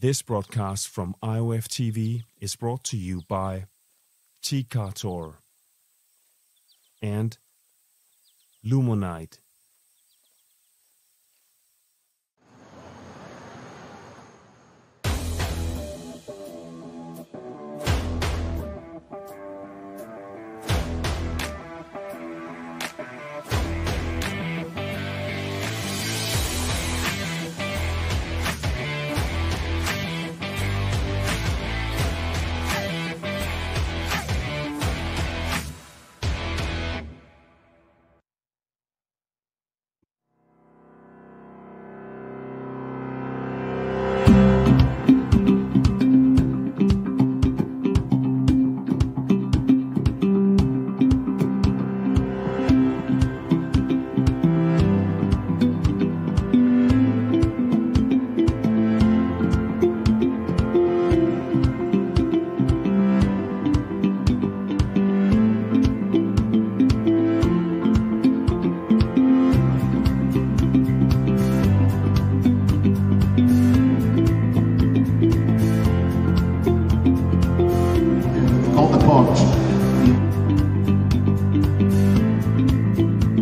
This broadcast from IOF TV is brought to you by T-Cartor and Lumonite.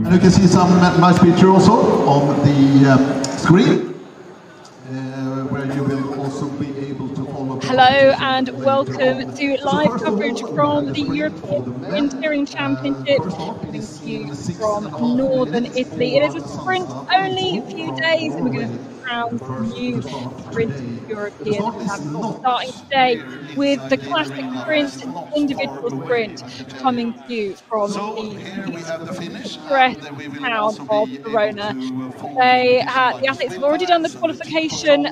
You can see some nice picture also on the screen, where you will also be able to follow. Hello and welcome to live coverage from the European Engineering Championship, coming to you from northern Italy. It is a sprint, only a few days, and we're going to crown new sprint European champions, starting today with the classic sprint, individual sprint, coming to you from the stress town of Verona. The athletes have already done the qualification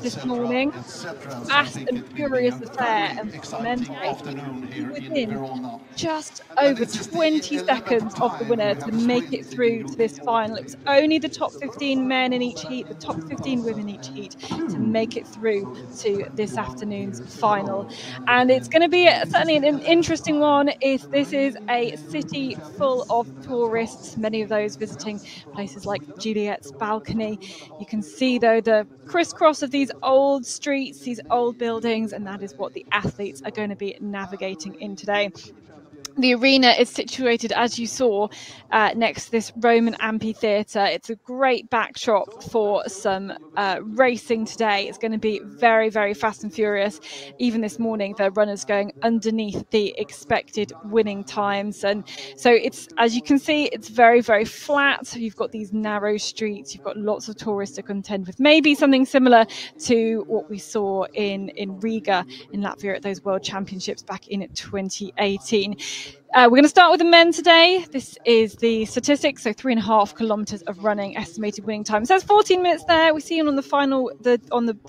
this morning. Fast and furious affair, and within just over 20 seconds of the winner to make it through to this final. It was only the top 15 men in each heat, the top 15 women each heat, to make it through to this afternoon's final. And it's going to be certainly an interesting one, if this is a city full of tourists, many of those visiting places like Juliet's Balcony. You can see, though, the crisscross of these old streets, these old buildings, and that is what the athletes are going to be navigating in today. The arena is situated, as you saw, next to this Roman amphitheatre. It's a great backdrop for some racing today. It's going to be very, very fast and furious. Even this morning, the runners going underneath the expected winning times. And so it's, as you can see, it's very, very flat. So you've got these narrow streets. You've got lots of tourists to contend with. Maybe something similar to what we saw in Riga, in Latvia, at those World Championships back in 2018. We're going to start with the men today. This is the statistics, so 3.5 kilometers of running, estimated winning time. It says 14 minutes there. We see on the final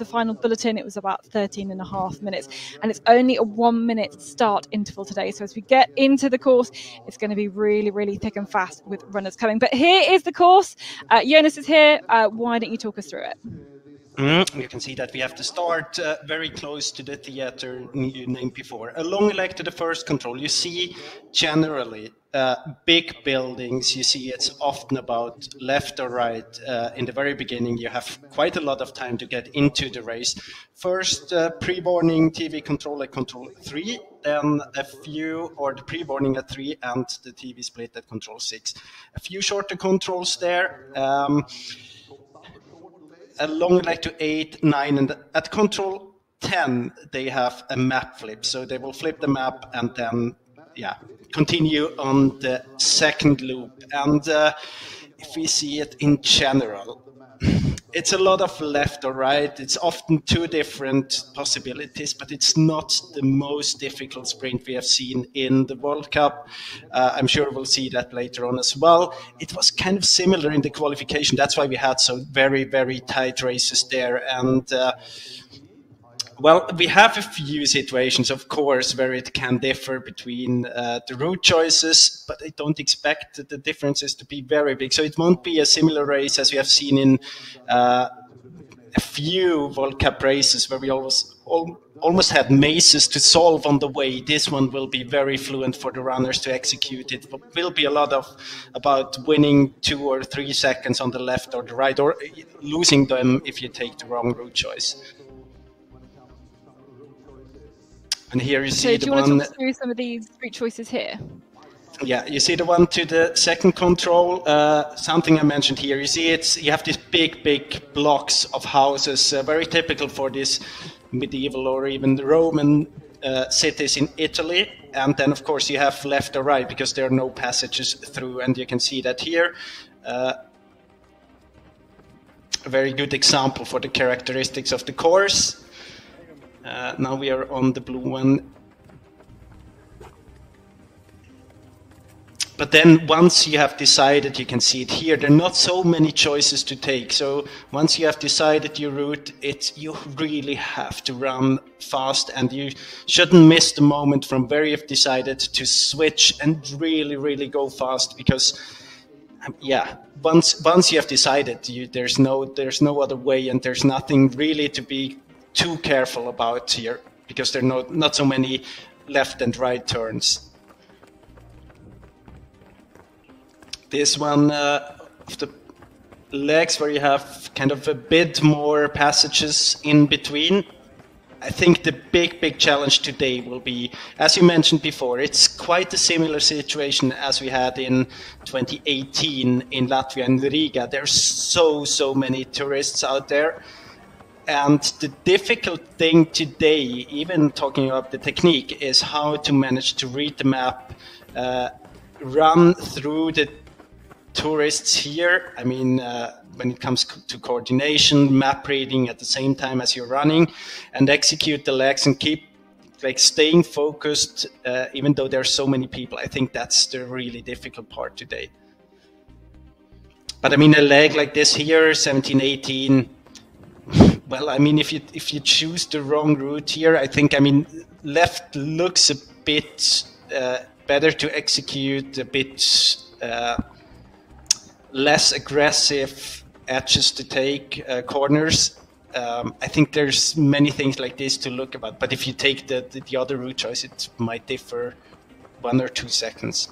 final bulletin it was about 13.5 minutes, and it's only a 1 minute start interval today. So as we get into the course, it's going to be really, really thick and fast with runners coming. But here is the course. Jonas is here. Why don't you talk us through it? You can see that we have to start very close to the theater you named before. Along leg to the first control, you see generally big buildings. You see it's often about left or right. In the very beginning, you have quite a lot of time to get into the race. First pre-warning TV control at control 3, then a few, or the pre-warning at 3 and the TV split at control 6. A few shorter controls there. Along leg to 8, 9, and at control 10, they have a map flip. So they will flip the map and then, yeah, continue on the second loop. And if we see it in general, it's a lot of left or right. It's often two different possibilities, but it's not the most difficult sprint we have seen in the World Cup. I'm sure we'll see that later on as well. It was kind of similar in the qualification. That's why we had so very, very tight races there. And well, we have a few situations, of course, where it can differ between the route choices, but I don't expect the differences to be very big. So it won't be a similar race as we have seen in a few World Cup races, where we almost had mazes to solve on the way. This one will be very fluent for the runners to execute it. It will be a lot of about winning 2 or 3 seconds on the left or the right, or losing them if you take the wrong route choice. And here you see the one. Do you want to talk through some of these route choices here? Yeah, you see the one to the second control, something I mentioned here. You see it's, you have these big blocks of houses, very typical for this medieval or even the Roman cities in Italy. And then of course you have left or right because there are no passages through, and you can see that here. A very good example for the characteristics of the course. Now we are on the blue one. But then once you have decided, you can see it here, there are not so many choices to take. So once you have decided your route, you really have to run fast, and you shouldn't miss the moment from where you've decided to switch and really go fast, because yeah, once you have decided, there's no other way, and there's nothing really to be too careful about here, because there are not so many left and right turns. This one of the legs where you have kind of a bit more passages in between. I think the big challenge today will be, as you mentioned before, it's quite a similar situation as we had in 2018 in Latvia and Riga. There's so many tourists out there. And the difficult thing today, even talking about the technique, is how to manage to read the map, run through the tourists here. I mean, when it comes to coordination, map reading at the same time as you're running, and execute the legs and keep like staying focused, even though there are so many people. I think that's the really difficult part today. But I mean, a leg like this here, 17, 18. Well, I mean, if you choose the wrong route here, I think, I mean, left looks a bit better to execute, a bit less aggressive edges to take, corners. I think there's many things like this to look about, but if you take the other route choice, it might differ 1 or 2 seconds.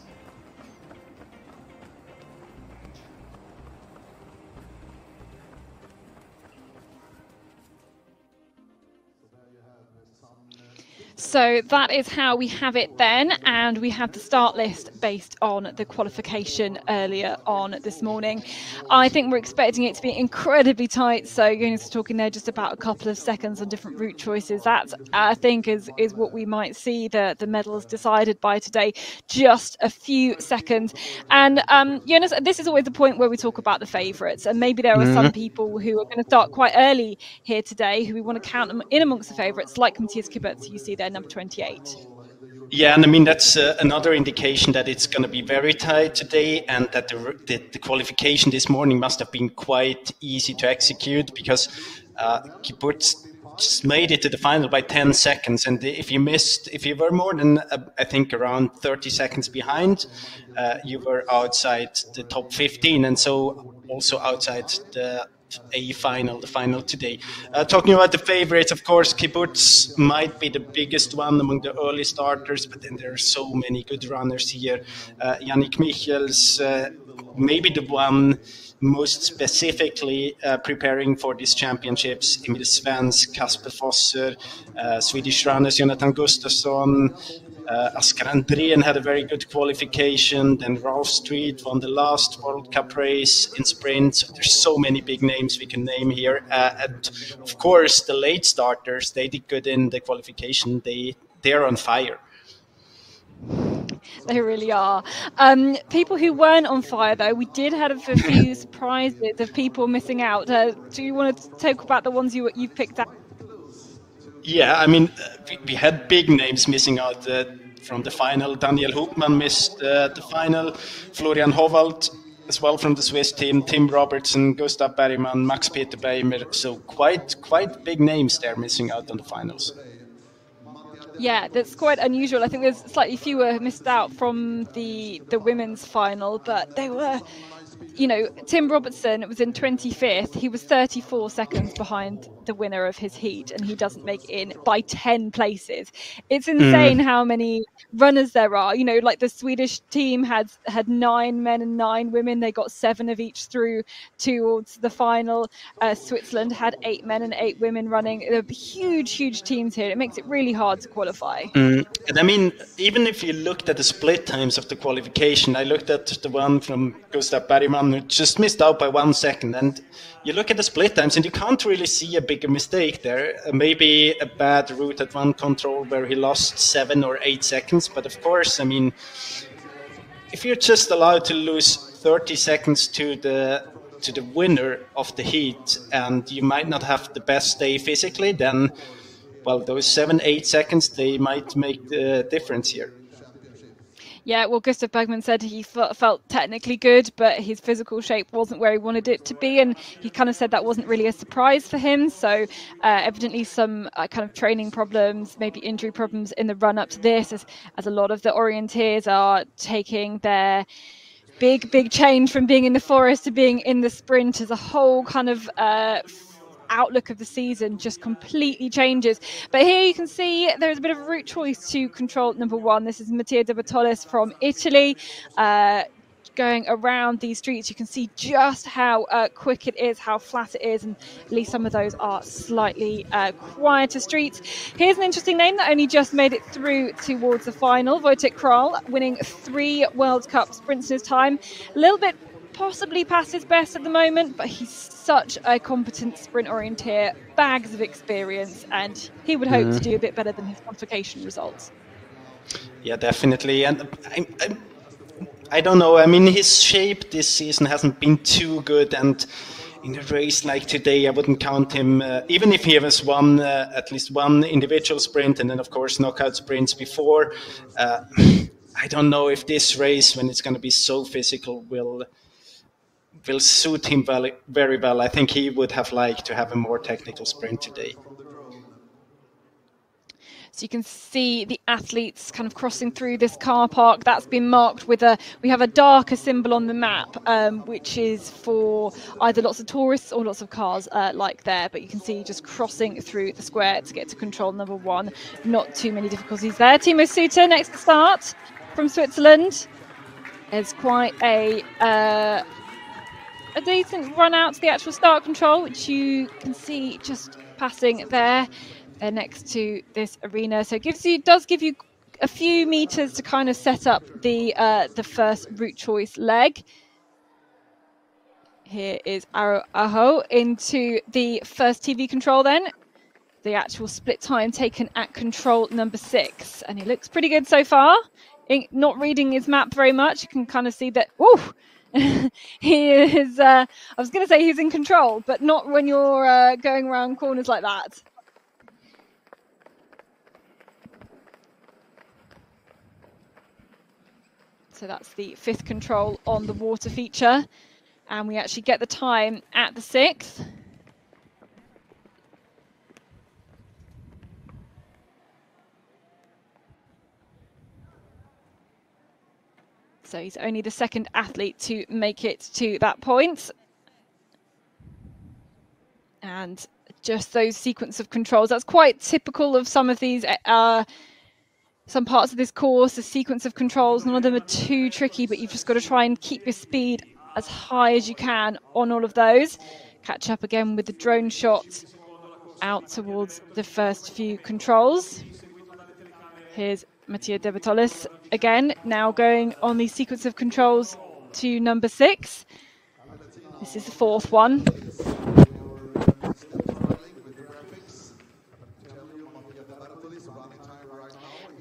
So that is how we have it then, and we have the start list based on the qualification earlier on this morning. I think we're expecting it to be incredibly tight, so Jonas was talking there just about a couple of seconds on different route choices. That, I think, is what we might see the medals decided by today, just a few seconds. And Jonas, this is always the point where we talk about the favourites, and maybe there are some people who are going to start quite early here today, who we want to count them in amongst the favourites, like Matthias Kibbutz, you see there, number 28. Yeah, and I mean, that's another indication that it's going to be very tight today, and that the qualification this morning must have been quite easy to execute, because Kibbutz just made it to the final by 10 seconds, and if you were more than, I think, around 30 seconds behind, you were outside the top 15, and so also outside the final today. Talking about the favorites, of course, Kibbutz might be the biggest one among the early starters, but then there are so many good runners here. Yannick Michels, maybe the one most specifically preparing for these championships. Emil Svensk, Kasper Fosser, Swedish runners Jonathan Gustafsson, Oscar Andrian had a very good qualification. Then Ralph Street won the last World Cup race in sprint. So there's so many big names we can name here. And of course, the late starters, they did good in the qualification. They're on fire. They really are. People who weren't on fire, though, we did have a few surprises of people missing out. Do you want to talk about the ones you picked out? Yeah, I mean, we had big names missing out from the final. Daniel Hugman missed the final. Florian Howald as well from the Swiss team. Tim Robertson, Gustav Berryman, Max-Peter Beimer. So quite big names there missing out on the finals. Yeah, that's quite unusual. I think there's slightly fewer missed out from the women's final, but they were you know, Tim Robertson was in 25th. He was 34 seconds behind the winner of his heat, and he doesn't make it in by 10 places. It's insane how many runners there are. You know, like the Swedish team had 9 men and 9 women. They got 7 of each through towards the final. Switzerland had 8 men and 8 women running. There are huge, huge teams here. It makes it really hard to qualify. And I mean, even if you looked at the split times of the qualification, I looked at the one from Gustav Berryman, who just missed out by 1 second. And you look at the split times and you can't really see a bigger mistake there. Maybe a bad route at one control where he lost 7 or 8 seconds. But of course, I mean, if you're just allowed to lose 30 seconds to the winner of the heat, and you might not have the best day physically, then, well, those 7, 8 seconds, they might make the difference here. Yeah, well, Gustav Bergman said he felt technically good, but his physical shape wasn't where he wanted it to be. And he kind of said that wasn't really a surprise for him. So evidently some kind of training problems, maybe injury problems in the run up to this, as a lot of the orienteers are taking their big change from being in the forest to being in the sprint as a whole kind of outlook of the season just completely changes. But here you can see there's a bit of a route choice to control number 1. This is Matija Devatolev from Italy. Going around these streets, you can see just how quick it is, how flat it is, and at least some of those are slightly quieter streets. Here's an interesting name that only just made it through towards the final. Wojtek Kral, winning 3 World Cup sprints in his time. A little bit possibly past his best at the moment, but he's such a competent sprint orienteer, bags of experience, and he would hope to do a bit better than his qualification results. Yeah, definitely. And I don't know. I mean, his shape this season hasn't been too good, and in a race like today, I wouldn't count him, even if he has won at least one individual sprint and then, of course, knockout sprints before. I don't know if this race, when it's going to be so physical, will suit him very well. I think he would have liked to have a more technical sprint today. So you can see the athletes kind of crossing through this car park. That's been marked with we have a darker symbol on the map, which is for either lots of tourists or lots of cars like there. But you can see just crossing through the square to get to control number 1. Not too many difficulties there. Timo Suta next to start from Switzerland. There's quite a decent run out to the actual start control, which you can see just passing there. They're next to this arena, so it does give you a few meters to kind of set up the first route choice leg. Here is Aho into the first TV control then. The actual split time taken at control number 6, and he looks pretty good so far. Not reading his map very much, you can kind of see that. Woo! He is, I was going to say he's in control, but not when you're going around corners like that. So that's the 5th control on the water feature. And we actually get the time at the 6th. So he's only the 2nd athlete to make it to that point. And just those sequence of controls, that's quite typical of some of these, some parts of this course, the sequence of controls. None of them are too tricky, but you've just got to try and keep your speed as high as you can on all of those. Catch up again with the drone shot out towards the first few controls. Here's Matija Devatolev again, now going on the sequence of controls to number 6. This is the 4th one.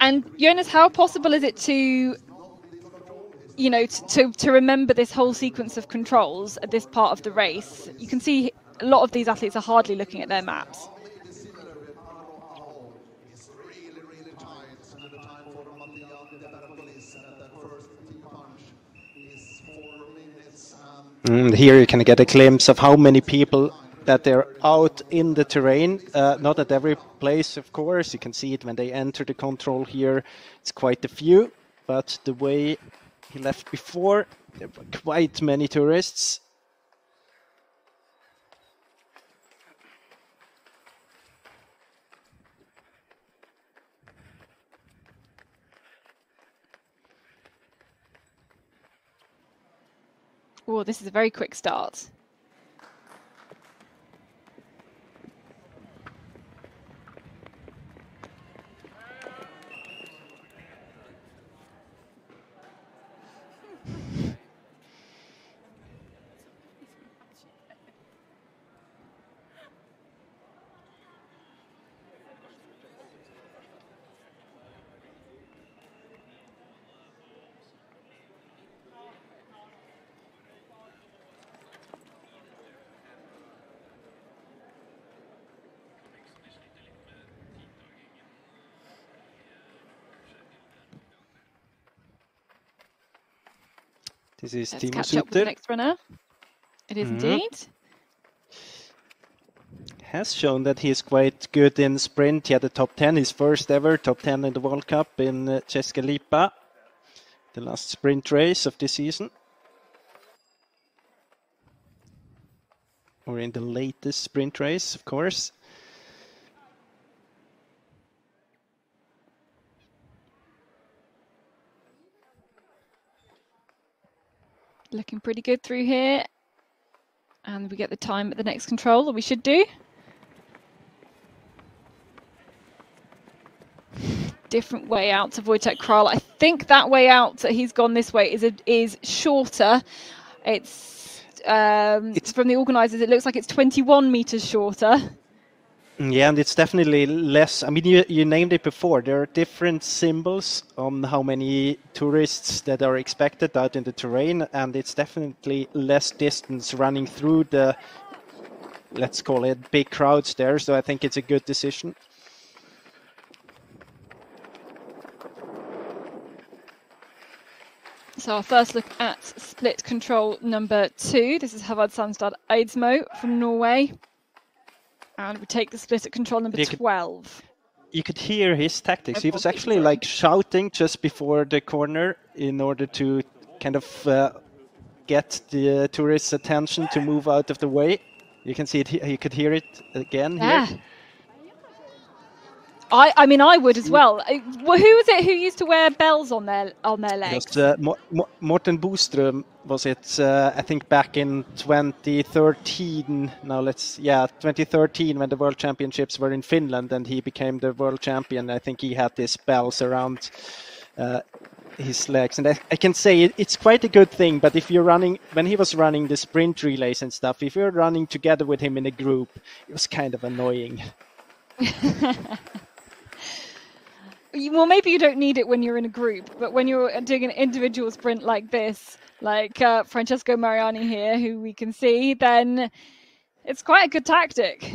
And Jonas, how possible is it to, you know, to remember this whole sequence of controls at this part of the race? You can see a lot of these athletes are hardly looking at their maps. And here you can get a glimpse of how many people that they're out in the terrain. Not at every place, of course. You can see it when they enter the control here. It's quite a few, but the way he left before, quite many tourists. Oh, this is a very quick start. This is Timo Suta. Let's catch up with the next runner. It is indeed. Has shown that he is quite good in sprint. He had the top 10, his first ever top 10 in the World Cup in Česká Lípa, the last sprint race of the season, or in the latest sprint race, of course. Looking pretty good through here, and we get the time at the next control, or we should do. Different way out to Wojtek Kral. I think that way out that he's gone this way is shorter. It's from the organisers. It looks like it's 21 meters shorter. Yeah, and it's definitely less. I mean, you named it before. There are different symbols on how many tourists that are expected out in the terrain, and it's definitely less distance running through the, let's call it, big crowds there. So I think it's a good decision. So our first look at split control number 2. This is Havard Sandstad Aidsmo from Norway. And we take the split at control number 12. You could hear his tactics. He was actually like shouting just before the corner in order to kind of get the tourists' attention to move out of the way. You can see it. You could hear it again here. I mean, I would as well. Well, who was it who used to wear bells on their legs? Just, Morten Boström was it? I think back in 2013. Now let's 2013 when the World Championships were in Finland and he became the world champion. I think he had these bells around his legs, and I can say it's quite a good thing. But if you're running, when he was running the sprint relays and stuff, if you're running together with him in a group, it was kind of annoying. Well, maybe you don't need it when you're in a group, but when you're doing an individual sprint like this, like Francesco Mariani here, who we can see, then it's quite a good tactic.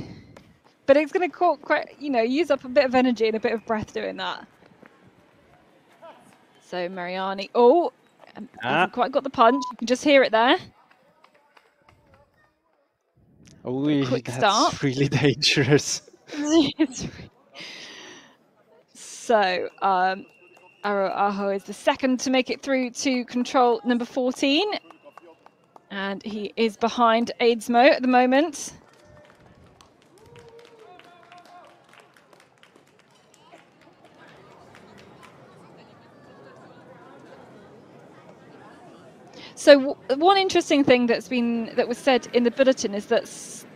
But it's going to use up a bit of energy and a bit of breath doing that. So Mariani, hasn't quite got the punch. You can just hear it there. Oh, that's start. Really dangerous. So, Aro Aho is the second to make it through to control number 14. And he is behind Aidsmo at the moment. So one interesting thing that was said in the bulletin is that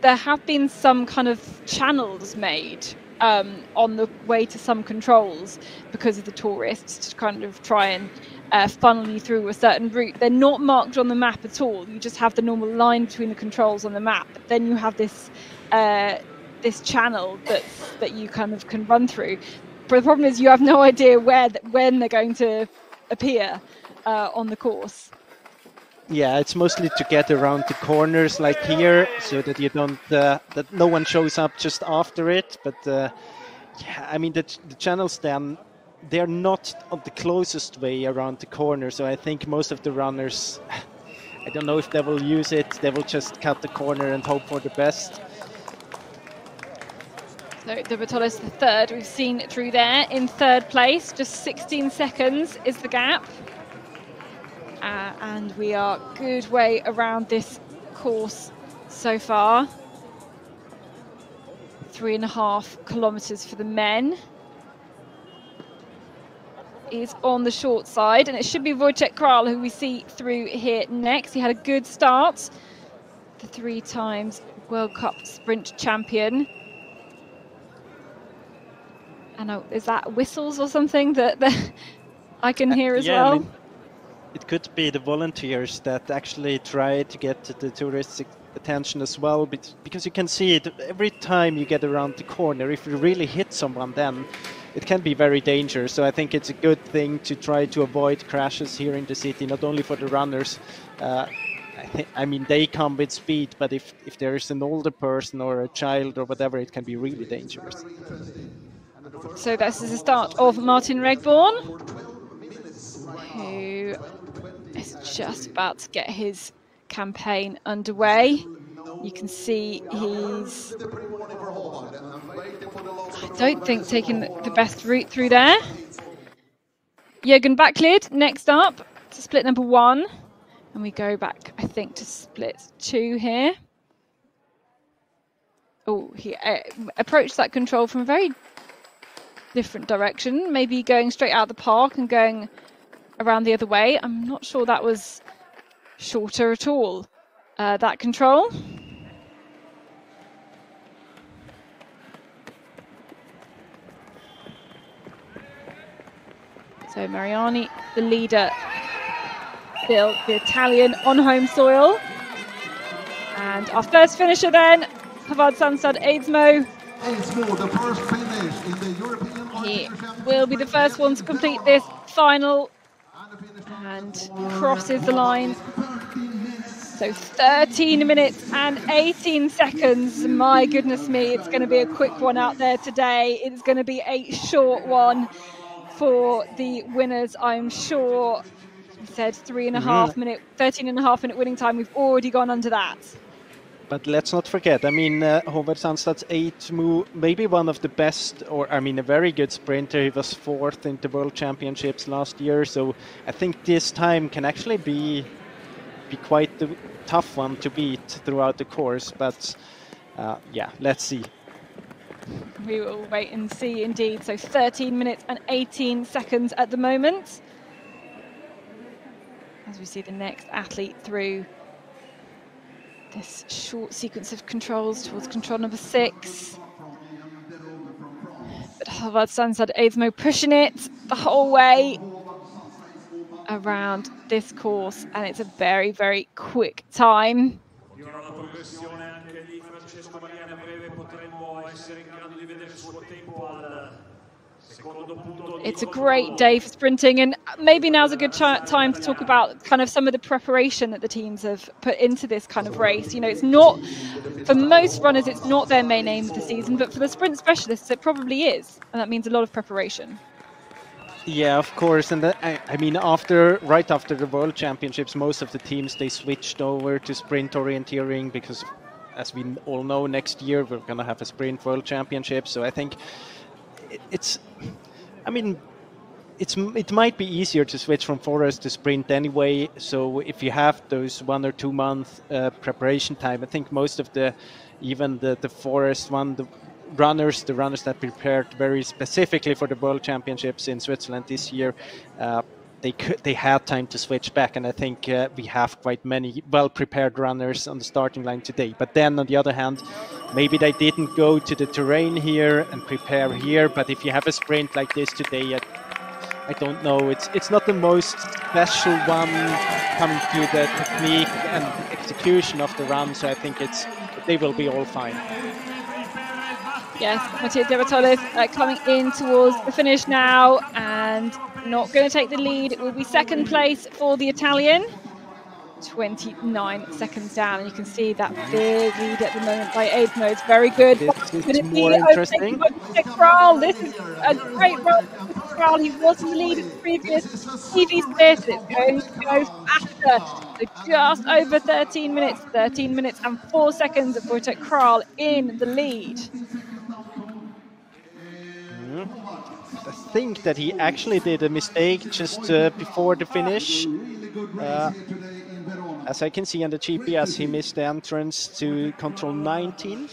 there have been some kind of channels made on the way to some controls because of the tourists to kind of try and funnel you through a certain route. They're not marked on the map at all. You just have the normal line between the controls on the map. But then you have this channel that you kind of can run through. But the problem is you have no idea when they're going to appear on the course. Yeah, it's mostly to get around the corners like here, so that you don't that no one shows up just after it. But I mean the channels then they're not on the closest way around the corner. So I think most of the runners, I don't know if they will use it. They will just cut the corner and hope for the best. So Devatolev the third. We've seen through there in third place. Just 16 seconds is the gap. and we are a good way around this course so far. 3.5 kilometers for the men. Is on the short side, and it should be Wojtek Kral who we see through here next. He had a good start, the 3-time World Cup sprint champion. And is that whistles or something that I can hear as well? I mean, it could be the volunteers that actually try to get the tourists' attention as well, because you can see it every time you get around the corner. If you really hit someone, then it can be very dangerous, so I think it's a good thing to try to avoid crashes here in the city, not only for the runners. I mean, they come with speed, but if there is an older person or a child or whatever, it can be really dangerous. So this is the start of Martin Regborn, who is just about to get his campaign underway. You can see he's, I don't think, taking the best route through there. Jürgen Backlid next up to split number 1. And we go back, I think, to split 2 here. Oh, he approached that control from a very different direction. Maybe going straight out of the park and going around the other way. I'm not sure that was shorter at all, that control. So Mariani, the leader, built the Italian on home soil. And our first finisher then, Pavard Sandstad Aidsmo. The first finish in the European Championship. He will be the first one to complete this final and crosses the line. So 13 minutes and 18 seconds. My goodness me, it's going to be a quick one out there today. It's going to be a short one for the winners, I'm sure. It said 13 and a half minute winning time. We've already gone under that. But let's not forget, I mean, Havard Sandstad Aidsmo, maybe one of the best, or I mean, a very good sprinter. He was 4th in the World Championships last year, so I think this time can actually be quite the tough one to beat throughout the course. But yeah, let's see. We will wait and see indeed. So 13 minutes and 18 seconds at the moment, as we see the next athlete through this short sequence of controls towards control number 6. But Havard Sandstad Aidsmo pushing it the whole way around this course, and it's a very, very quick time. It's a great day for sprinting, and maybe now's a good time to talk about kind of some of the preparation that the teams have put into this kind of race. You know, it's not, for most runners, it's not their main aim of the season, but for the sprint specialists, it probably is, and that means a lot of preparation. Yeah, of course, and I mean, right after the World Championships, most of the teams, they switched over to sprint orienteering because, as we all know, next year we're going to have a sprint World Championship. So I think it might be easier to switch from forest to sprint anyway. So if you have those 1 or 2 month preparation time, I think most of the, even the forest one, the runners that prepared very specifically for the World Championships in Switzerland this year, they had time to switch back, and I think we have quite many well-prepared runners on the starting line today. But then, on the other hand, maybe they didn't go to the terrain here and prepare here. But if you have a sprint like this today, I don't know. It's not the most special one coming to the technique and execution of the run, so I think they will be all fine. Yes, Matija Devatolev coming in towards the finish now, and not going to take the lead. It will be second place for the Italian. 29 seconds down, and you can see that big lead at the moment by Aidsmo. It's very good. It's more interesting. This is a great run for Kral. He was in the lead in the previous TV split. It's going to go faster. So just over 13 minutes. 13 minutes and 4 seconds of Wojtek Kral in the lead. I think that he actually did a mistake just before the finish. As I can see on the GPS, he missed the entrance to control 19.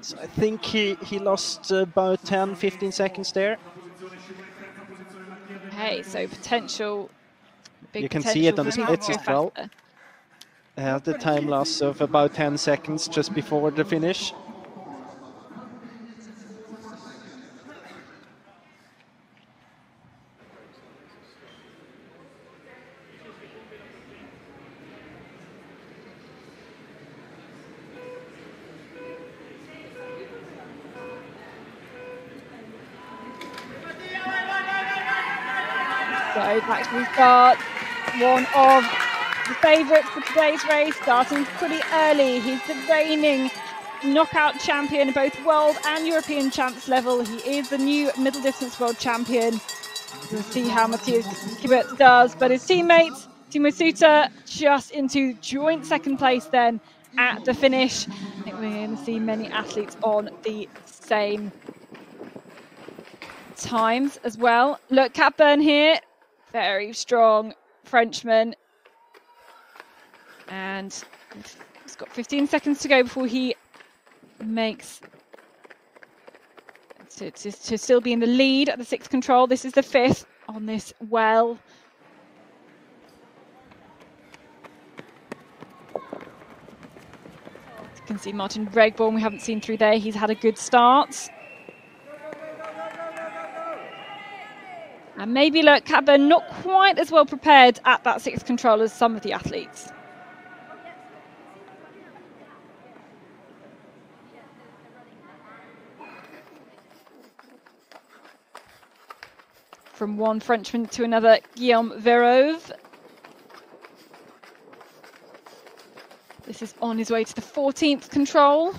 So I think he lost about 10-15 seconds there. Hey, so potential. Big you can potential see it on the splits as well. The time loss of about 10 seconds just before the finish. Back to the start, one of the favourites for today's race, starting pretty early. He's the reigning knockout champion, both world and European champs level. He is the new middle distance world champion. We'll see how Matthias Kibbutz does, but his teammate Timo Suta just into joint second place then at the finish. I think we're going to see many athletes on the same times as well. Look, Capburn here. Very strong Frenchman, and he's got 15 seconds to go before he makes to still be in the lead at the sixth control. This is the fifth on this well. You can see Martin Regborn, we haven't seen through there. He's had a good start. And maybe look, Cadburn not quite as well prepared at that sixth control as some of the athletes. From one Frenchman to another, Guillaume Verove. This is on his way to the 14th control.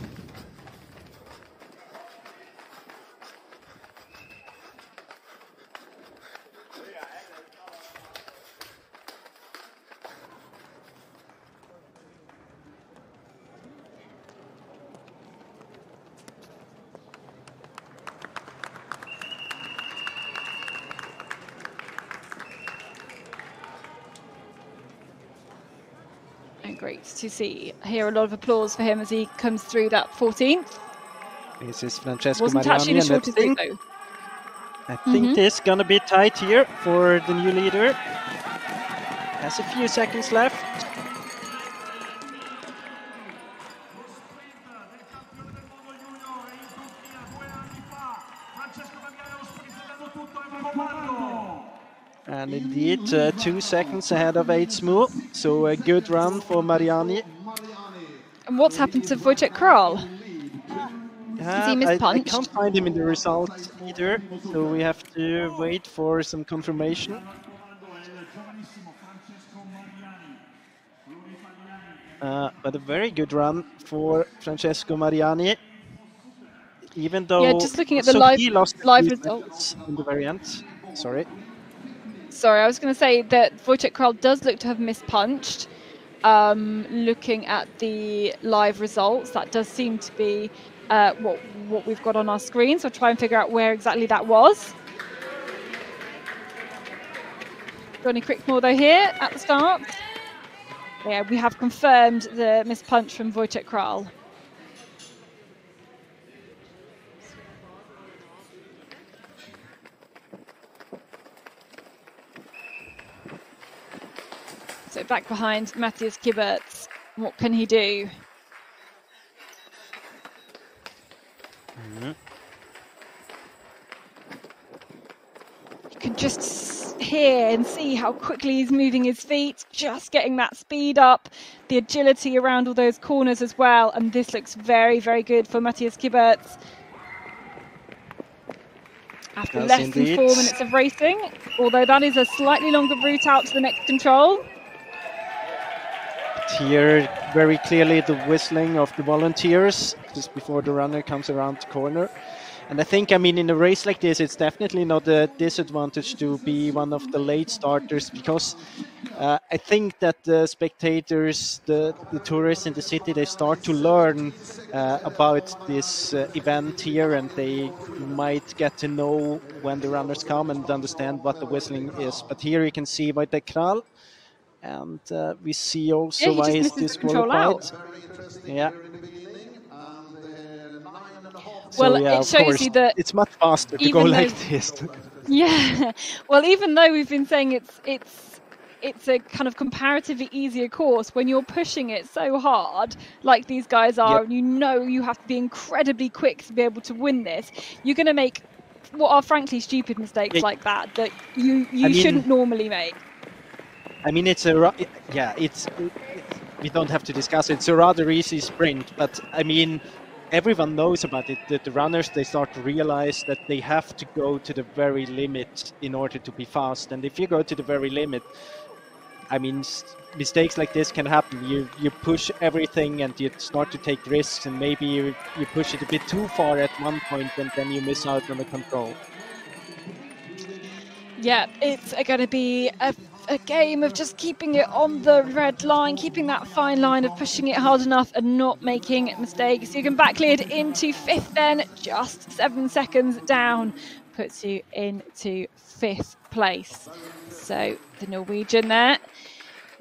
To see, I hear a lot of applause for him as he comes through that 14th. This is Francesco Mariani. I think this going to be tight here for the new leader. Has a few seconds left. And indeed, 2 seconds ahead of Aidsmo, so a good run for Mariani. And what's happened to Wojtek Kral? Has he mispunched? I can't find him in the result either, so we have to wait for some confirmation. But a very good run for Francesco Mariani, even though just looking at the live results in the very end. Sorry, I was going to say that Wojtek Kral does look to have mispunched. Looking at the live results, that does seem to be what we've got on our screen. So I'll try and figure out where exactly that was. Ronnie Crickmore, though, here at the start. Yeah, we have confirmed the mispunch from Wojtek Kral. So back behind Matthias Kibbutz, what can he do? You can just hear and see how quickly he's moving his feet, just getting that speed up, the agility around all those corners as well. And this looks very, very good for Matthias Kibbutz. After less than 4 minutes of racing, although that is a slightly longer route out to the next control. Here, very clearly the whistling of the volunteers just before the runner comes around the corner. And I think, I mean, in a race like this, it's definitely not a disadvantage to be one of the late starters, because I think that the spectators, the tourists in the city, they start to learn about this event here, and they might get to know when the runners come and understand what the whistling is. But here you can see Wojtek Kral And we see also why he's disqualified. Yeah. Well, so, yeah, it shows you that it's much faster to go like this. Yeah. Well, even though we've been saying it's a kind of comparatively easier course, when you're pushing it so hard, like these guys are, and you know you have to be incredibly quick to be able to win this, you're going to make what are frankly stupid mistakes like that that you shouldn't normally make. I mean, it's a we don't have to discuss it. It's a rather easy sprint, but I mean, everyone knows about it, that the runners, they start to realize that they have to go to the very limit in order to be fast. And if you go to the very limit, I mean, mistakes like this can happen. You push everything and you start to take risks, and maybe you push it a bit too far at one point, and then you miss out on the control. Yeah, it's going to be a game of just keeping it on the red line, keeping that fine line of pushing it hard enough and not making mistakes. You can backlead into fifth then, just 7 seconds down, puts you into fifth place. So the Norwegian there.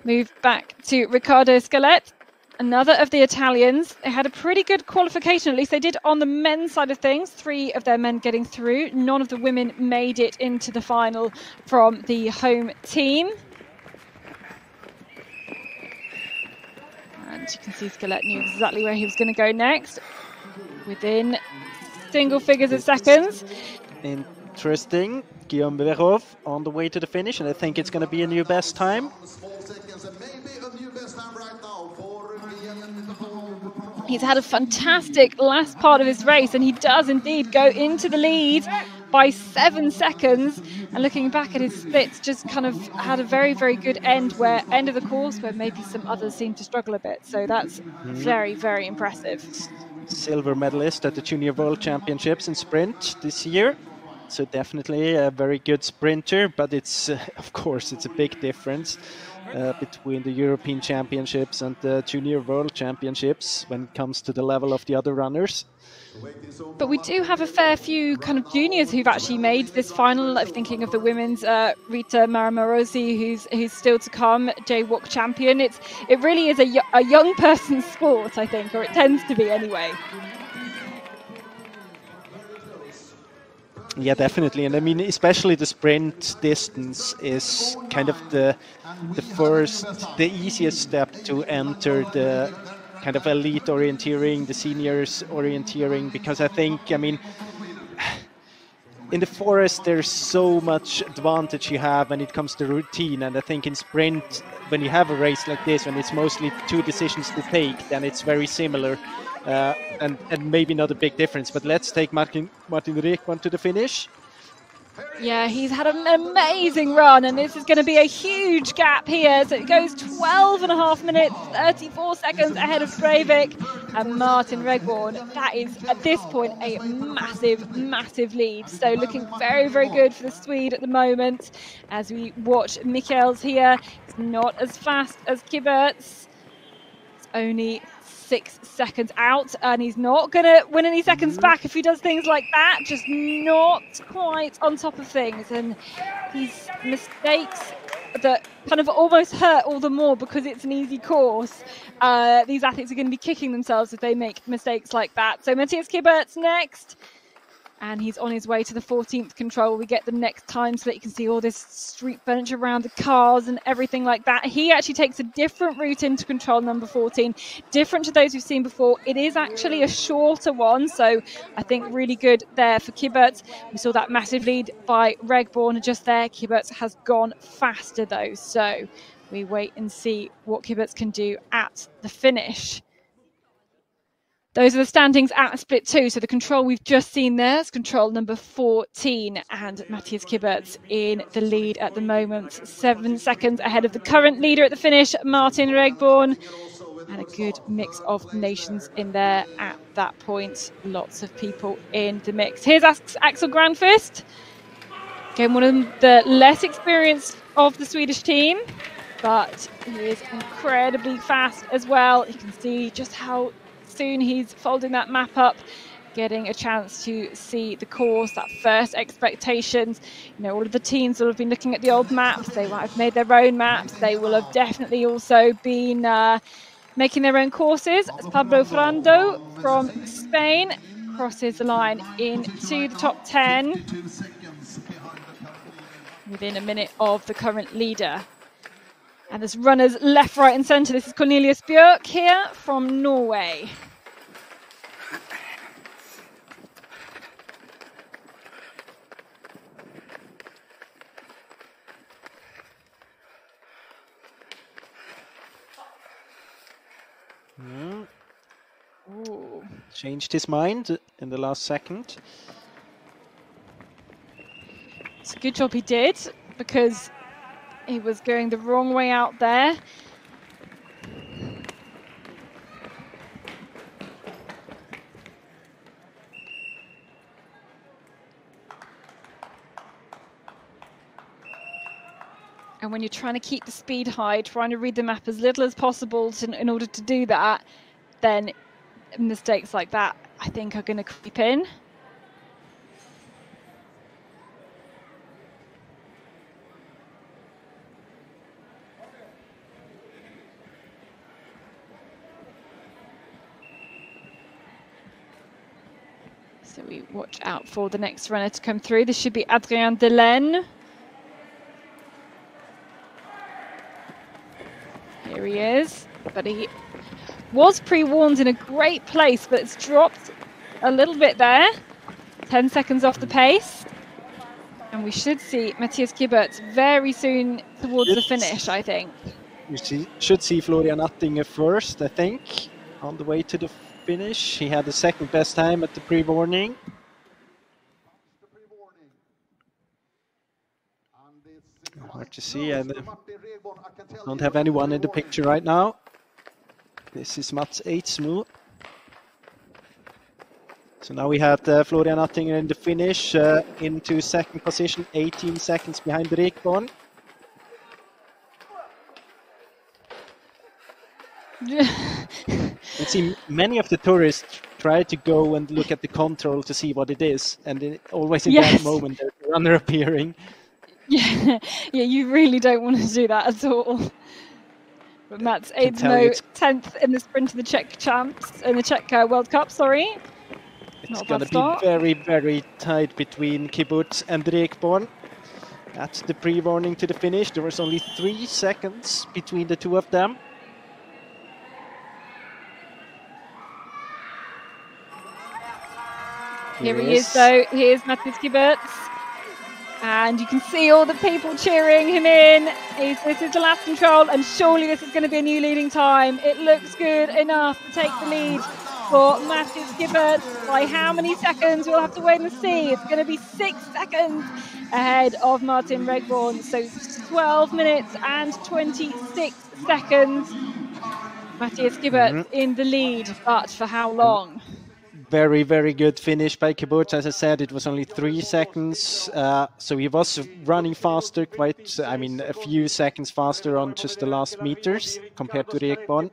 Move back to Riccardo Scalette, another of the Italians. They had a pretty good qualification, at least they did on the men's side of things. 3 of their men getting through. None of the women made it into the final from the home team. And you can see Scalette knew exactly where he was going to go next. Within single figures of seconds. Interesting. Guillaume Berov on the way to the finish, and I think it's going to be a new best time. He's had a fantastic last part of his race, and he does indeed go into the lead by 7 seconds. And looking back at his splits, just kind of had a very, very good end of the course where maybe some others seem to struggle a bit. So that's very, very impressive. Silver medalist at the Junior World Championships in sprint this year. So definitely a very good sprinter, but it's, of course, it's a big difference between the European Championships and the Junior World Championships when it comes to the level of the other runners. But we do have a fair few kind of juniors who've actually made this final. I'm thinking of the women's Rita Maramorosi, who's still to come, J-Walk champion. It really is a young person's sport, I think, or it tends to be anyway. Yeah, definitely. And I mean, especially the sprint distance is kind of the easiest step to enter the kind of elite orienteering, the seniors orienteering, because I think, I mean, in the forest, there's so much advantage you have when it comes to routine. And I think in sprint, when you have a race like this, when it's mostly 2 decisions to take, then it's very similar. And maybe not a big difference, but let's take Martin Regborn to the finish. Yeah, he's had an amazing run, and this is going to be a huge gap here. So it goes 12 and a half minutes, 34 seconds ahead of Breivik and Martin Regborn. That is, at this point, a massive, massive lead. So looking very, very good for the Swede at the moment. As we watch Michels here, he's not as fast as Kibbutz. It's only 6 seconds out, and he's not going to win any seconds back if he does things like that. Just not quite on top of things, and his mistakes that kind of almost hurt all the more because it's an easy course. These athletes are going to be kicking themselves if they make mistakes like that. So Matthias Kibbutz next, and he's on his way to the 14th control. We get the next time so that you can see all this street furniture around the cars and everything like that. He actually takes a different route into control number 14, different to those we've seen before. It is actually a shorter one, so I think really good there for Kibbutz. We saw that massive lead by Regborn just there. Kibbutz has gone faster though, so we wait and see what Kibbutz can do at the finish. Those are the standings at split 2. So the control we've just seen there is control number 14, and Matthias Kibbutz in the lead at the moment, 7 seconds ahead of the current leader at the finish, Martin Regborn, and a good mix of nations in there at that point. Lots of people in the mix. Here's Axel Granqvist, again, one of the less experienced of the Swedish team, but he is incredibly fast as well. You can see just how soon he's folding that map up getting a chance to see the course, that first expectations. You know, all of the teams will have been looking at the old maps. They might have made their own maps. They will have definitely also been making their own courses. As Pablo Frando from Spain crosses the line into the top 10 within a minute of the current leader. And there's runners left, right and centre. This is Cornelius Björk here from Norway. Mm. Ooh. Changed his mind in the last second. It's a good job he did, because he was going the wrong way out there. And when you're trying to keep the speed high, trying to read the map as little as possible in order to do that, then mistakes like that, I think, are going to creep in. So we watch out for the next runner to come through. This should be Adrien Delaine. Here he is, but he was pre-warned in a great place, but it's dropped a little bit there. 10 seconds off the pace. And we should see Matthias Kibbutz very soon towards the finish, I think. You should see Florian Attinger first, I think, on the way to the finish. He had the second best time at the pre-warning. Hard to see, and don't have anyone in the picture right now. This is Mats Aidsmo. So now we had Florian Attinger in the finish, into second position, 18 seconds behind Regborn. You see, many of the tourists try to go and look at the control to see what it is, and always in that moment there's a runner appearing. Yeah, yeah, you really don't want to do that at all. But Mats Aidsmo, 10th in the sprint of the Czech Champs, in the Czech World Cup, sorry. It's going to be very, very tight between Kibbutz and Regborn. That's the pre-warning to the finish. There was only 3 seconds between the two of them. Here he is, though. Here's Matthias Kibbutz. And you can see all the people cheering him in. This is the last control, and surely this is going to be a new leading time. It looks good enough to take the lead for Matthias Kibbutz. By how many seconds? We'll have to wait and see. It's going to be 6 seconds ahead of Martin Regborn. So 12 minutes and 26 seconds. Matthias Kibbutz in the lead, but for how long? Very, very good finish by Kibbutz. As I said, it was only 3 seconds. So he was running faster, quite, I mean, a few seconds faster on just the last meters compared to Regborn.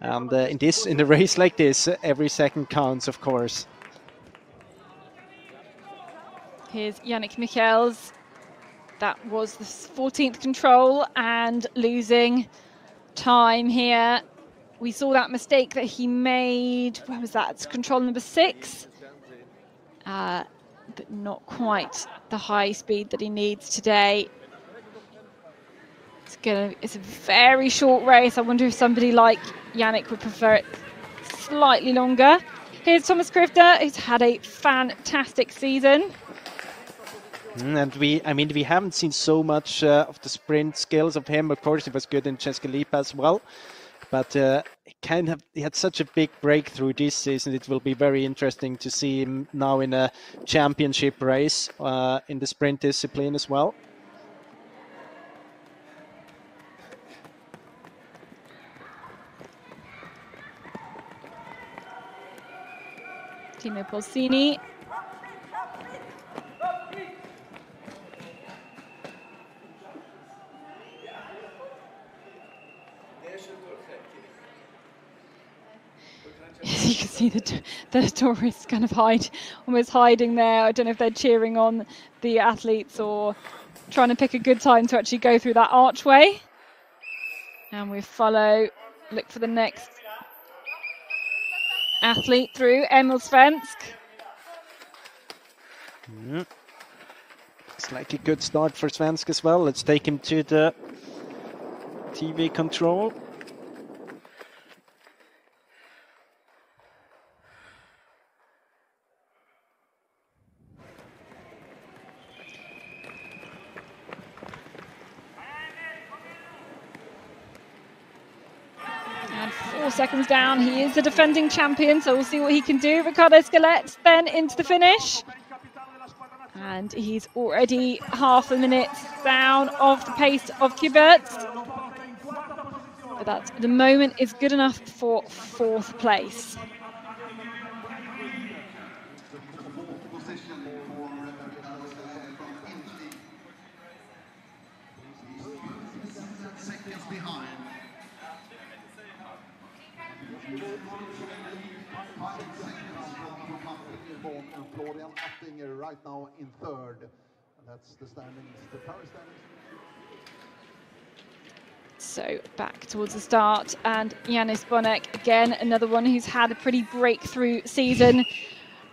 And in a race like this, every second counts, of course. Here's Yannick Michels. That was the 14th control and losing time here. We saw that mistake that he made, where was that? It's control number 6. But not quite the high speed that he needs today. It's a very short race. I wonder if somebody like Yannick would prefer it slightly longer. Here's Thomas Krifter, who's had a fantastic season. And we haven't seen so much of the sprint skills of him. Of course, he was good in Česká Lípa as well. But he had such a big breakthrough this season. It will be very interesting to see him now in a championship race in the sprint discipline as well. Timo Polsini. You can see the tourists kind of almost hiding there. I don't know if they're cheering on the athletes or trying to pick a good time to actually go through that archway. And we follow, look for the next athlete through, Emil Svensk. Yeah. Looks like a good start for Svensk as well. Let's take him to the TV control. And 4 seconds down, he is the defending champion, so we'll see what he can do. Riccardo Scalette then into the finish. And he's already half a minute down off the pace of Kibbutz. But that at the moment is good enough for fourth place. Florian Attinger right now in third. That's the standings, the power standings. So back towards the start, and Janis Bonek again, another one who's had a pretty breakthrough season.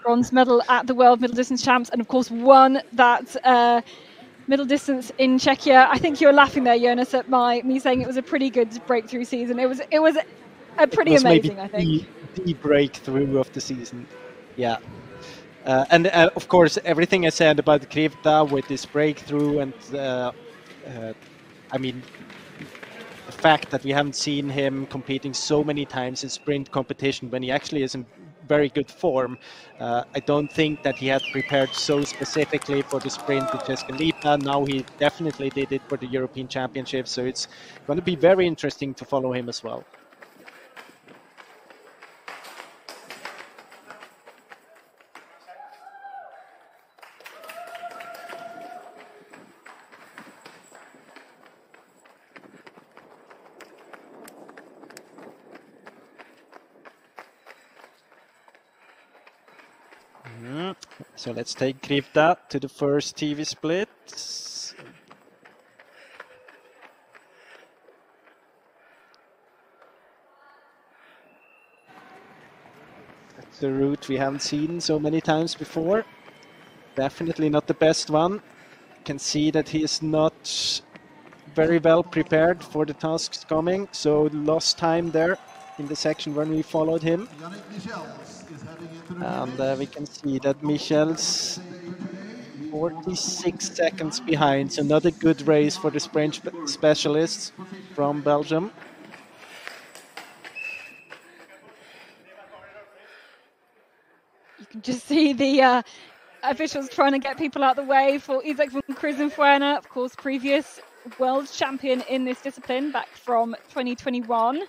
Bronze medal at the World Middle Distance Champs, and of course won that middle distance in Czechia. I think you were laughing there, Jonas, at me saying it was a pretty good breakthrough season. It was a pretty amazing, I think. The breakthrough of the season. Yeah. And of course, everything I said about Krivda with this breakthrough and, I mean, the fact that we haven't seen him competing so many times in sprint competition when he actually is in very good form. I don't think that he had prepared so specifically for the sprint with Escalita. Now he definitely did it for the European Championship, so it's going to be very interesting to follow him as well. So let's take Krivda to the first TV split. That's a route we haven't seen so many times before. Definitely not the best one. You can see that he is not very well prepared for the tasks coming, so lost time there in the section when we followed him. And we can see that Michels 46 seconds behind, so not a good race for the sprint specialists from Belgium. You can just see the officials trying to get people out of the way for Isaac van Krusenfuena, of course, previous world champion in this discipline back from 2021.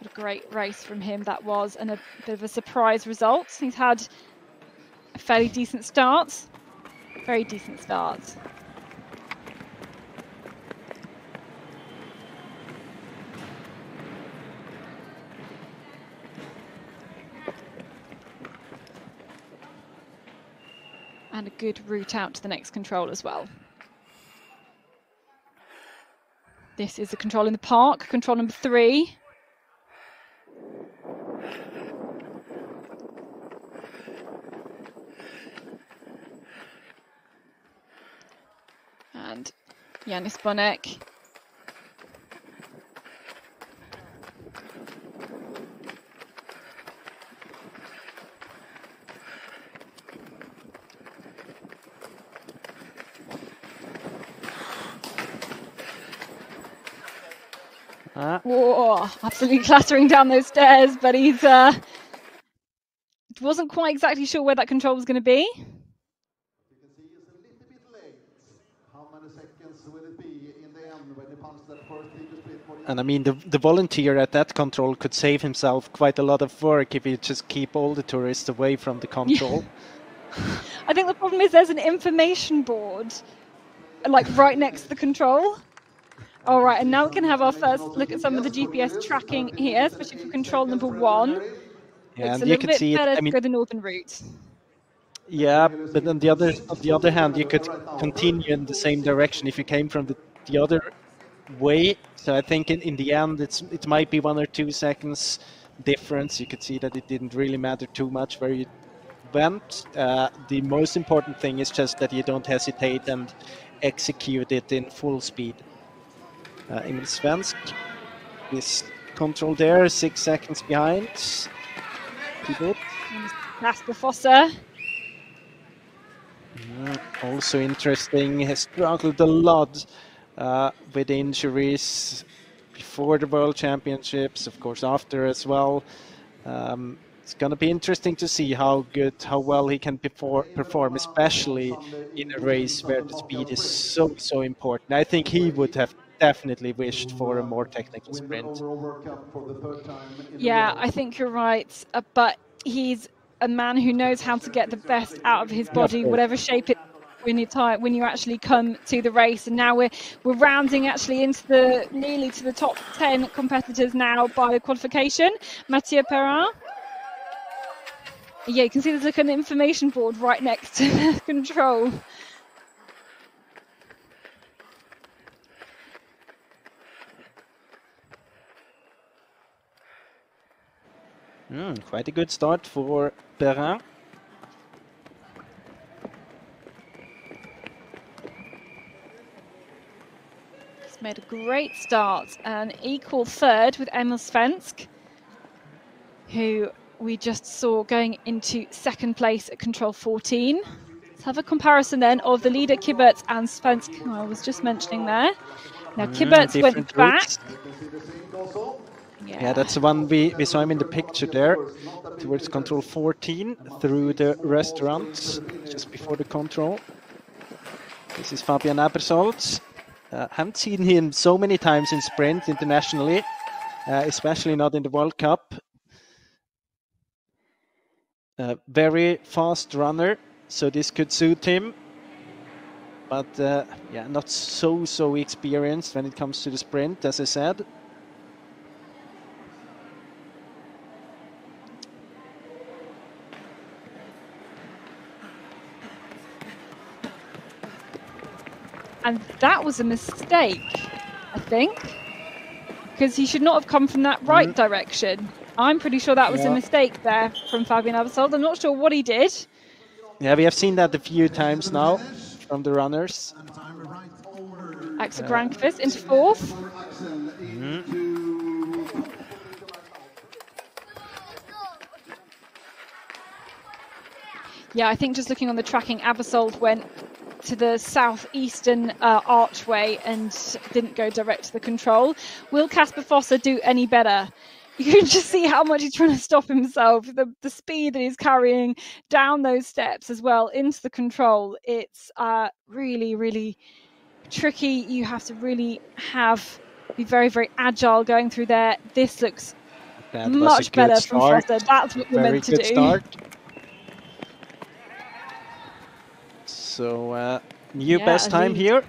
What a great race from him that was, and a bit of a surprise result. He's had a fairly decent start, very decent start. And a good route out to the next control as well. This is the control in the park, control number 3. And Janis Bonek. Whoa, absolutely clattering down those stairs, but he's wasn't quite exactly sure where that control was going to be. And I mean, the volunteer at that control could save himself quite a lot of work if you just keep all the tourists away from the control. Yeah. I think the problem is there's an information board, like right next to the control. All right, and now we can have our first look at some of the GPS tracking here, especially for control number one. Yeah, it's a little bit better to go the northern route. Yeah, but on the other hand, you could continue in the same direction if you came from the other way. So I think in the end, it might be 1 or 2 seconds difference. You could see that it didn't really matter too much where you went. The most important thing is just that you don't hesitate and execute it in full speed. Emil Svensk, this control there, 6 seconds behind. Kasper Fosser. Also interesting, has struggled a lot with injuries before the World Championships, of course after as well. It's going to be interesting to see how well he can perform, especially in a race where the speed is so important. I think he would have definitely wished for a more technical sprint. Yeah, I think you're right, but he's a man who knows how to get the best out of his body, whatever shape it when you actually come to the race. And now we're rounding actually into nearly to the top 10 competitors now by the qualification. Mathieu Perrin. Yeah, you can see there's like an information board right next to the control. Quite a good start for Perrin. He's made a great start, an equal third with Emil Svensk, who we just saw going into second place at Control 14. Let's have a comparison then of the leader Kibbutz and Svensk, who I was just mentioning there. Now Kibbutz went back. Yeah, that's the one we saw him in the picture there, towards control 14, through the restaurant, just before the control. This is Fabian Abersold. Haven't seen him so many times in sprint internationally, especially not in the World Cup. Very fast runner, so this could suit him. But yeah, not so experienced when it comes to the sprint, as I said. And that was a mistake, I think, because he should not have come from that right direction. I'm pretty sure that was a mistake there from Fabian Abersold. I'm not sure what he did. Yeah, we have seen that a few times now from the runners. Axel Granqvist into fourth. Yeah, I think just looking on the tracking, Abersold went to the southeastern archway and didn't go direct to the control. Will Kasper Fosser do any better? You can just see how much he's trying to stop himself. The speed that he's carrying down those steps as well into the control. It's really tricky. You have to really be very agile going through there. This looks much better from Fosser. That's what we're meant to do. Start. So, new best time here.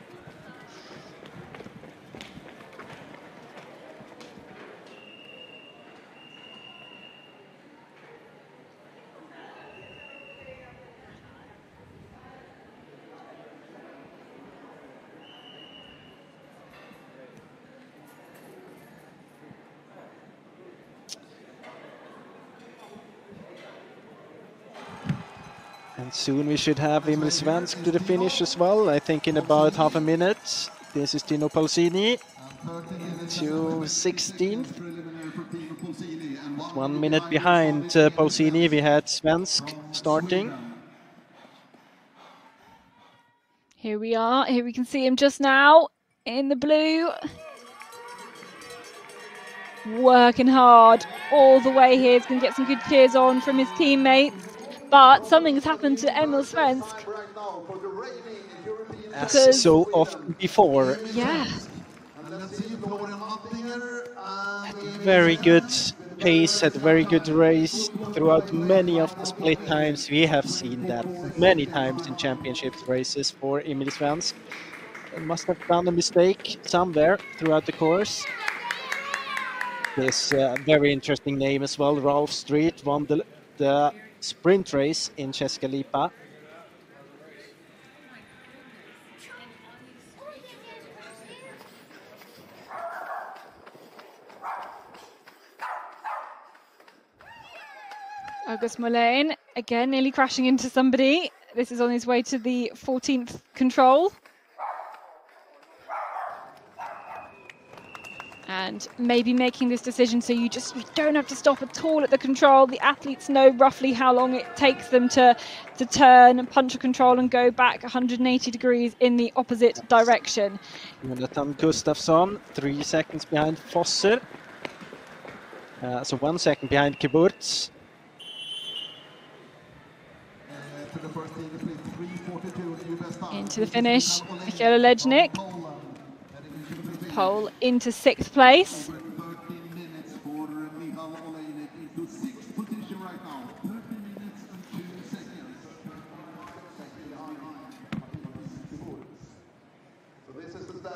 Soon we should have Emil Svensk to the finish as well, I think in about half a minute. This is Dino Polsini to 16th. 1 minute behind Polsini, we had Svensk starting. Here we are, here we can see him just now in the blue. Working hard all the way here, he's going to get some good cheers on from his teammates. But something's happened to Emil Svensk. As so often before. Yeah. Very good pace, at very good race throughout many of the split times. We have seen that many times in championship races for Emil Svensk. must have done a mistake somewhere throughout the course. This very interesting name as well, Ralph Street, won the sprint race in Česká Lípa. August Moulin, again, nearly crashing into somebody. This is on his way to the 14th control. And maybe making this decision so you don't have to stop at all at the control. The athletes know roughly how long it takes them to turn and punch a control and go back 180 degrees in the opposite direction. Jonathan Gustafsson, 3 seconds behind Fosser. So 1 second behind Kibbutz. Into the finish, Michaela Lejnik. Pole into 6th place.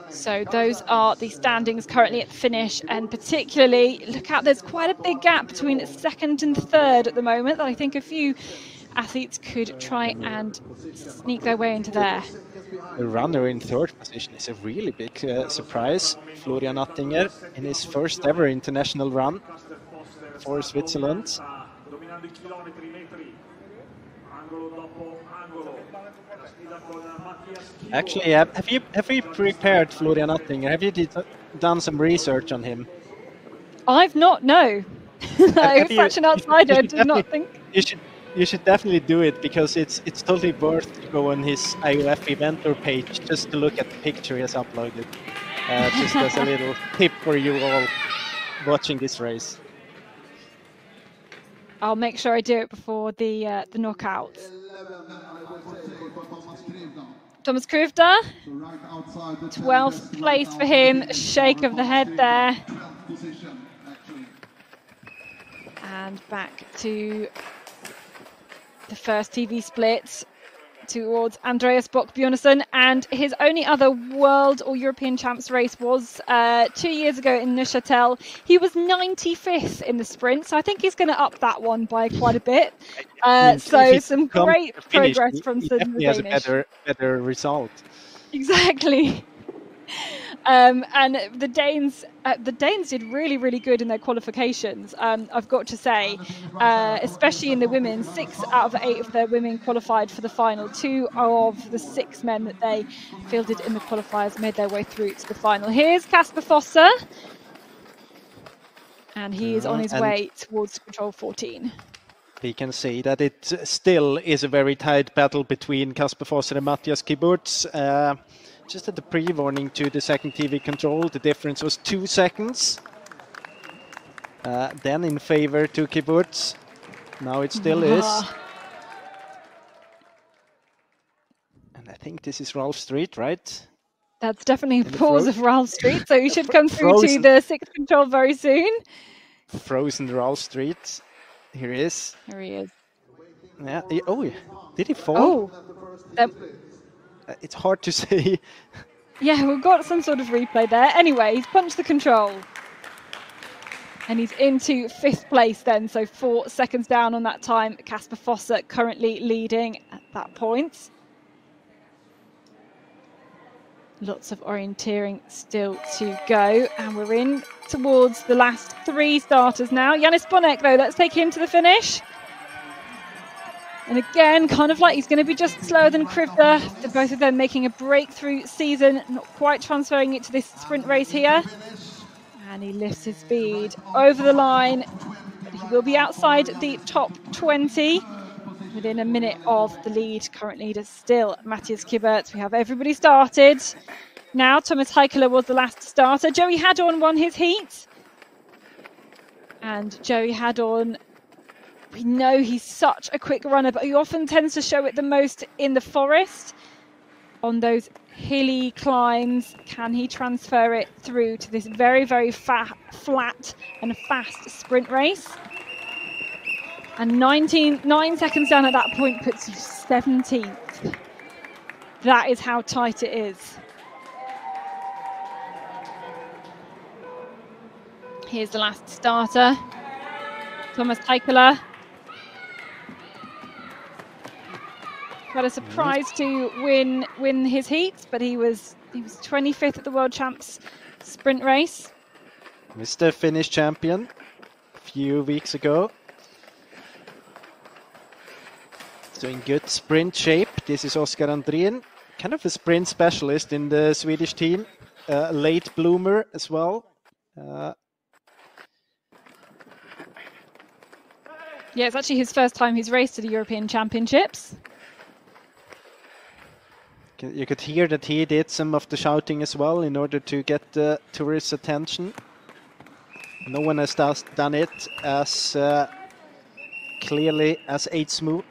So those are the standings currently at finish, and particularly, look out, there's quite a big gap between 2nd and 3rd at the moment that I think a few athletes could try and sneak their way into there. The runner in 3rd position is a really big surprise. Florian Attinger in his first ever international run for Switzerland. Actually, have you prepared Florian Attinger? Have you done some research on him? I've not, no. I was such an outsider, I did not think. You should definitely do it, because it's totally worth to go on his IOF Inventor page just to look at the picture he has uploaded. Just as a little tip for you all watching this race. I'll make sure I do it before the knockouts. Thomas Krifter, 12th place for him. Shake of the head there. And back to the first TV split towards Andreas Bock-Bjornsson, and his only other World or European Champs race was 2 years ago in Neuchâtel. He was 95th in the sprint, so I think he's going to up that one by quite a bit. So some great progress from Sven. He has a better result. Exactly. And the Danes did really, really good in their qualifications, I've got to say, especially in the women. 6 out of 8 of their women qualified for the final. 2 of the 6 men that they fielded in the qualifiers made their way through to the final. Here's Kasper Fosser, and he is on his way towards control 14. We can see that it still is a very tight battle between Kasper Fosser and Matthias Kibbutz. Just at the pre-warning to the 2nd TV control, the difference was 2 seconds. Then in favor to Kibbutz. Now it still is. And I think this is Ralph Street, right? That's definitely a pause of Ralph Street, so you should come through to the 6th control very soon. Frozen Ralph Street. Here he is. Here he is. Yeah. Oh, did he fall? Oh. It's hard to see. Yeah, we've got some sort of replay there. Anyway, he's punched the control. And he's into 5th place then, so 4 seconds down on that time. Kasper Fosser currently leading at that point. Lots of orienteering still to go. And we're in towards the last 3 starters now. Janis Bonek, though, let's take him to the finish. And again, kind of like he's going to be just slower than Krivda. The both of them making a breakthrough season, not quite transferring it to this sprint race here. And he lifts his speed over the line. But he will be outside the top 20 within a minute of the lead. Current leader still Matthias Kibbutz. We have everybody started. Now Thomas Heikela was the last starter. Joey Hadorn won his heat. And Joey Hadorn, we know he's such a quick runner, but he often tends to show it the most in the forest on those hilly climbs. Can he transfer it through to this very, very flat and fast sprint race? And 9 seconds down at that point puts you 17th. That is how tight it is. Here's the last starter, Thomas Heikela. Got a surprise to win his heat, but he was 25th at the World Champs sprint race. Mr. Finnish champion a few weeks ago. So in good sprint shape. This is Oscar Andrian, kind of a sprint specialist in the Swedish team. Late bloomer as well. Yeah, it's actually his first time he's raced at the European Championships. You could hear that he did some of the shouting as well in order to get the tourists' attention. No one has done it as clearly as Aidsmo.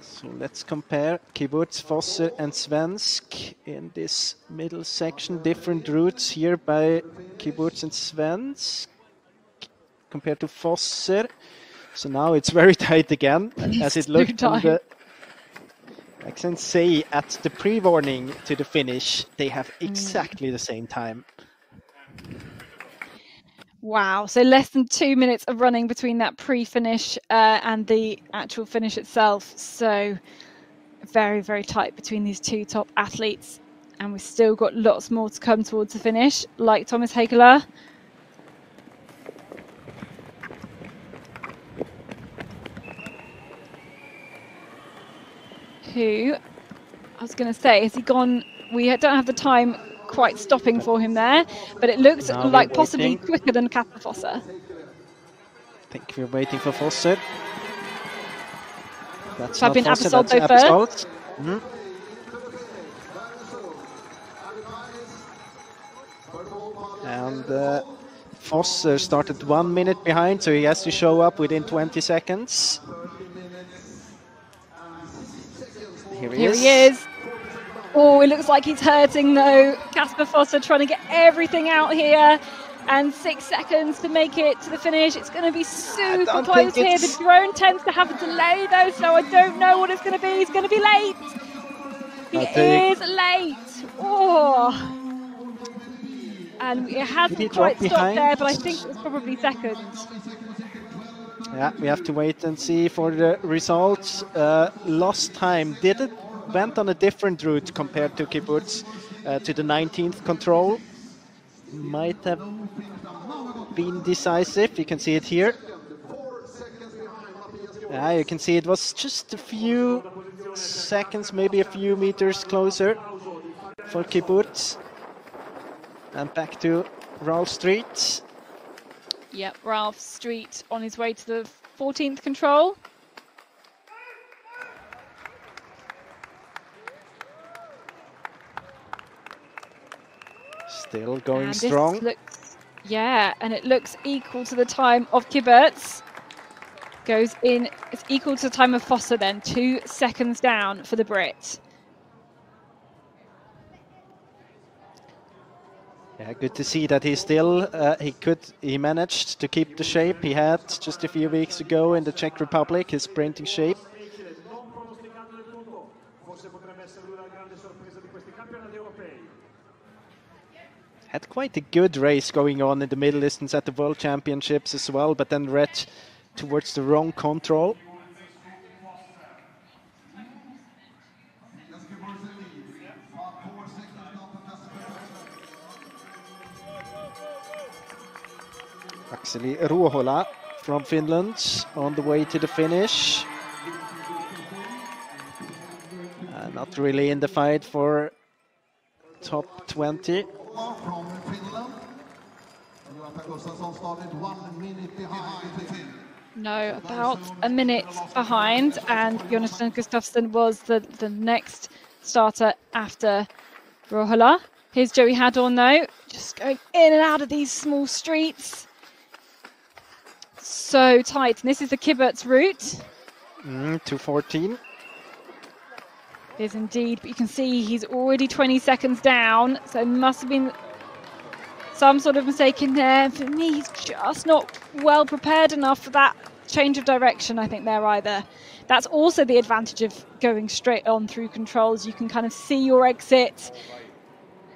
So let's compare Kibbutz, Fosser and Svensk in this middle section. Different routes here by Kibbutz and Svensk compared to Fosser. So now it's very tight again, as it looked on the... I can say at the pre-warning to the finish, they have exactly the same time. Wow, so less than 2 minutes of running between that pre-finish and the actual finish itself. So very, very tight between these two top athletes. And we've still got lots more to come towards the finish, like Thomas Heikela. Who, I was going to say, has he gone? We don't have the time quite stopping for him there, but it looks like possibly quicker than Kasper Fosser. I think we're waiting for Fosser. That's Fabian Abasol, though, first. And Fosser started 1 minute behind, so he has to show up within 20 seconds. Here he is. Oh, it looks like he's hurting though. Kasper Fosser trying to get everything out here. And 6 seconds to make it to the finish. It's going to be super close here. The drone tends to have a delay though, so I don't know what it's going to be. He's going to be late. He is late. Oh. And it hasn't quite stopped there, but I think it was probably seconds. Yeah, we have to wait and see for the results. Lost time went on a different route compared to Kibbutz, to the 19th control. Might have been decisive. You can see it here. Yeah, you can see it was just a few seconds, maybe a few meters closer for Kibbutz. And back to Ralph Street. Yep, Ralph Street on his way to the 14th control. Still going and strong. And it looks equal to the time of Kibbutz. Goes in, it's equal to the time of Fosser then, 2 seconds down for the Brit. Yeah, good to see that he still he managed to keep the shape he had just a few weeks ago in the Czech Republic, his sprinting shape. Had quite a good race going on in the middle distance at the World Championships as well, but then read towards the wrong control. Actually, Ruohola from Finland on the way to the finish. Not really in the fight for top 20. No, about a minute behind, and Jonathan Gustafsson was the next starter after Ruohola. Here's Joey Hadorn though, just going in and out of these small streets. So tight, and this is the Kibbutz route. 2:14. It is indeed, but you can see he's already 20 seconds down, so must have been some sort of mistake in there. For me, he's just not well prepared enough for that change of direction, I think, there either. That's also the advantage of going straight on through controls. You can kind of see your exit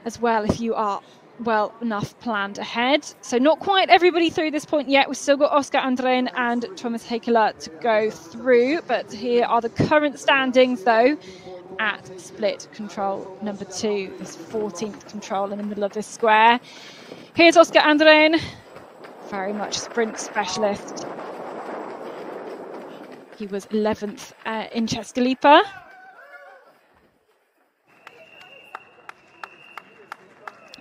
as well if you are well enough planned ahead. So not quite everybody through this point yet. We've still got Oscar Andrian and Thomas Heikela to go through, but here are the current standings though at split control number 2, this 14th control in the middle of this square. Here's Oscar Andrian, very much sprint specialist. He was 11th in Česká Lípa.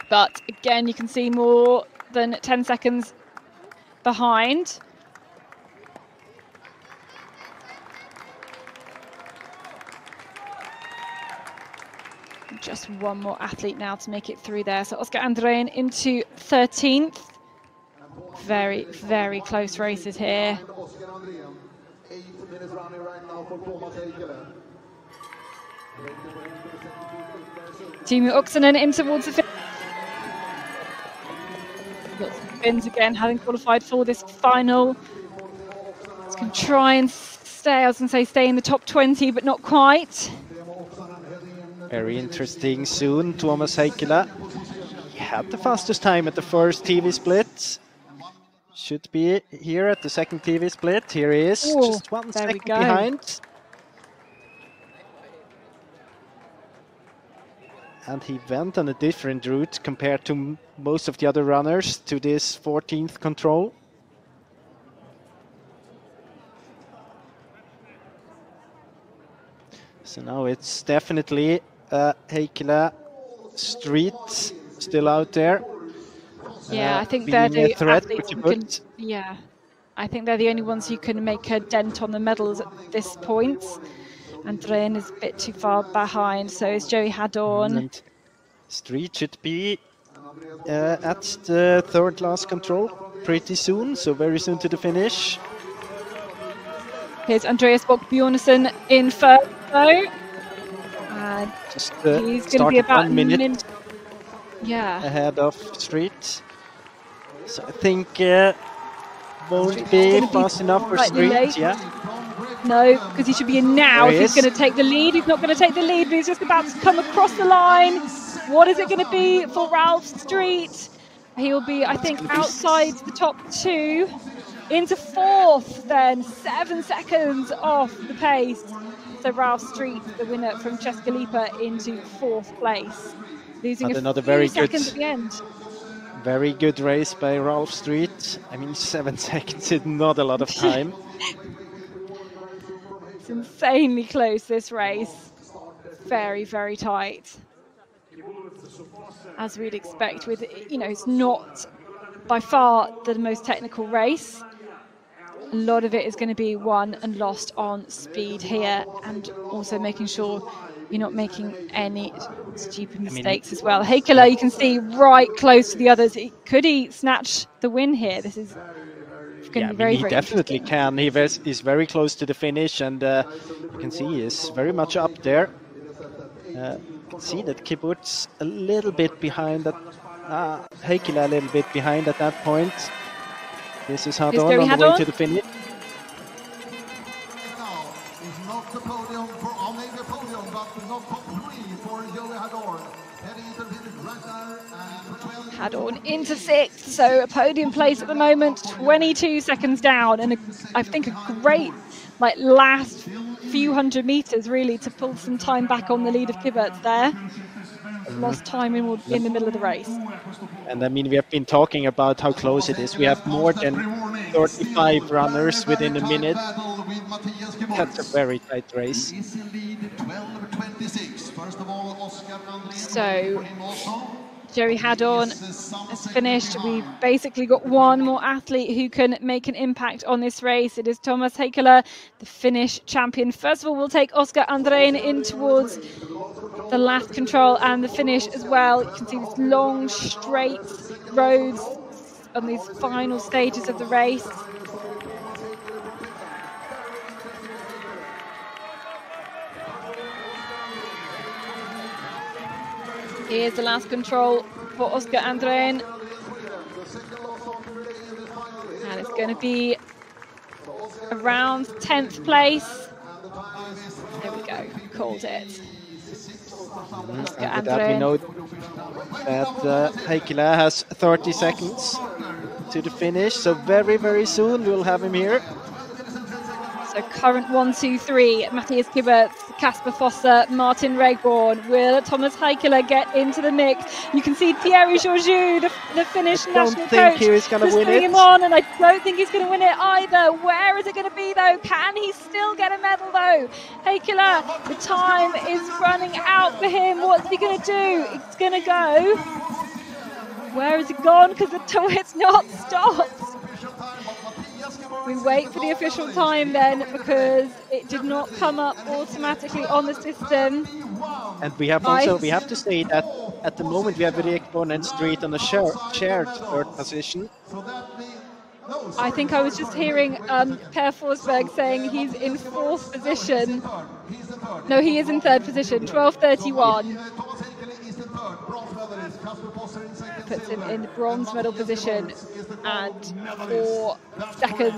But again, you can see more than 10 seconds behind. Just one more athlete now to make it through there. So Oscar Andrian into 13th. Very, very close races here. 8 minutes running right now for Thomas Heikela. Timo Oksanen in towards the finish. Lots of wins again, having qualified for this final. Just can try and stay, I was going to say stay in the top 20, but not quite. Very interesting soon, Thomas Heikela. He had the fastest time at the first TV split. Should be here at the second TV split. Here he is, just 1 second behind. And he went on a different route compared to most of the other runners to this 14th control. So now it's definitely Heikela Street still out there. Yeah, I think they're the athletes who can, yeah, I think they're the only ones who can make a dent on the medals at this point. Andrian is a bit too far behind, so is Joey Hadorn. And Street should be at the third last control pretty soon, so very soon to the finish. Here's Andreas Bock-Bjornsson in first, though. Just he's going to be about 1 minute. Yeah. Ahead of Street. So I think won't be fast enough for Street, late. Yeah. No, because he should be in now if he's going to take the lead. He's not going to take the lead, but he's just about to come across the line. What is it going to be for Ralph Street? He'll be, I think, outside the top 2. Into 4th then, 7 seconds off the pace. So Ralph Street, the winner from Česká Lípa, into 4th place. Losing and another very good, at the end. Very good race by Ralph Street. I mean, 7 seconds is not a lot of time. It's insanely close, this race. Very, very tight. As we'd expect with, you know, it's not by far the most technical race. A lot of it is going to be won and lost on speed here, and also making sure you're not making any stupid mistakes as well. Heikela, you can see right close to the others. Could he snatch the win here? This is going to be very, very definitely can. He is very close to the finish, and you can see he is very much up there. You can see that Kibbutz a little bit behind that. Heikela a little bit behind at that point. This is Hadorn on the way to the finish. Hadorn into 6th, so a podium place at the moment, 22 seconds down, and I think a great last few hundred meters really to pull some time back on the lead of Kibbutz there. Lost time in the middle of the race. And I mean, we have been talking about how close it is. We have more than 35 runners within a minute. That's a very tight race. So Joey Hadorn has finished. We've basically got one more athlete who can make an impact on this race. It is Thomas Heikela, the Finnish champion. First of all, we'll take Oscar Andrian in towards the last control and the finish as well. You can see these long, straight roads on these final stages of the race. Here's the last control for Oscar Andrian. And it's going to be around 10th place. There we go, called it. And that we know that Heikela has 30 seconds to the finish, so very, very soon we'll have him here. So current 1, 2, 3, Matthias Kibbutz, Kasper Fosser, Martin Regborn. Will Thomas Heikela get into the mix? You can see Thierry Georgiou, the Finnish national coach, who's putting him on, and I don't think he's going to win it either. Where is it going to be, though? Can he still get a medal, though? Heikela, the time is running out for him. What's he going to do? It's going to go. Where is it gone? Because it's not stopped. We wait for the official time then, because it did not come up automatically on the system. And we have also, we have to say that at the moment we have Regborn and Street on the shared third position. I think I was just hearing Per Forsberg saying he's in fourth position. No, he is in third position, 12:31. Puts him in the bronze medal position and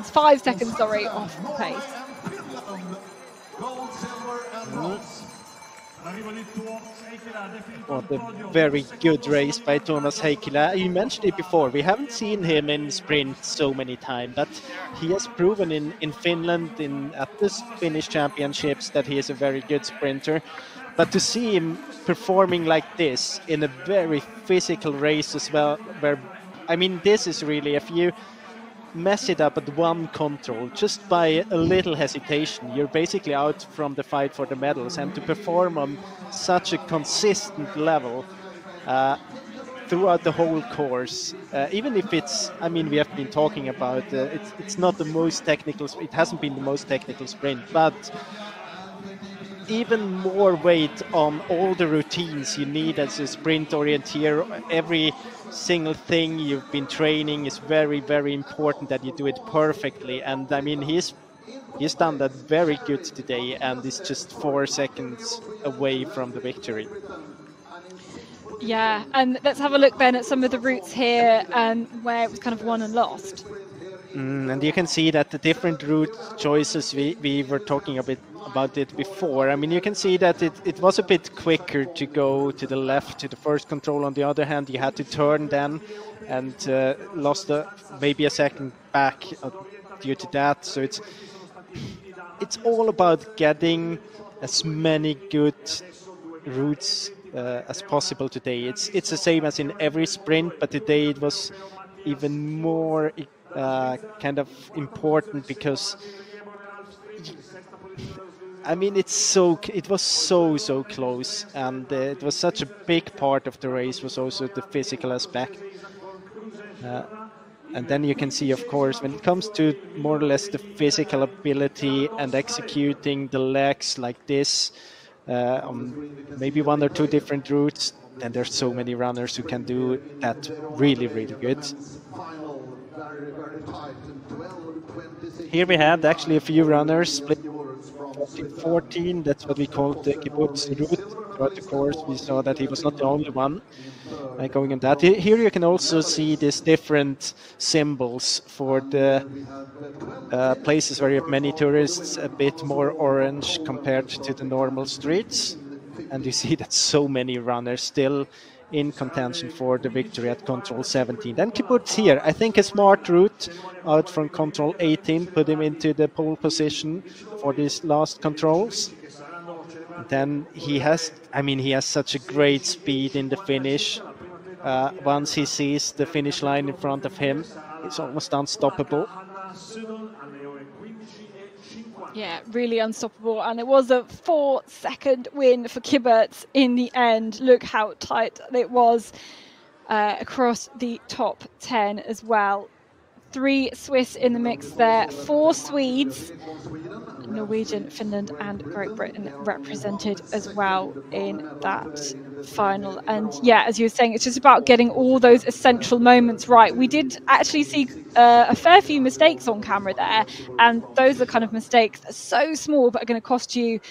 5 seconds, sorry, off the pace. What a very good race by Thomas Heikela. You mentioned it before, we haven't seen him in sprint so many times, but he has proven in Finland, at this Finnish championships, that he is a very good sprinter. But to see him performing like this in a very physical race as well, where, I mean, this is really, if you mess it up at one control, just by a little hesitation, you're basically out from the fight for the medals. And to perform on such a consistent level throughout the whole course, even if it's, I mean, we have been talking about, it's not the most technical, it hasn't been the most technical sprint, but even more weight on all the routines you need as a sprint orienteer. Every single thing you've been training is very, very important that you do it perfectly. And I mean, he's done that very good today, and is just 4 seconds away from the victory. Yeah, and let's have a look then at some of the routes here where it was kind of won and lost. And you can see that the different route choices, we were talking a bit about it before. I mean, you can see that it was a bit quicker to go to the left, to the first control. On the other hand, you had to turn then and lost maybe a second back due to that. So it's all about getting as many good routes as possible today. It's the same as in every sprint, but today it was even more kind of important, because I mean it was so close, and it was such a big part of the race was also the physical aspect. And then you can see, of course, when it comes to more or less the physical ability and executing the legs like this on maybe one or two different routes, then there's so many runners who can do that really, really good. Here we had actually a few runners split 14. That's what we called the Kibbutz route. But of course, we saw that he was not the only one going on that. Here you can also see these different symbols for the places where you have many tourists, a bit more orange compared to the normal streets. And you see that so many runners still in contention for the victory at control 17. Then Kibbutz here, I think a smart route out from control 18 put him into the pole position for these last controls. Then he has such a great speed in the finish. Once he sees the finish line in front of him, it's almost unstoppable. Yeah, really unstoppable. And it was a 4-second win for Kibbutz in the end. Look how tight it was across the top 10 as well. 3 Swiss in the mix there, 4 Swedes, Norwegian, Finland and Great Britain represented as well in that final. And yeah, as you were saying, it's just about getting all those essential moments right. We did actually see a fair few mistakes on camera there, and those are kind of mistakes that are so small but are going to cost you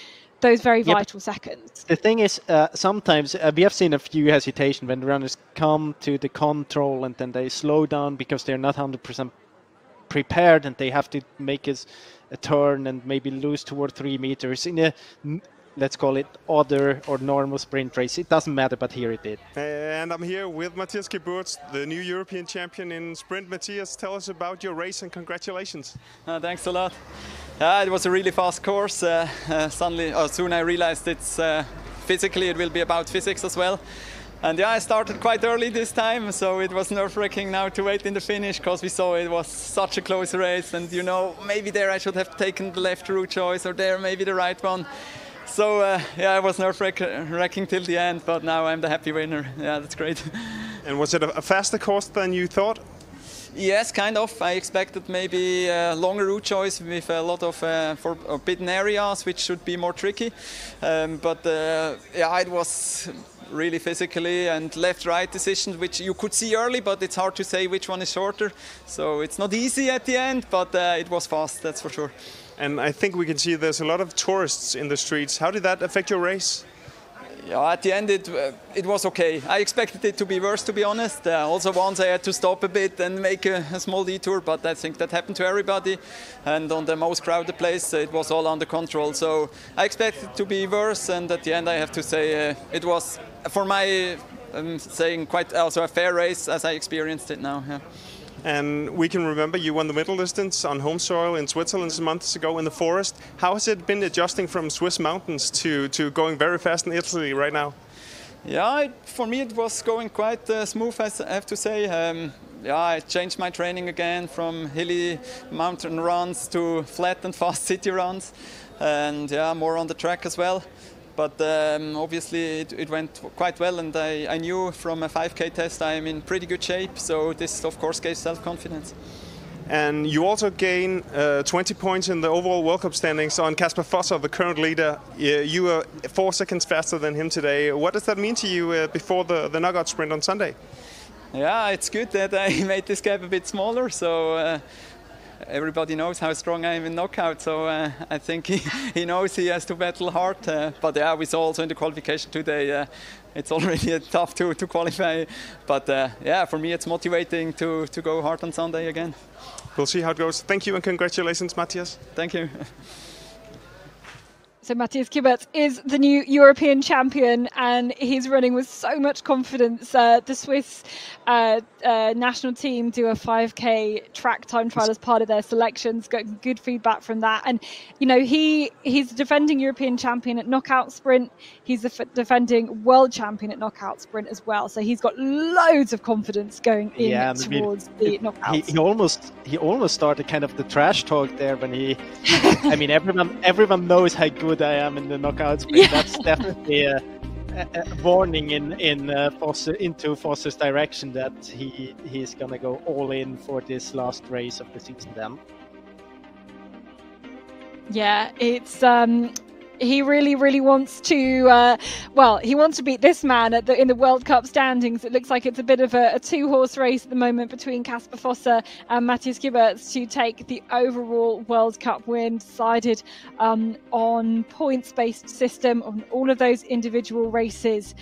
those very vital seconds. The thing is, sometimes we have seen a few hesitation when the runners come to the control and then they slow down because they're not 100% prepared and they have to make a turn and maybe lose 2 or 3 meters. In a let's call it other or normal sprint race. It doesn't matter, but here it did. And I'm here with Matthias Kibbutz, the new European champion in sprint. Matthias, tell us about your race and congratulations. Thanks a lot. It was a really fast course. Soon I realized it's physically, it will be about physics as well. And yeah, I started quite early this time, so it was nerve-wracking now to wait in the finish, because we saw it was such a close race, and you know, maybe there I should have taken the left route choice, or there maybe the right one. So yeah, it was nerve-wracking till the end, but now I'm the happy winner. Yeah, that's great. And was it a faster course than you thought? Yes, kind of. I expected maybe a longer route choice with a lot of forbidden areas, which should be more tricky. Yeah, it was really physically and left-right decisions, which you could see early, but it's hard to say which one is shorter. So it's not easy at the end, but it was fast, that's for sure. And I think we can see there's a lot of tourists in the streets. How did that affect your race? Yeah, at the end it was okay. I expected it to be worse, to be honest. Also once I had to stop a bit and make a small detour, but I think that happened to everybody. And on the most crowded place, it was all under control. So I expected it to be worse, and at the end I have to say it was, for my saying, quite also a fair race as I experienced it now. Yeah. And we can remember you won the middle distance on home soil in Switzerland some months ago in the forest. How has it been adjusting from Swiss mountains to going very fast in Italy right now? Yeah, for me it was going quite smooth, I have to say. Yeah, I changed my training again from hilly mountain runs to flat and fast city runs. And yeah, more on the track as well. But obviously it went quite well, and I knew from a 5K test I'm in pretty good shape, so this of course gave self-confidence. And you also gain 20 points in the overall World Cup standings on Kasper Fosser, the current leader. You are 4 seconds faster than him today. What does that mean to you before the knockout sprint on Sunday? Yeah, it's good that I made this gap a bit smaller, so everybody knows how strong I am in knockout, so I think he knows he has to battle hard. But yeah, we saw also in the qualification today, it's already tough to qualify. But yeah, for me it's motivating to go hard on Sunday again. We'll see how it goes. Thank you and congratulations, Matthias. Thank you. So Matthias Kibbutz is the new European champion, and he's running with so much confidence. The Swiss national team do a 5K track time trial as part of their selections, got good feedback from that. And, you know, he's defending European champion at knockout sprint. He's the defending world champion at knockout sprint as well. So he's got loads of confidence going in towards the knockout. He almost started kind of the trash talk there when he, I mean, everyone knows how good I am in the knockouts, but yeah. That's definitely a warning into Fosser's direction that he's gonna go all in for this last race of the season then. Yeah, it's he really wants to well, he wants to beat this man at in the World Cup standings. It looks like it's a bit of a two-horse race at the moment between Kasper Fosser and Matthias Kibbutz to take the overall World Cup win, decided on points-based system on all of those individual races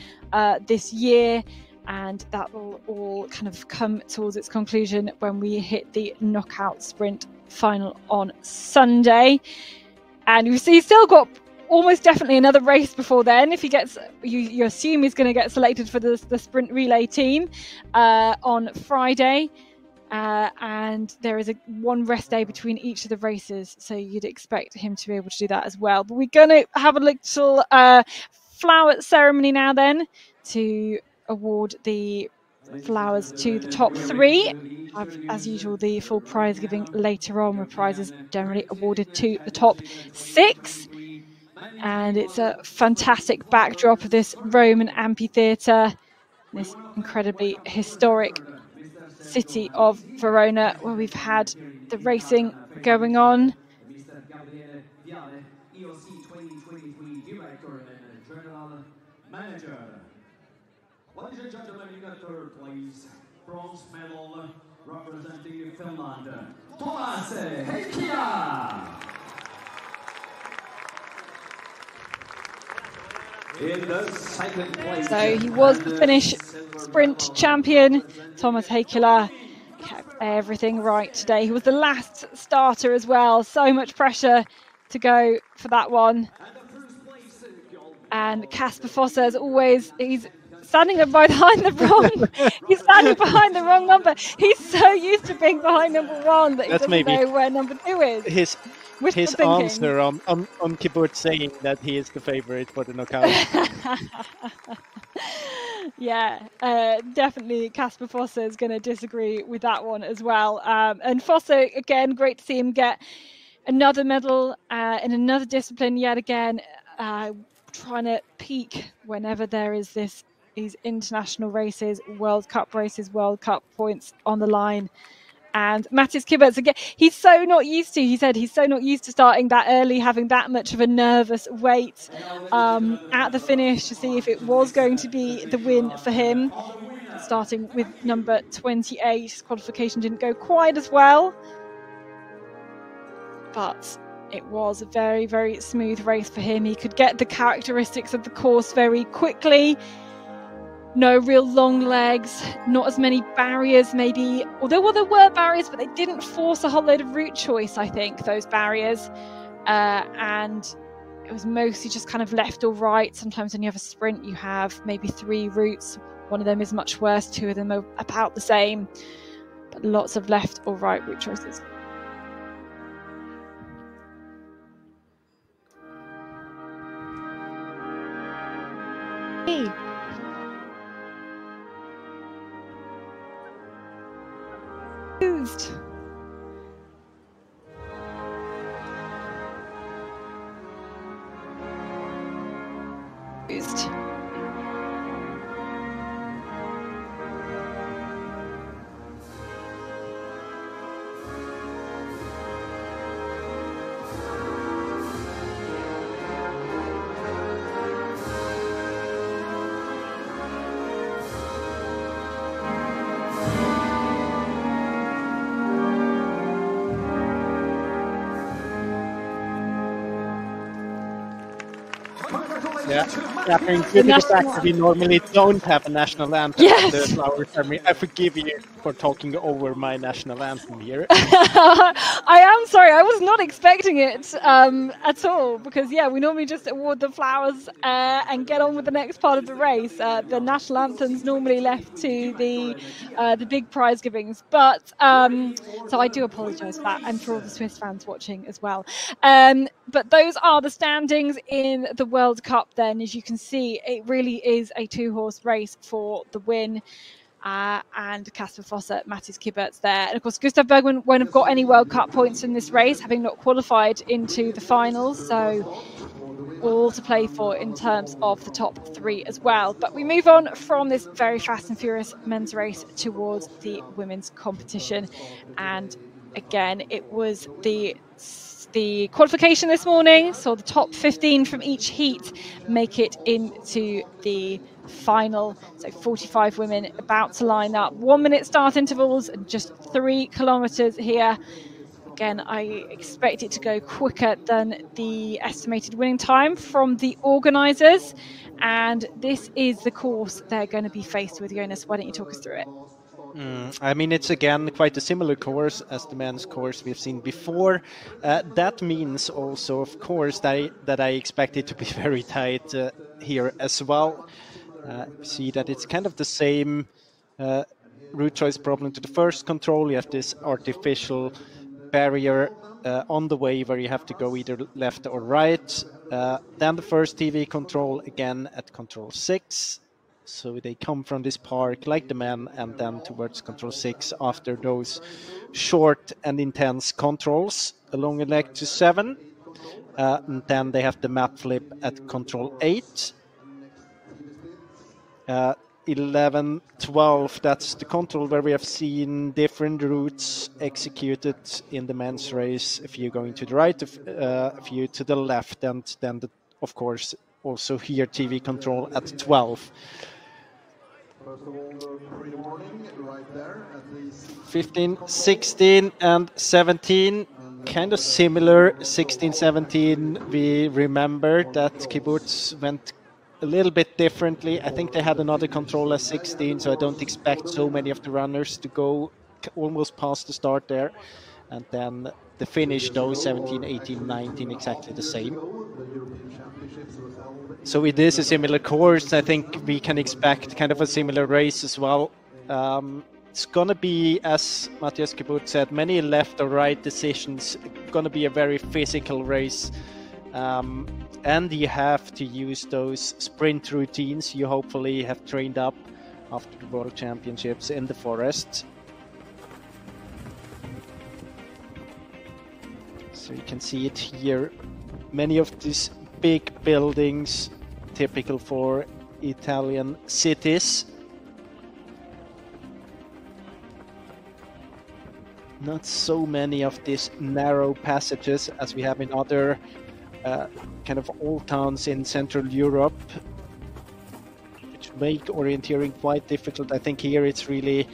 this year. And that will all kind of come towards its conclusion when we hit the knockout sprint final on Sunday. And we see he's still got almost definitely another race before then. If he gets, you assume he's going to get selected for the sprint relay team on Friday, and there is one rest day between each of the races, so you'd expect him to be able to do that as well. But we're going to have a little flower ceremony now then to award the flowers to the top three. As usual, the full prize giving later on, with prizes generally awarded to the top six. And it's a fantastic backdrop of this Roman amphitheatre, this incredibly historic city of Verona, where we've had the racing going on. Ladies and gentlemen, in the third place, bronze medal, representing Finland, Thomas Heikela. So he was the Finnish sprint champion. Thomas Heikela kept everything right today. He was the last starter as well. So much pressure to go for that one. And Kasper Fosser, as always, he's standing behind the wrong. He's standing behind the wrong number. He's so used to being behind number one that he doesn't know where number two is. His answer on Kibbutz saying that he is the favorite for the knockout. Yeah, definitely Kasper Fosser is going to disagree with that one as well. And Fosser, again, great to see him get another medal in another discipline yet again, trying to peak whenever there is these international races, World Cup races, World Cup points on the line. And Matthias Kibbutz, again, he's so not used to, he said, he's so not used to starting that early, having that much of a nervous wait at the finish to see if it was going to be the win for him. Starting with number 28, his qualification didn't go quite as well. But it was a very, very smooth race for him. He could get the characteristics of the course very quickly. No real long legs, not as many barriers maybe, although well, there were barriers, but they didn't force a whole load of route choice, I think, those barriers. And it was mostly just kind of left or right. Sometimes when you have a sprint, you have maybe three routes. One of them is much worse, two of them are about the same, but lots of left or right route choices. Hey. Yeah, I mean, due to the fact that we normally don't have a national anthem. Yes. The flower ceremony. I forgive you for talking over my national anthem here. I am sorry, I was not expecting it at all, because yeah, we normally just award the flowers and get on with the next part of the race. The national anthem's normally left to the big prize givings, but so I do apologise for that, and for all the Swiss fans watching as well. But those are the standings in the World Cup then. As you can see, it really is a two-horse race for the win. And Kasper Fosser, Matthias Kibbutz there. And of course, Gustav Berryman won't have got any World Cup points in this race, having not qualified into the finals. So all to play for in terms of the top three as well. But we move on from this very fast and furious men's race towards the women's competition. And again, it was the qualification this morning, saw the top 15 from each heat make it into the final. So 45 women about to line up, 1 minute start intervals, and just 3 kilometers here. Again, I expect it to go quicker than the estimated winning time from the organizers. And this is the course they're going to be faced with. Jonas, why don't you talk us through it? I mean, it's again quite a similar course as the men's course we've seen before. That means also, of course, that I expect it to be very tight here as well. See that it's kind of the same route choice problem to the first control. You have this artificial barrier on the way where you have to go either left or right. Then the first TV control again at control 6. So they come from this park like the men, and then towards control 6 after those short and intense controls along a leg to 7. And then they have the map flip at control 8. 11, 12, that's the control where we have seen different routes executed in the men's race. A few going to the right, a few to the left, and then, of course, also here TV control at 12. 15, 16 and 17, kind of similar. 16, 17, we remember that Kibbutz went a little bit differently. I think they had another control at 16, so I don't expect so many of the runners to go almost past the start there. And then The finish, though, 17, 18, 19, exactly the same. So it is a similar course. I think we can expect kind of a similar race as well. It's going to be, as Matthias Kibbutz said, many left or right decisions. Going to be a very physical race. And you have to use those sprint routines you hopefully have trained up after the World Championships in the forest. So you can see it here. Many of these big buildings, typical for Italian cities. Not so many of these narrow passages as we have in other kind of old towns in Central Europe, which make orienteering quite difficult. I think here it's really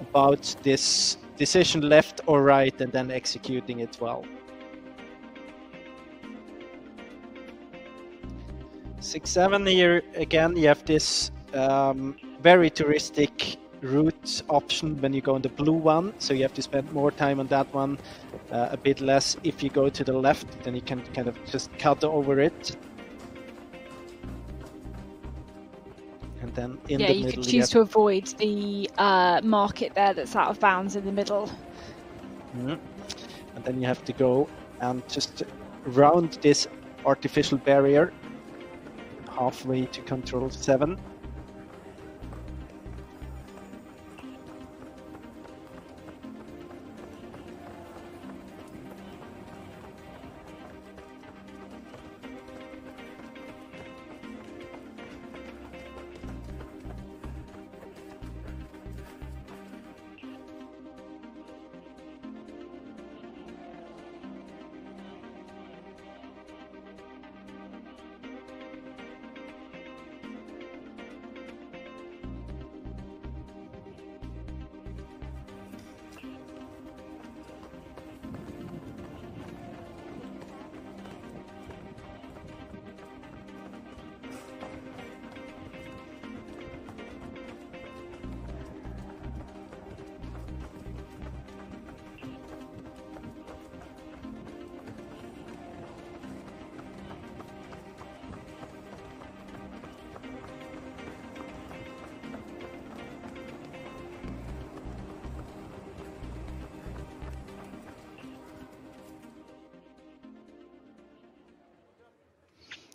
about this decision left or right and then executing it well. 6-7 here again, you have this very touristic route option when you go on the blue one, so you have to spend more time on that one, a bit less if you go to the left, then you can kind of just cut over it. And then in the middle, you can choose to avoid the market there that's out of bounds in the middle. Mm-hmm. And then you have to go and just round this artificial barrier halfway to Control 7.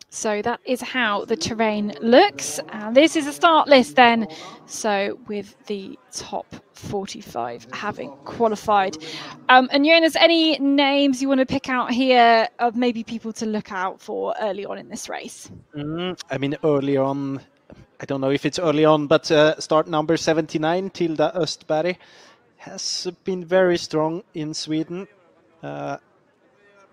So that is how the terrain looks. And this is a start list then. So with the top 45 having qualified. And Jonas, any names you want to pick out here of maybe people to look out for early on in this race? I mean, early on, I don't know if it's early on, but start number 79, Tilda Östberg, has been very strong in Sweden.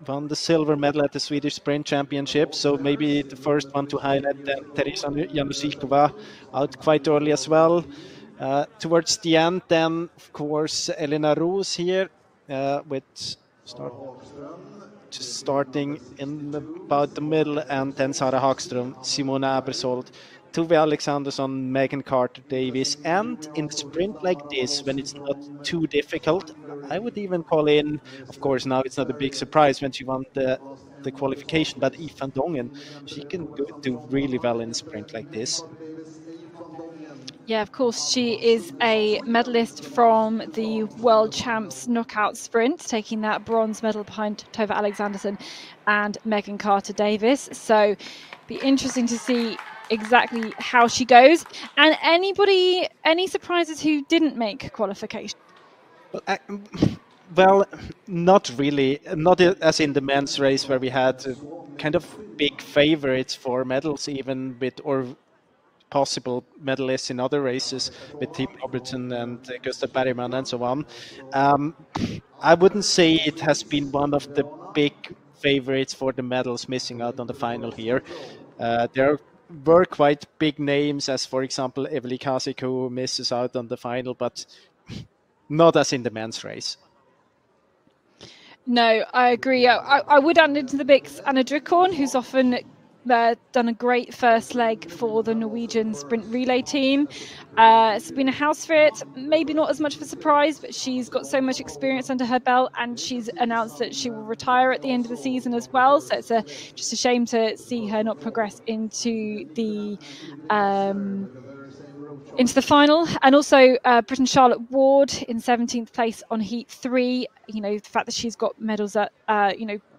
Won the silver medal at the Swedish Sprint Championship, so maybe the first one to highlight. Then Teresa Janusikova out quite early as well. Towards the end, then of course Elena Roos here, with starting in about the middle, and then Sara Hagström, Simona Abersold, Tuve Alexandersson, Megan Carter Davis, and in sprint like this, when it's not too difficult, I would even call in, of course, now it's not a big surprise when she won the qualification, but Yves van Dongen, she can do really well in sprint like this. Yeah, of course, she is a medalist from the World Champs knockout sprint, taking that bronze medal behind Tove Alexandersson and Megan Carter Davis. So be interesting to see exactly how she goes. And anybody, any surprises who didn't make qualification? Well, not really. Not as in the men's race where we had kind of big favorites for medals, even with or possible medalists in other races with Tim Robertson and Gustav Berryman and so on. I wouldn't say it has been one of the big favorites for the medals missing out on the final here. There were quite big names, as for example Eveli Kasik, who misses out on the final, but not as in the men's race. No, I agree. I would add into the mix Anna Drykorn, who's often done a great first leg for the Norwegian sprint relay team. Sabina Hausfried, maybe not as much of a surprise, but she's got so much experience under her belt, and she's announced that she will retire at the end of the season as well. So it's just a shame to see her not progress into the final. And also Britain's Charlotte Ward in 17th place on heat 3. You know, the fact that she's got medals at,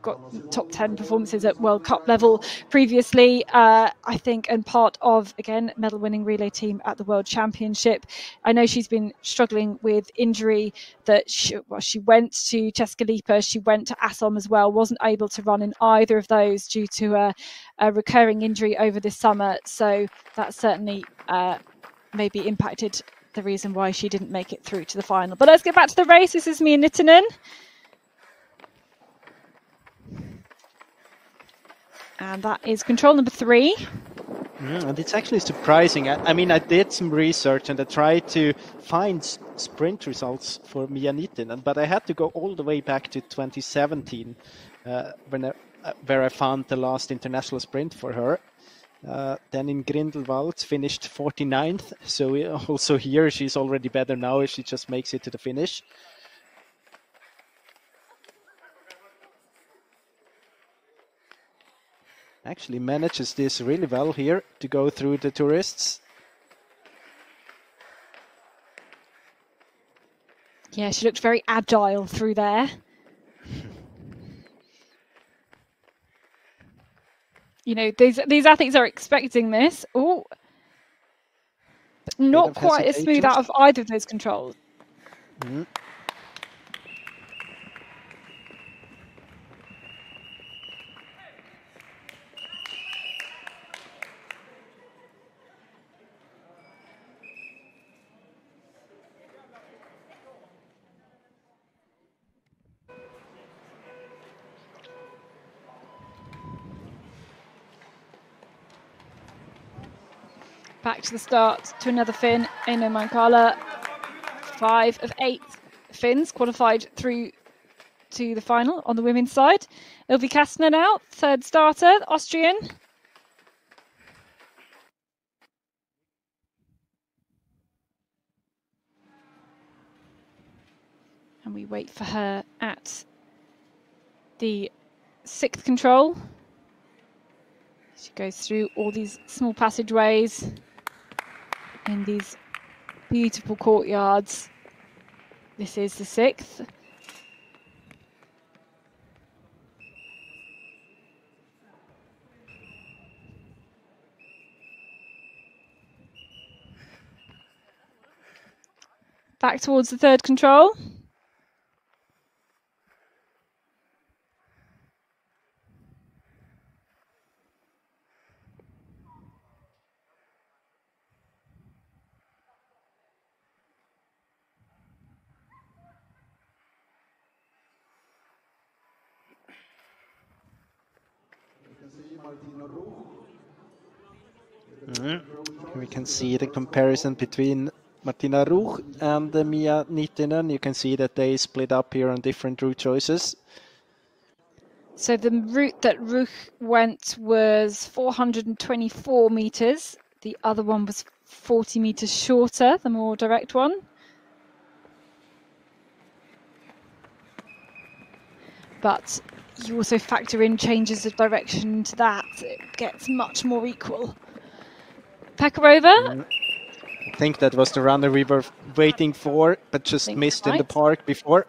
got top 10 performances at World Cup level previously, I think, and part of, again, medal winning relay team at the World Championship. I know she's been struggling with injury, that she went to Česká Lípa, she went to Assom as well, wasn't able to run in either of those due to a recurring injury over this summer. So that certainly maybe impacted the reason why she didn't make it through to the final. But let's get back to the race. This is Mia Nittinen. And that is control number 3. And it's actually surprising. I mean, I did some research and I tried to find sprint results for Mia Nittinen, but I had to go all the way back to 2017 where I found the last international sprint for her. Then in Grindelwald finished 49th, so also here she's already better now if she just makes it to the finish. Actually manages this really well here to go through the tourists. Yeah, she looked very agile through there. You know, these athletes are expecting this. Oh, not quite as smooth out of either of those controls. Mm-hmm. Back to the start to another Finn, Eino Mankala. 5 of 8 Finns qualified through to the final on the women's side. Ilvi Kastner now, third starter, Austrian. And we wait for her at the 6th control. She goes through all these small passageways in these beautiful courtyards. This is the 6th. Back towards the 3rd control. We can see the comparison between Martina Ruch and Mia Nittinen. You can see that they split up here on different route choices. So the route that Ruch went was 424 meters. The other one was 40 meters shorter, the more direct one. But you also factor in changes of direction to that. It gets much more equal. Pekarova? I think that was the runner we were waiting for, but just missed in the park before.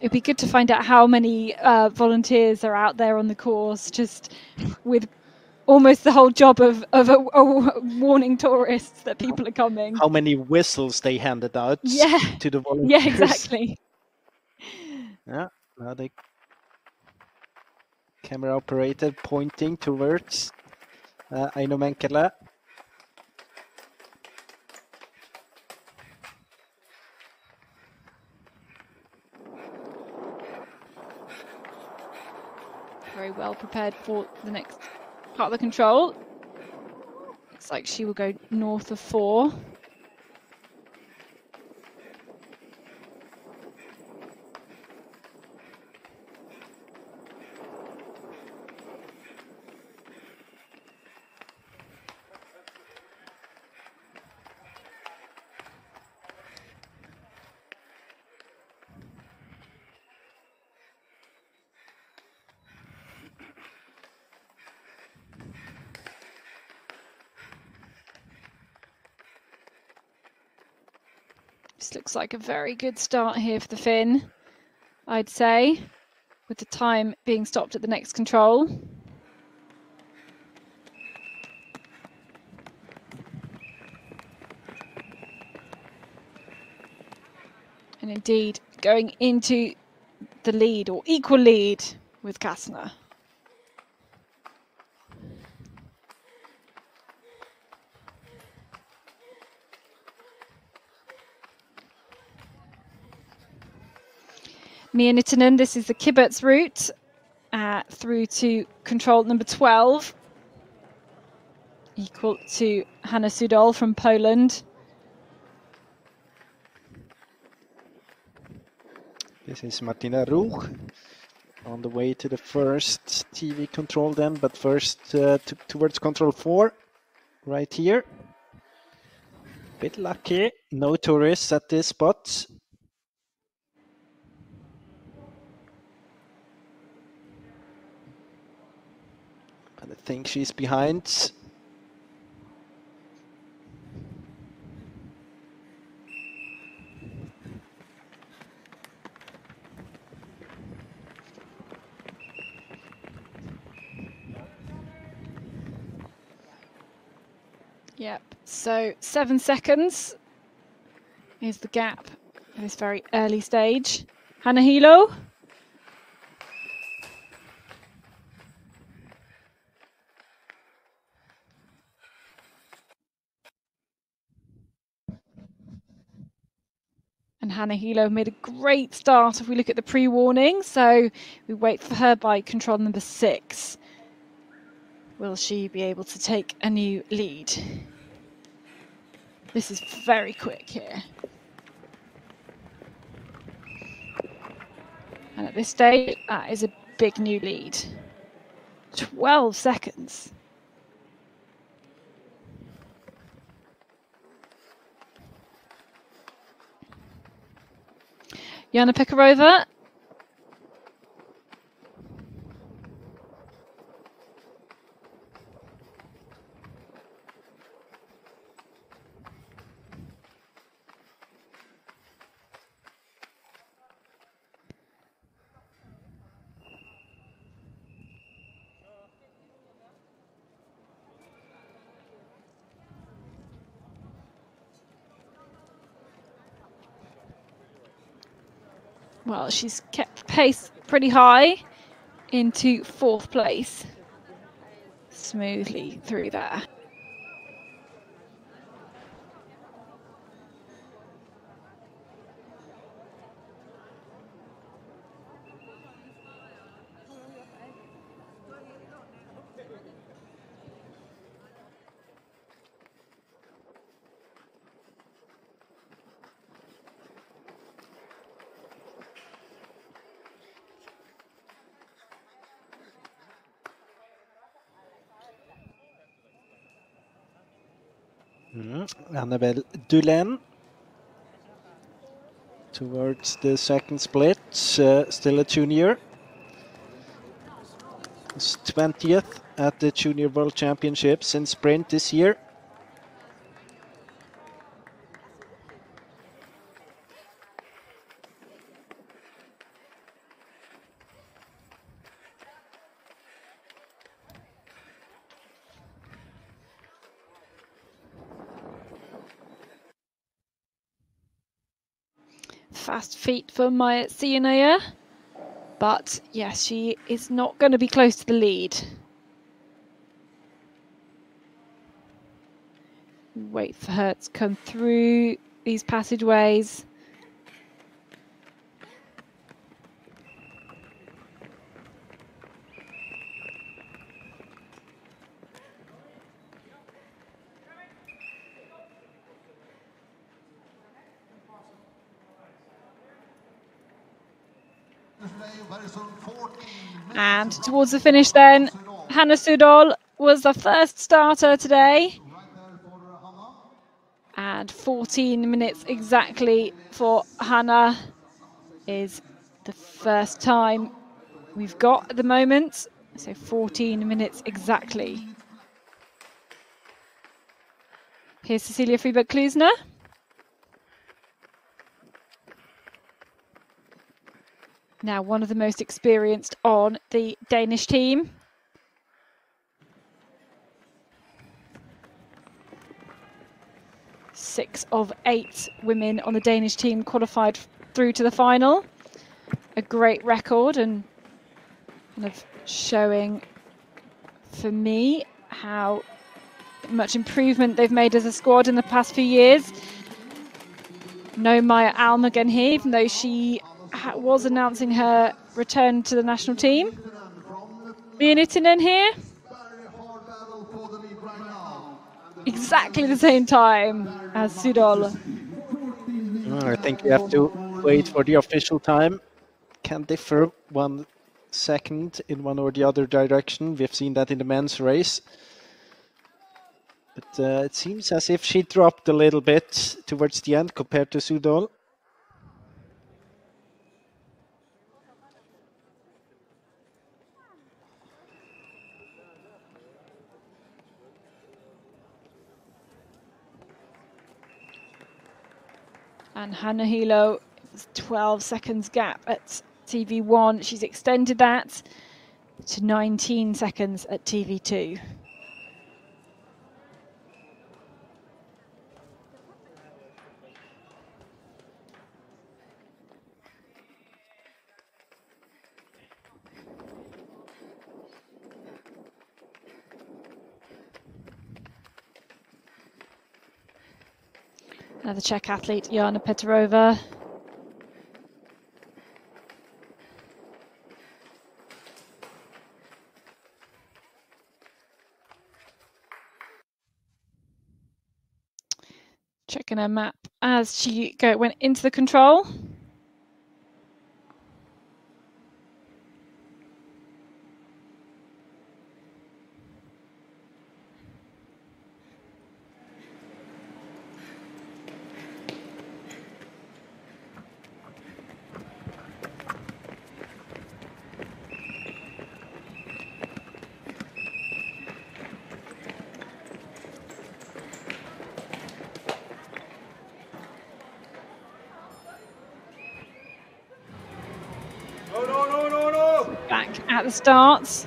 It'd be good to find out how many volunteers are out there on the course, just with almost the whole job of warning tourists that people are coming. How many whistles they handed out to the volunteers. Yeah, exactly. Yeah, now the camera operator pointing towards Eino Menkälä. well prepared for the next part of the control. Looks like she will go north of 4. Looks like a very good start here for the Finn, I'd say, with the time being stopped at the next control. And indeed going into the lead or equal lead with Kastner. Mia Nittanen, this is the Kibbutz route through to control number 12, equal to Hanna Sudol from Poland. This is Martina Ruch on the way to the first TV control then, but first towards control 4, right here. Bit lucky, no tourists at this spot. I think she's behind. Yep, so 7 seconds is the gap at this very early stage. Hanna Hilo. And Hanna Hilo made a great start if we look at the pre-warning, so we wait for her by control number 6. Will she be able to take a new lead? This is very quick here. And at this stage, that is a big new lead. 12 seconds. Jana Pekarova. Well, she's kept pace pretty high into 4th place. Smoothly through there. Annabelle Dulaine towards the second split, still a junior. It's 20th at the Junior World Championships in sprint this year. Fast feet for Maya Sienaya, but yes, she is not going to be close to the lead. Wait for her to come through these passageways. And towards the finish then, Hanna Sudol was the first starter today. And 14 minutes exactly for Hanna is the first time we've got at the moment. So 14 minutes exactly. Here's Cecilia Friberg-Klusner. Now one of the most experienced on the Danish team. Six of 8 women on the Danish team qualified through to the final. A great record, and kind of showing for me how much improvement they've made as a squad in the past few years. No Maya Almgren here, even though she was announcing her return to the national team. Mia Nittinen here. Exactly the same time as Sudol. I think you have to wait for the official time. Can differ 1 second in one or the other direction. We've seen that in the men's race. But it seems as if she dropped a little bit towards the end compared to Sudol. And Hanna Hilo, 12 seconds gap at TV1. She's extended that to 19 seconds at TV2. Another Czech athlete, Jana Peterova. Checking her map as she went into the control. The starts.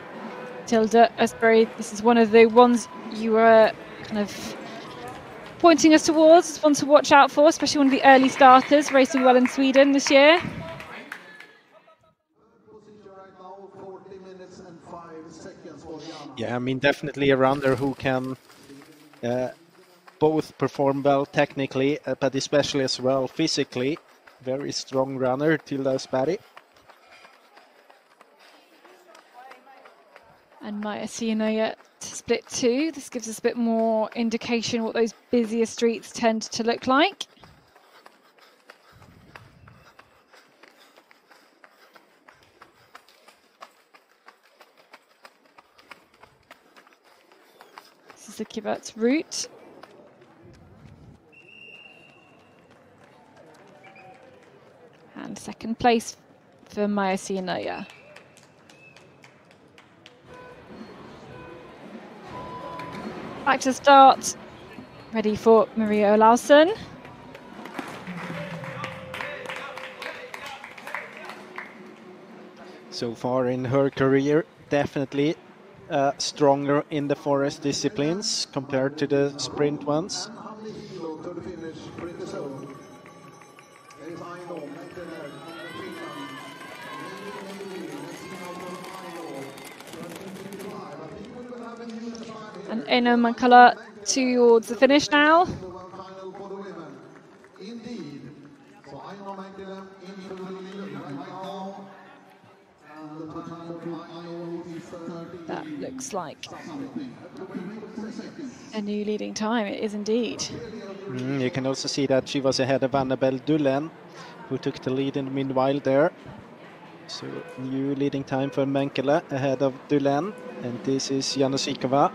Tilda Östberg, this is one of the ones you were kind of pointing us towards, it's one to watch out for, especially one of the early starters, racing well in Sweden this year. Yeah, I mean, definitely a runner who can both perform well technically, but especially as well physically. Very strong runner, Tilda Östberg. And Maja Sienoja to split 2. This gives us a bit more indication what those busier streets tend to look like. This is the Kibbutz route. And second place for Maja Sienoja. Back to start, ready for Maria Olausson. So far in her career, definitely stronger in the forest disciplines compared to the sprint ones. And Eno Mankala towards the finish now. That looks like a new leading time. It is indeed. You can also see that she was ahead of Annabelle Dullen, who took the lead in the meanwhile there. So new leading time for Menkela ahead of Dulen, and this is Janosikova.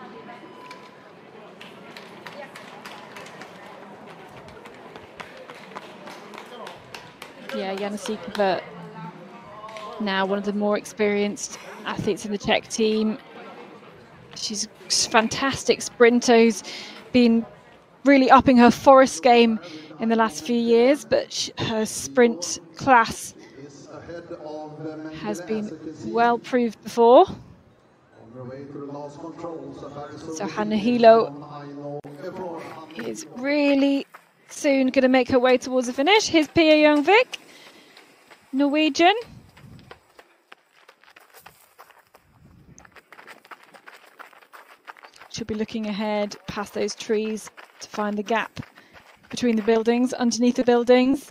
Yeah, Janosikova now one of the more experienced athletes in the Czech team. She's a fantastic sprinter who's been really upping her forest game in the last few years, but her sprint class has been well proved before. So Hanna Hilo is really soon going to make her way towards the finish. Here's Pia Ljungvik, Norwegian. She'll be looking ahead past those trees to find the gap between the buildings, underneath the buildings.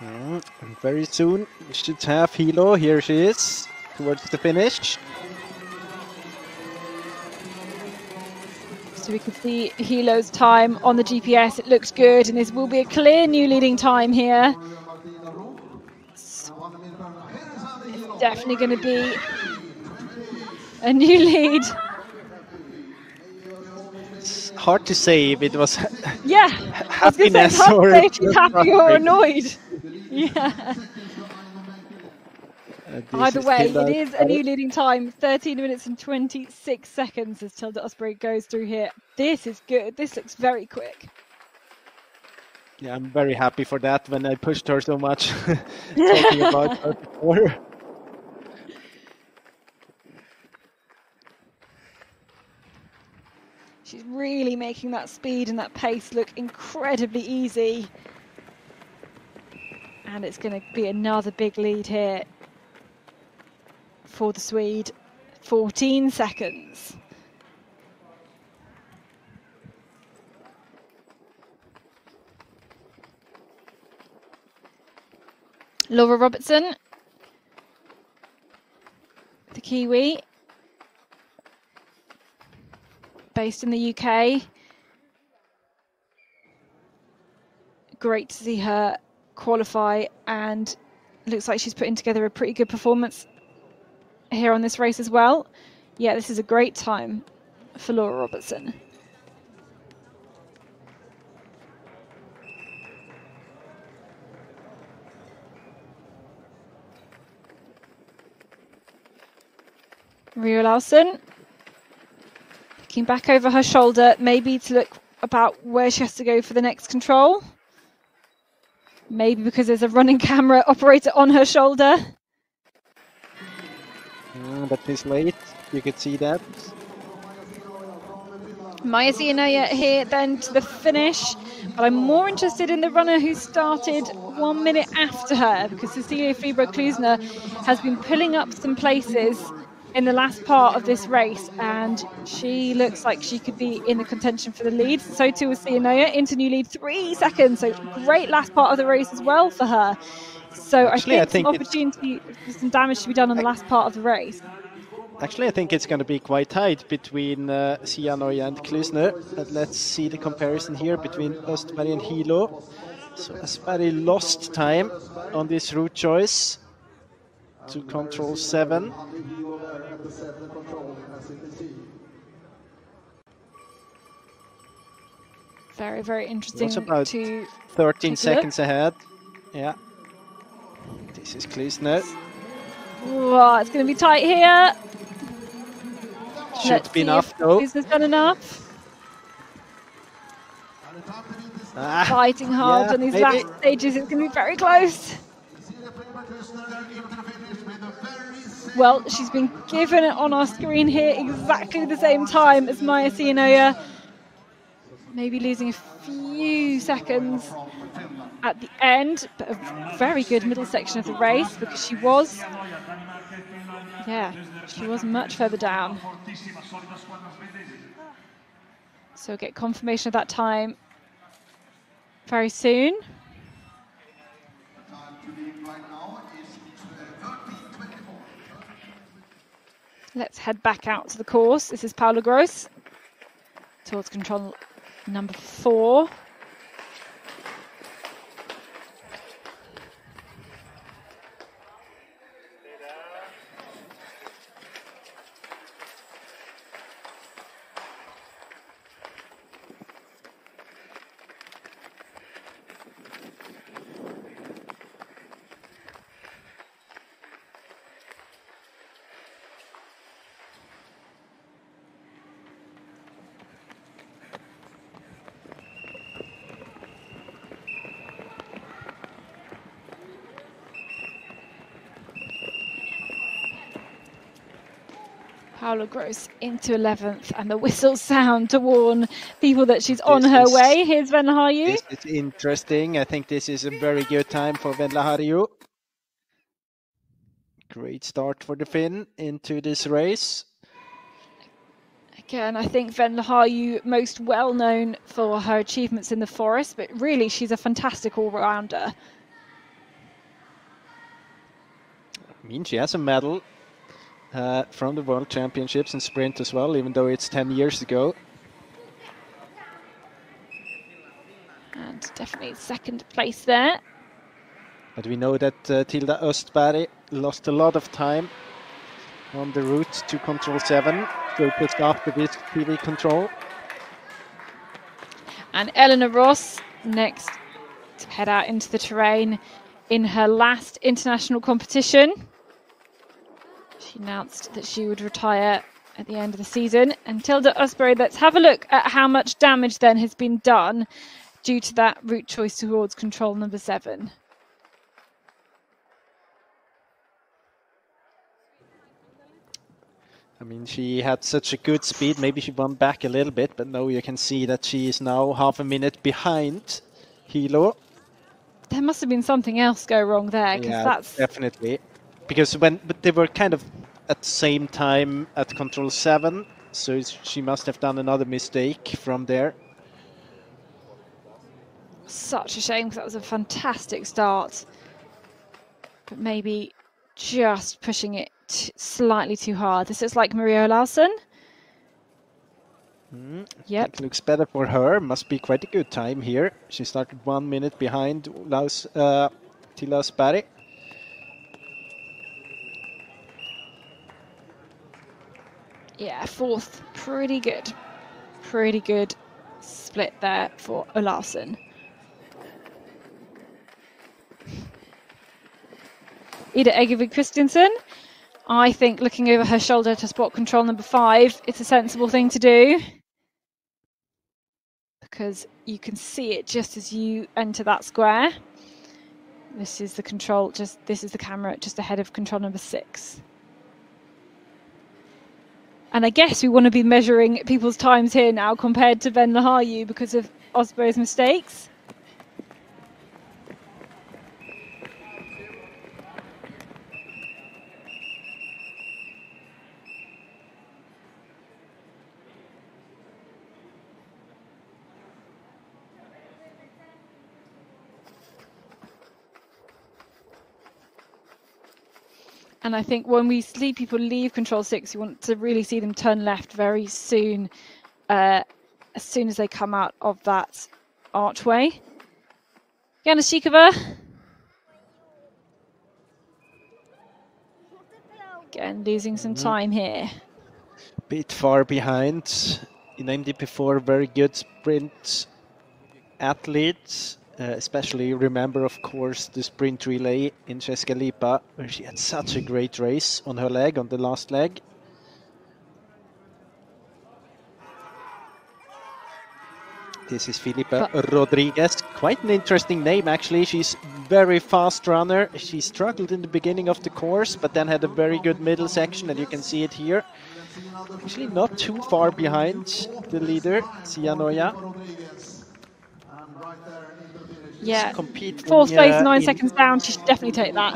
And very soon we should have Hilo. Here she is towards the finish. So we can see Hilo's time on the GPS. It looks good, and this will be a clear new leading time here. So it's definitely going to be a new lead. It's hard to say if it was happiness or happy or annoyed. Yeah. Either way, it is a new leading time, 13 minutes and 26 seconds as Tilda Östberg goes through here. This is good. This looks very quick. Yeah, I'm very happy for that when I pushed her so much, talking about her before. She's really making that speed and that pace look incredibly easy. And it's going to be another big lead here for the Swede, 14 seconds. Laura Robertson, the Kiwi, based in the UK. Great to see her qualify, and looks like she's putting together a pretty good performance here on this race as well. Yeah, this is a great time for Laura Robertson. Rio Larson, looking back over her shoulder, maybe to look about where she has to go for the next control. Maybe because there's a running camera operator on her shoulder. But it's late, you could see that. Maja Zienaya here then to the finish, but I'm more interested in the runner who started 1 minute after her, because Cecilia Fibro-Klusner has been pulling up some places in the last part of this race, and she looks like she could be in the contention for the lead. So too was Zienaya, into new lead, 3 seconds, so great last part of the race as well for her. So actually, I think some damage to be done on the last part of the race. Actually, I think it's going to be quite tight between Zienaya and Klusner. But let's see the comparison here between Östberg and Hilo. So Östberg lost time on this route choice to control 7. Very, very interesting. It's about 13 seconds ahead. Yeah. This is Klusner. Wow, it's going to be tight here. Should be enough, though. Klusner's done enough. Fighting hard on these last stages. It's going to be very close. Well, she's been given it on our screen here exactly the same time as Maja Zienaya. Maybe losing a few seconds at the end, but a very good middle section of the race, because she was, she was much further down. So get confirmation of that time very soon. right now is 13:24. Let's head back out to the course. This is Paola Gross towards control number 4. Paola Gross into 11th, and the whistle sound to warn people that she's on her way. Here's Venla Harju. It's interesting. I think this is a very good time for Venla Harju. Great start for the Finn into this race. Again, I think Venla Harju most well known for her achievements in the forest, but really she's a fantastic all-rounder. I mean, she has a medal from the World Championships in sprint as well, even though it's 10 years ago. And definitely second place there. But we know that Tilda Östberg lost a lot of time on the route to Control 7, focused after this TV control. And Elena Roos next to head out into the terrain in her last international competition. She announced that she would retire at the end of the season. And Tilda Östberg, let's have a look at how much damage then has been done due to that route choice towards control number 7. I mean, she had such a good speed. Maybe she won back a little bit, but now you can see that she is now half a minute behind Hilo. There must have been something else go wrong there, because yeah, that's definitely. Because but they were kind of at the same time at Control 7, so she must have done another mistake from there. Such a shame, because that was a fantastic start. But maybe just pushing it slightly too hard. This is like Maria Larsson. Yep. It looks better for her. Must be quite a good time here. She started 1 minute behind Tilda Östberg. Yeah, 4th, pretty good split there for Olarsson. Ida Egevig Christensen, I think looking over her shoulder to spot control number 5, it's a sensible thing to do, because you can see it just as you enter that square. This is the control, this is the camera just ahead of control number 6. And I guess we want to be measuring people's times here now compared to Venla Harju because of Östberg's mistakes. And I think when we see people leave Control 6, you want to really see them turn left very soon, as soon as they come out of that archway. Yana Shikova. Again, losing some time here. Bit far behind. You named it before, very good sprint athletes. Especially you remember, of course, the sprint relay in Česká Lípa, where she had such a great race on her leg, on the last leg. This is Filipa Rodriguez, quite an interesting name actually. She's very fast runner. She struggled in the beginning of the course, but then had a very good middle section, and you can see it here. Actually not too far behind the leader, Sia Noya. Yeah, 4th place, 9 seconds down, she should definitely take that.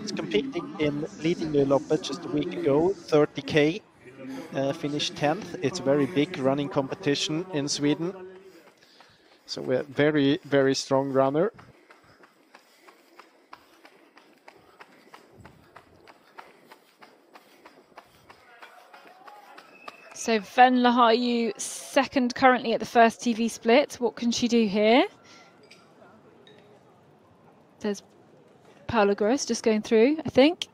She's competing in Lidingö-loppet just a week ago, 30k, finished 10th. It's a very big running competition in Sweden. So we're very, very strong runner. So Ven Lahayu second currently at the first TV split. What can she do here? There's Paola Gross just going through, I think.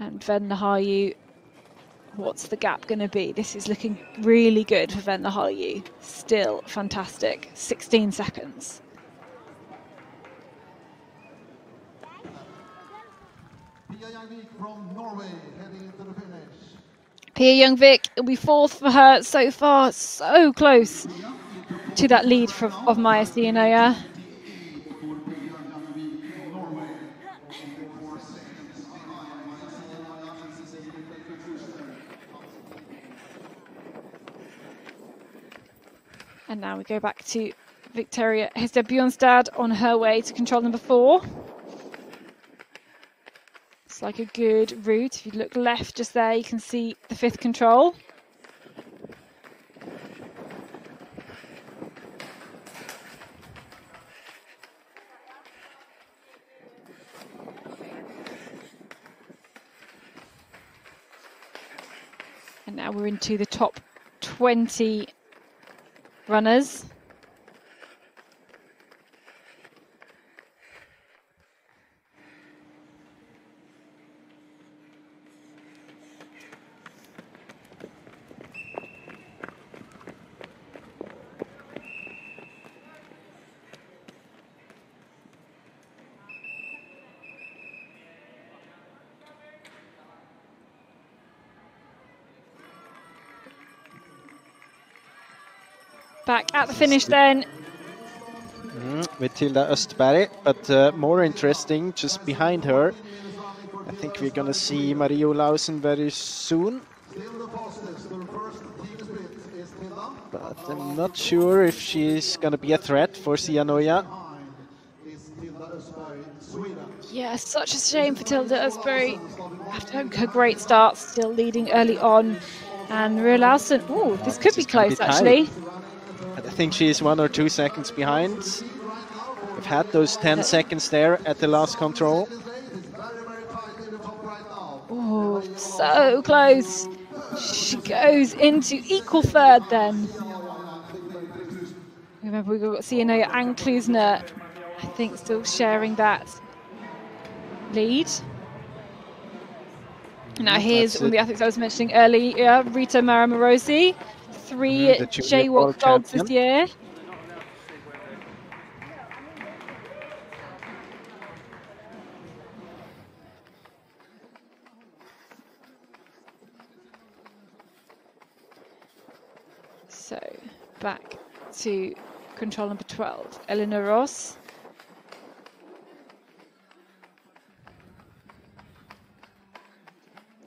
And Ven Lahayu, what's the gap going to be? This is looking really good for Ven Lahayu. Still fantastic. 16 seconds. Pia Jungvik from Norway heading into the finish. Pia Jungvik will be fourth for her so far, so close to that lead of Maja Sihanoja. And now we go back to Victoria Hestad Bjornstad on her way to control number 4. It's like a good route. If you look left just there, you can see the 5th control. And now we're into the top 20 runners. Back at the finish then. With Tilda Östberg, but more interesting, just behind her. I think we're going to see Maria Olausen very soon. But I'm not sure if she's going to be a threat for Sihanoja. Yeah, such a shame for Tilda Östberg. After her great start, still leading early on. And Maria Olausen, oh, this could be close actually. I think she is 1 or 2 seconds behind. We've had those 10 seconds there at the last control. Oh, so close. She goes into equal third then. Remember, we've got Sihanoja and Klusner, I think, still sharing that lead. Now here's all the athletes I was mentioning earlier. Rita Maramorosi, 3 J-Walk golds this year. So back to control number 12, Elena Roos.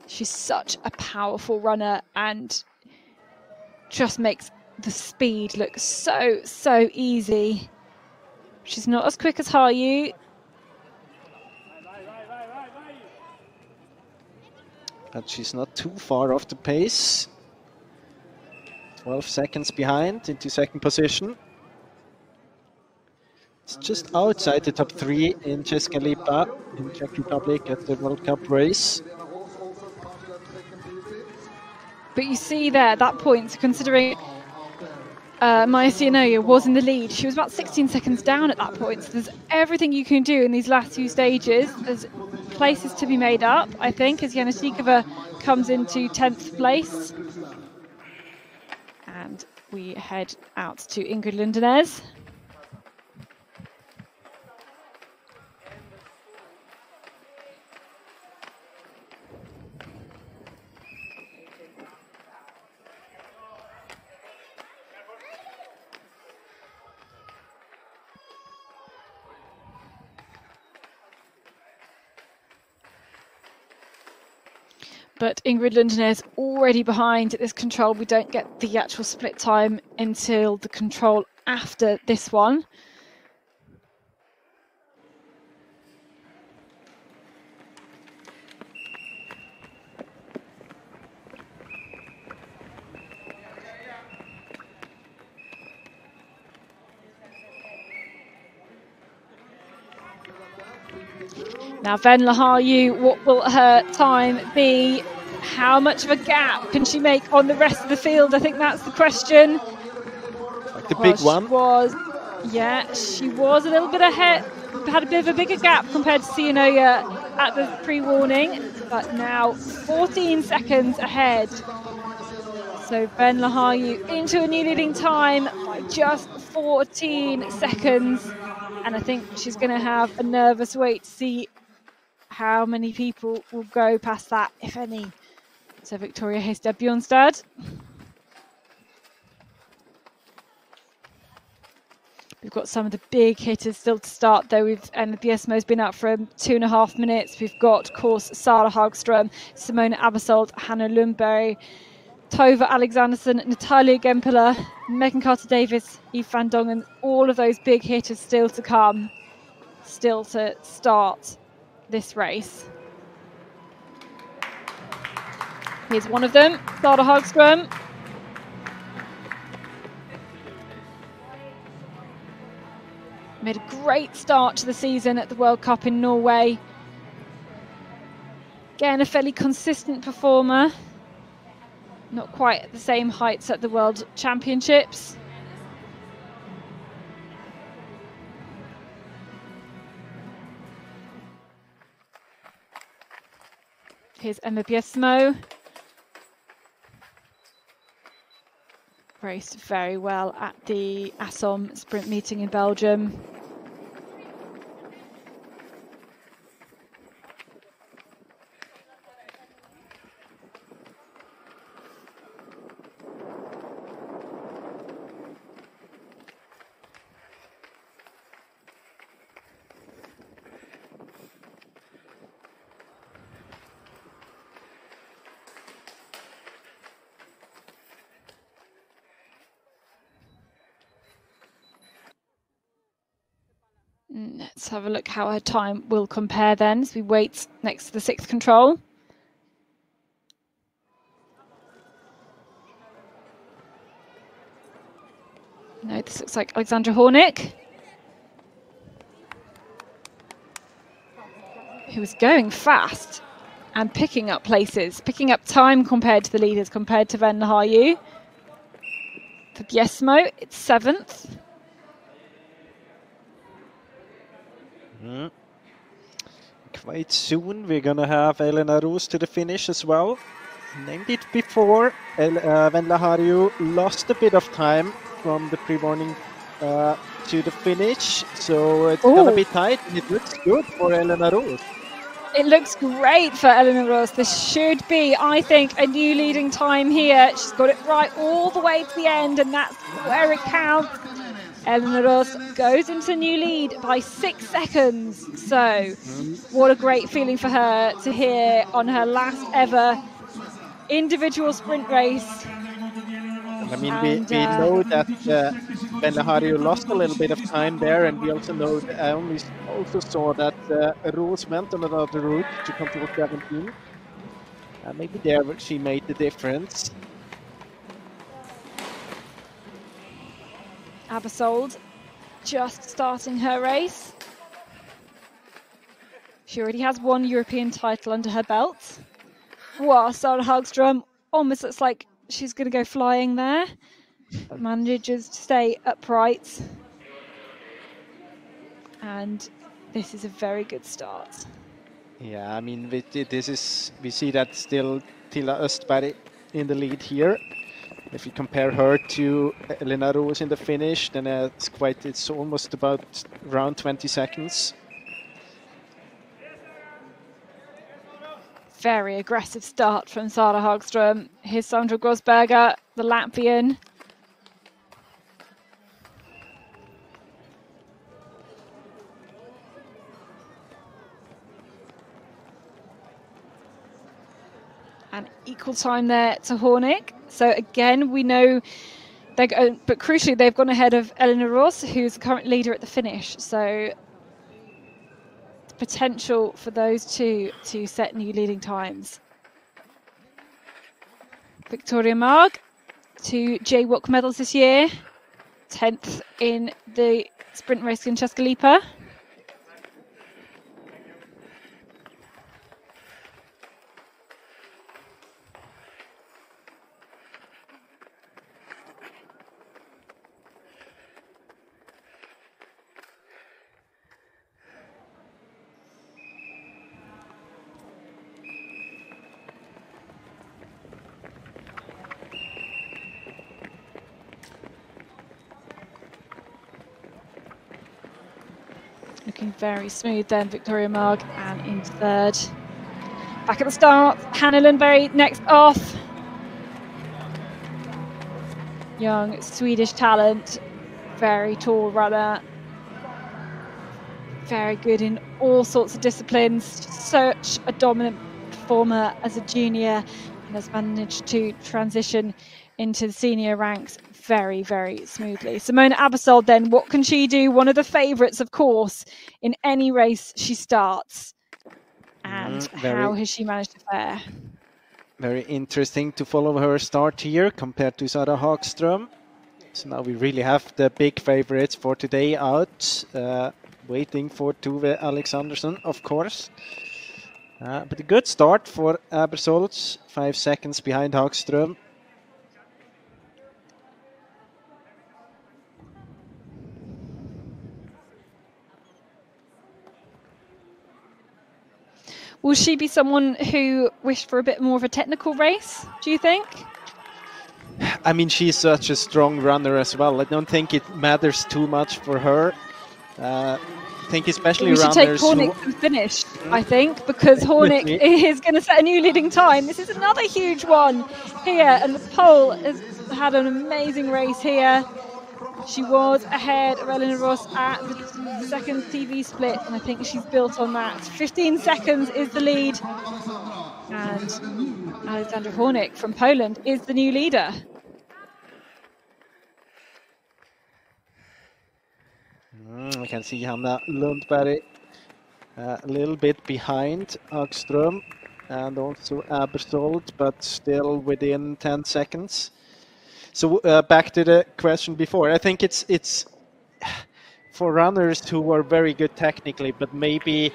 She's such a powerful runner and just makes the speed look so, so easy. She's not as quick as Hayu. But she's not too far off the pace. 12 seconds behind into second position. It's just outside the top 3 in Česká Lípa, in Czech Republic at the World Cup race. But you see there, that point, considering Maja Sihanoja was in the lead, she was about 16 seconds down at that point. So there's everything you can do in these last 2 stages. There's places to be made up, I think, as Janisíková comes into 10th place. And we head out to Ingrid Lundenæs. But Ingrid Lundenæs already behind at this control. We don't get the actual split time until the control after this one. Now Ven Lahayu, what will her time be? How much of a gap can she make on the rest of the field? I think that's the question. Like the big one? She was a little bit ahead, had a bit of a bigger gap compared to Sianoja at the pre-warning, but now 14 seconds ahead. So Ben Lahayu into a new leading time by just 14 seconds. And I think she's going to have a nervous wait to see how many people will go past that, if any. So Victoria Hestad Bjornstad. We've got some of the big hitters still to start, though. And the Esmo's been out for 2.5 minutes. We've got, of course, Sara Hagström, Simona Abasold, Hannah Lundberg, Tova Alexanderson, Natalia Gempler, Megan Carter-Davis, Eve Van Dongen. All of those big hitters still to come, still to start this race. Here's one of them, Sara Hagström. Made a great start to the season at the World Cup in Norway. Again, a fairly consistent performer. Not quite at the same heights at the World Championships. Here's Emma Biesmo. Raced very well at the Assom sprint meeting in Belgium. Let's have a look how her time will compare then as we wait next to the sixth control. No, this looks like Alexandra Hornick, who was going fast and picking up places, picking up time compared to the leaders, compared to Ven Lahayu. For Biesmo, it's seventh. Quite soon we're gonna have Elena Roos to the finish as well. Named it before, Ven Lahayu lost a bit of time from the pre-warning to the finish, so it's gonna be tight. It looks good for Elena Roos. It looks great for Elena Roos. This should be, I think, a new leading time here. She's got it right all the way to the end, and that's where it counts. Elena Roos goes into new lead by 6 seconds. So what a great feeling for her to hear on her last ever individual sprint race. I mean, we know that Ven Lahayu lost a little bit of time there, and we also know that I also saw that Roos went on another route to control 17. Maybe there she made the difference. Abasold just starting her race. She already has one European title under her belt. Wow, Sara Hagström almost looks like she's going to go flying there, but manages to stay upright. And this is a very good start. Yeah, I mean, we see that still Tilda Östberg in the lead here. If you compare her to Elena Roos in the finish, then it's almost about around 20 seconds. Very aggressive start from Sara Hagström. Here's Sandra Grossberger, the Latvian. And equal time there to Hornick. So again, we know, but crucially, they've gone ahead of Elena Roos, who's the current leader at the finish. So the potential for those two to set new leading times. Victoria Marg, 2 J-Walk medals this year, 10th in the sprint race in Česká Lípa. looking very smooth then, Victoria Marg, and in third. Back at the start, Hannah Lundberg next off. Young Swedish talent, very tall runner, very good in all sorts of disciplines, such a dominant performer as a junior, and has managed to transition into the senior ranks very, very smoothly. Simona Abasold then, what can she do? One of the favourites, of course, in any race she starts. And how has she managed to fare? Very interesting to follow her start here compared to Sara Hagström. So now we really have the big favorites for today out, waiting for Tuve Alexandersson, of course. But a good start for Abersold, 5 seconds behind Hagström. Will she be someone who wished for a bit more of a technical race, do you think? I mean, she's such a strong runner as well. I don't think it matters too much for her. I think especially runners... We should take Hornick to finish, I think, because Hornick is going to set a new leading time. This is another huge one here, and the pole has had an amazing race here. She was ahead of Elena Roos at the second TV split, and I think she's built on that. 15 seconds is the lead, and Alexandra Hornick from Poland is the new leader. We can see Hanna Lundberg a little bit behind Hagström and also Abersold, but still within 10 seconds. So back to the question before, I think it's for runners who are very good technically but maybe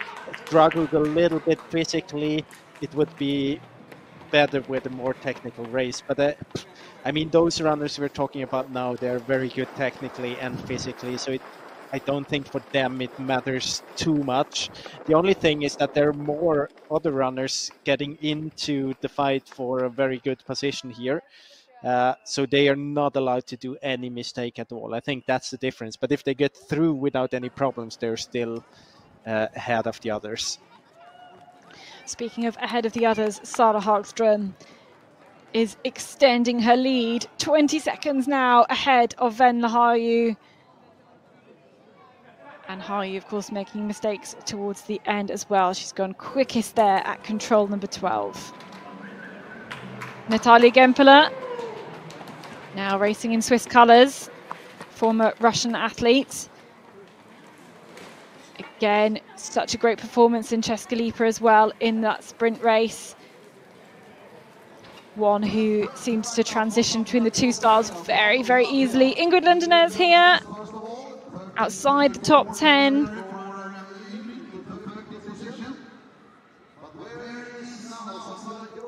struggled a little bit physically, it would be better with a more technical race. But I mean, those runners we're talking about now, they're very good technically and physically, so I don't think for them it matters too much. The only thing is that there are more other runners getting into the fight for a very good position here. So they are not allowed to do any mistake at all. I think that's the difference. But if they get through without any problems, they're still ahead of the others. Speaking of ahead of the others, Sara Hagström is extending her lead. 20 seconds now ahead of Venla Harju. And Harju, of course, making mistakes towards the end as well. She's gone quickest there at control number 12. Natalia Gempeler, now racing in Swiss colours, former Russian athlete. Again, such a great performance in Česká Lípa as well in that sprint race. One who seems to transition between the two styles very, very easily. Ingrid Lundenäs here, outside the top 10.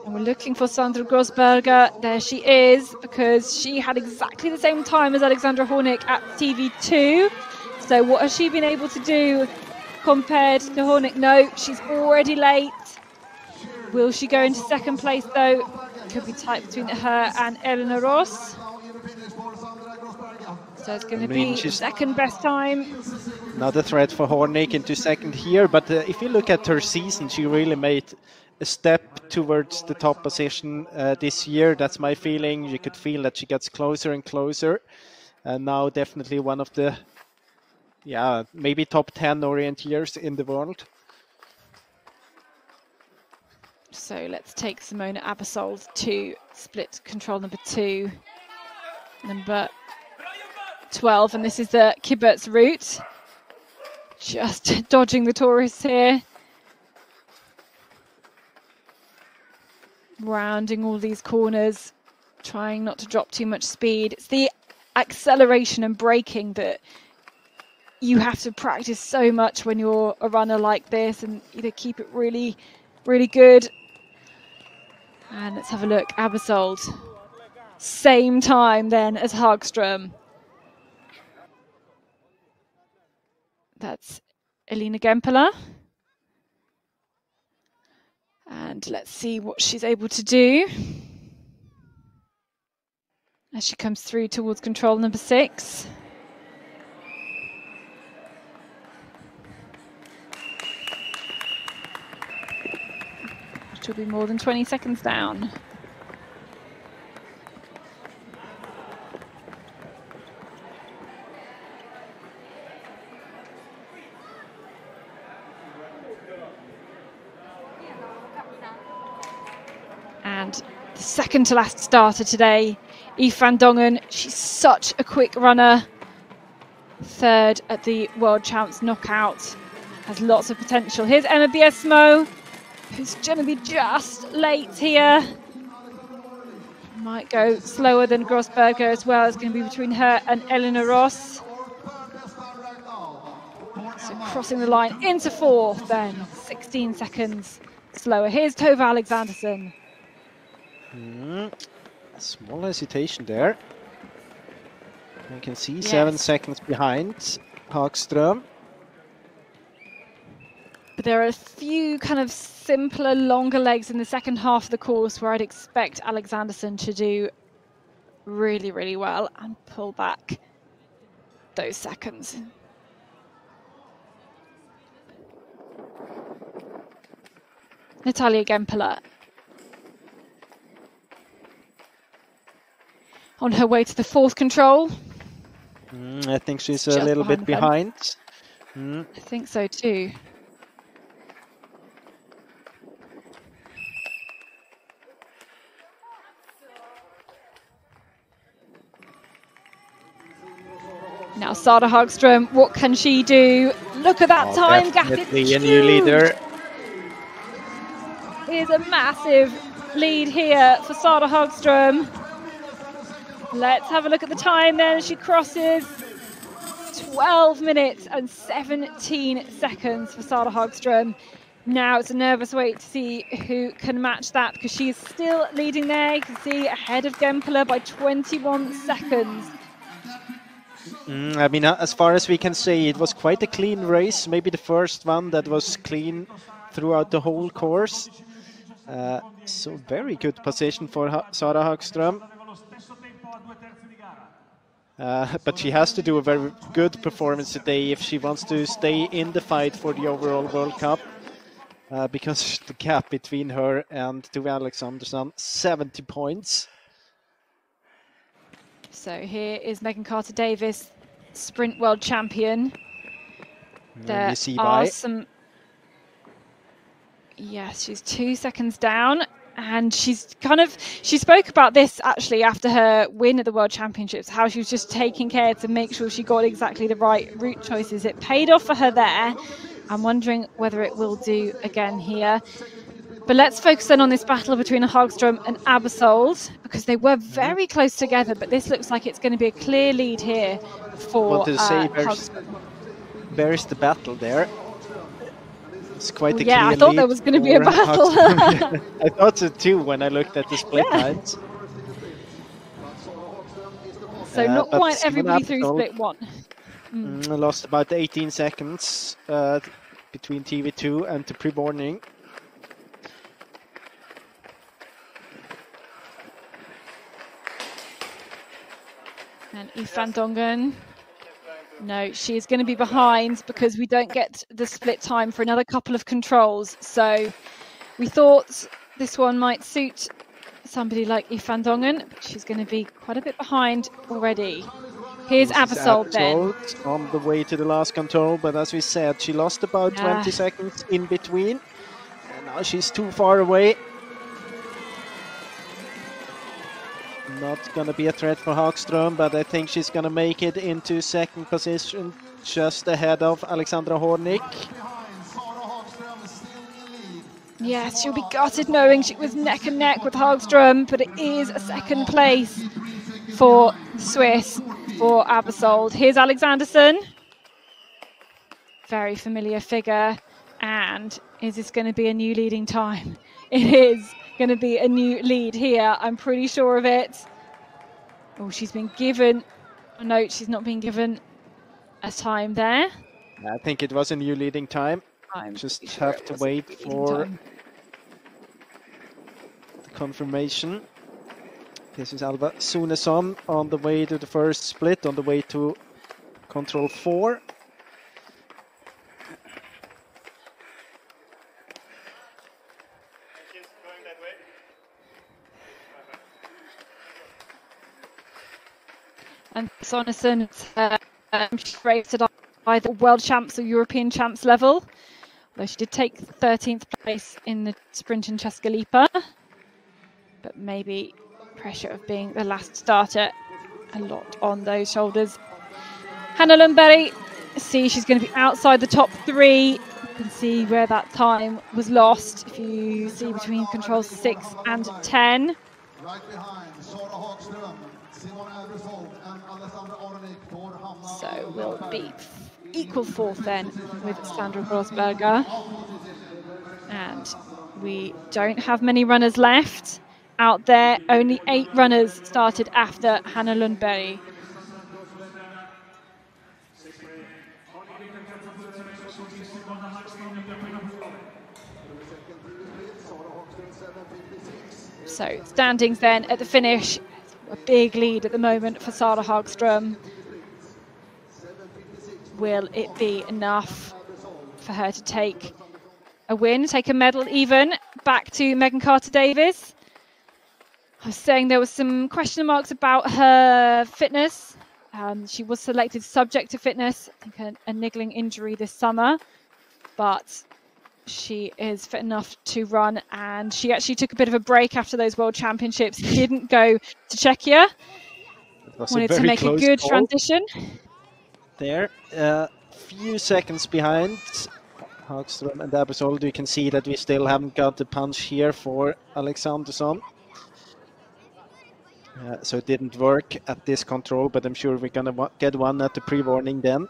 And we're looking for Sandra Grossberger. There she is, because she had exactly the same time as Alexandra Hornick at TV2. So what has she been able to do compared to Hornick? No, she's already late. Will she go into second place though? Could be tight between her and Elena Roos. So it's going to be second best time. Another threat for Hornick into second here. But if you look at her season, she really made a step towards the top position this year. That's my feeling. You could feel that she gets closer and closer. And now definitely one of the, maybe top 10 orienteers in the world. So let's take Simona Abasold to split control number 2. Number 12, and this is the Kibbutz route. Just dodging the tourists here. Rounding all these corners, trying not to drop too much speed. It's the acceleration and braking that you have to practice so much when you're a runner like this, and either keep it really, really good. And let's have a look, Abasold. Same time then as Hagström. That's Elena Gempeler. And let's see what she's able to do as she comes through towards control number 6. she'll be more than 20 seconds down. And the second to last starter today, Eve van Dongen. She's such a quick runner. Third at the World Champs knockout. Has lots of potential. Here's Emma Biesmo, who's going to be just late here. Might go slower than Grossberger as well. It's going to be between her and Elena Roos. So crossing the line into fourth then. 16 seconds slower. Here's Tove Alexanderson. Small hesitation there. You can see 7 seconds behind Hagström. But there are a few kind of simpler, longer legs in the second half of the course where I'd expect Alexanderson to do really, really well and pull back those seconds. Natalia Gempeler. On her way to the fourth control. I think she's a little bit behind. I think so too. Now Sara Hagström, what can she do? Look at that time gap. It's a new leader. Here's a massive lead here for Sara Hagström. Let's have a look at the time then. She crosses 12 minutes and 17 seconds for Sara Hagström. Now it's a nervous wait to see who can match that, because she is still leading there. You can see ahead of Gempeler by 21 seconds. I mean, as far as we can say, it was quite a clean race. Maybe the first one that was clean throughout the whole course. So very good position for Sara Hagström. But she has to do a very good performance today if she wants to stay in the fight for the overall World Cup, because the gap between her and Tove Alexanderson, 70 points. So here is Megan Carter-Davis, sprint world champion. There are some... Yes, she's 2 seconds down. And she's kind of, she spoke about this actually after her win at the World Championships, how she was just taking care to make sure she got exactly the right route choices. It paid off for her there. I'm wondering whether it will do again here. But let's focus then on this battle between Hagström and Abersold, because they were very close together, but this looks like it's going to be a clear lead here for Hagström. Where's the battle there? It's quite a clear lead. I thought there was going to be a battle. I thought so too when I looked at the split lines. So not quite everybody through split one. Lost about 18 seconds between TV2 and the pre-warning. And Eve van Dongen. No, she is going to be behind because we don't get the split time for another couple of controls. So we thought this one might suit somebody like Eve van Dongen, but she's going to be quite a bit behind already. Here's Abersold then. On the way to the last control, but as we said, she lost about 20 seconds in between. And now she's too far away. Not going to be a threat for Hagström, but I think she's going to make it into second position, just ahead of Alexandra Hornik. Yes, she'll be gutted knowing she was neck and neck with Hagström, but it is a second place for Swiss, for Abersold. Here's Alexanderson. Very familiar figure. And is this going to be a new leading time? It is. Going to be a new lead here, I'm pretty sure of it. Oh, she's been given a note. She's not been given a time there. I think it was a new leading time. I'm just sure have to wait for the confirmation. This is Alba Sunesson on the way to the first split, on the way to control 4. and Sonesson rated on either world champs or European champs level, although she did take 13th place in the sprint in Chescalipa. But maybe pressure of being the last starter, a lot on those shoulders. Hannah Lundberg, see she's going to be outside the top three. You can see where that time was lost if you see between controls 6 and 10. Right behind, Sara Hagström, Simon Eversson and Alessandra Ornik. So we'll be equal fourth then with Sandra Grossberger. And we don't have many runners left out there. Only 8 runners started after Hannah Lundberg. So standings then at the finish, a big lead at the moment for Sara Hagström. Will it be enough for her to take a win, take a medal even? Back to Megan Carter-Davies. I was saying there were some question marks about her fitness. She was selected subject to fitness, I think a niggling injury this summer, but she is fit enough to run, and she actually took a bit of a break after those World Championships. Didn't go to Czechia. Wanted to make a good transition. There, few seconds behind Hagström and Abersold. You can see that we still haven't got the punch here for Alexandersson. So it didn't work at this control, but I'm sure we're going to get one at the pre-warning then.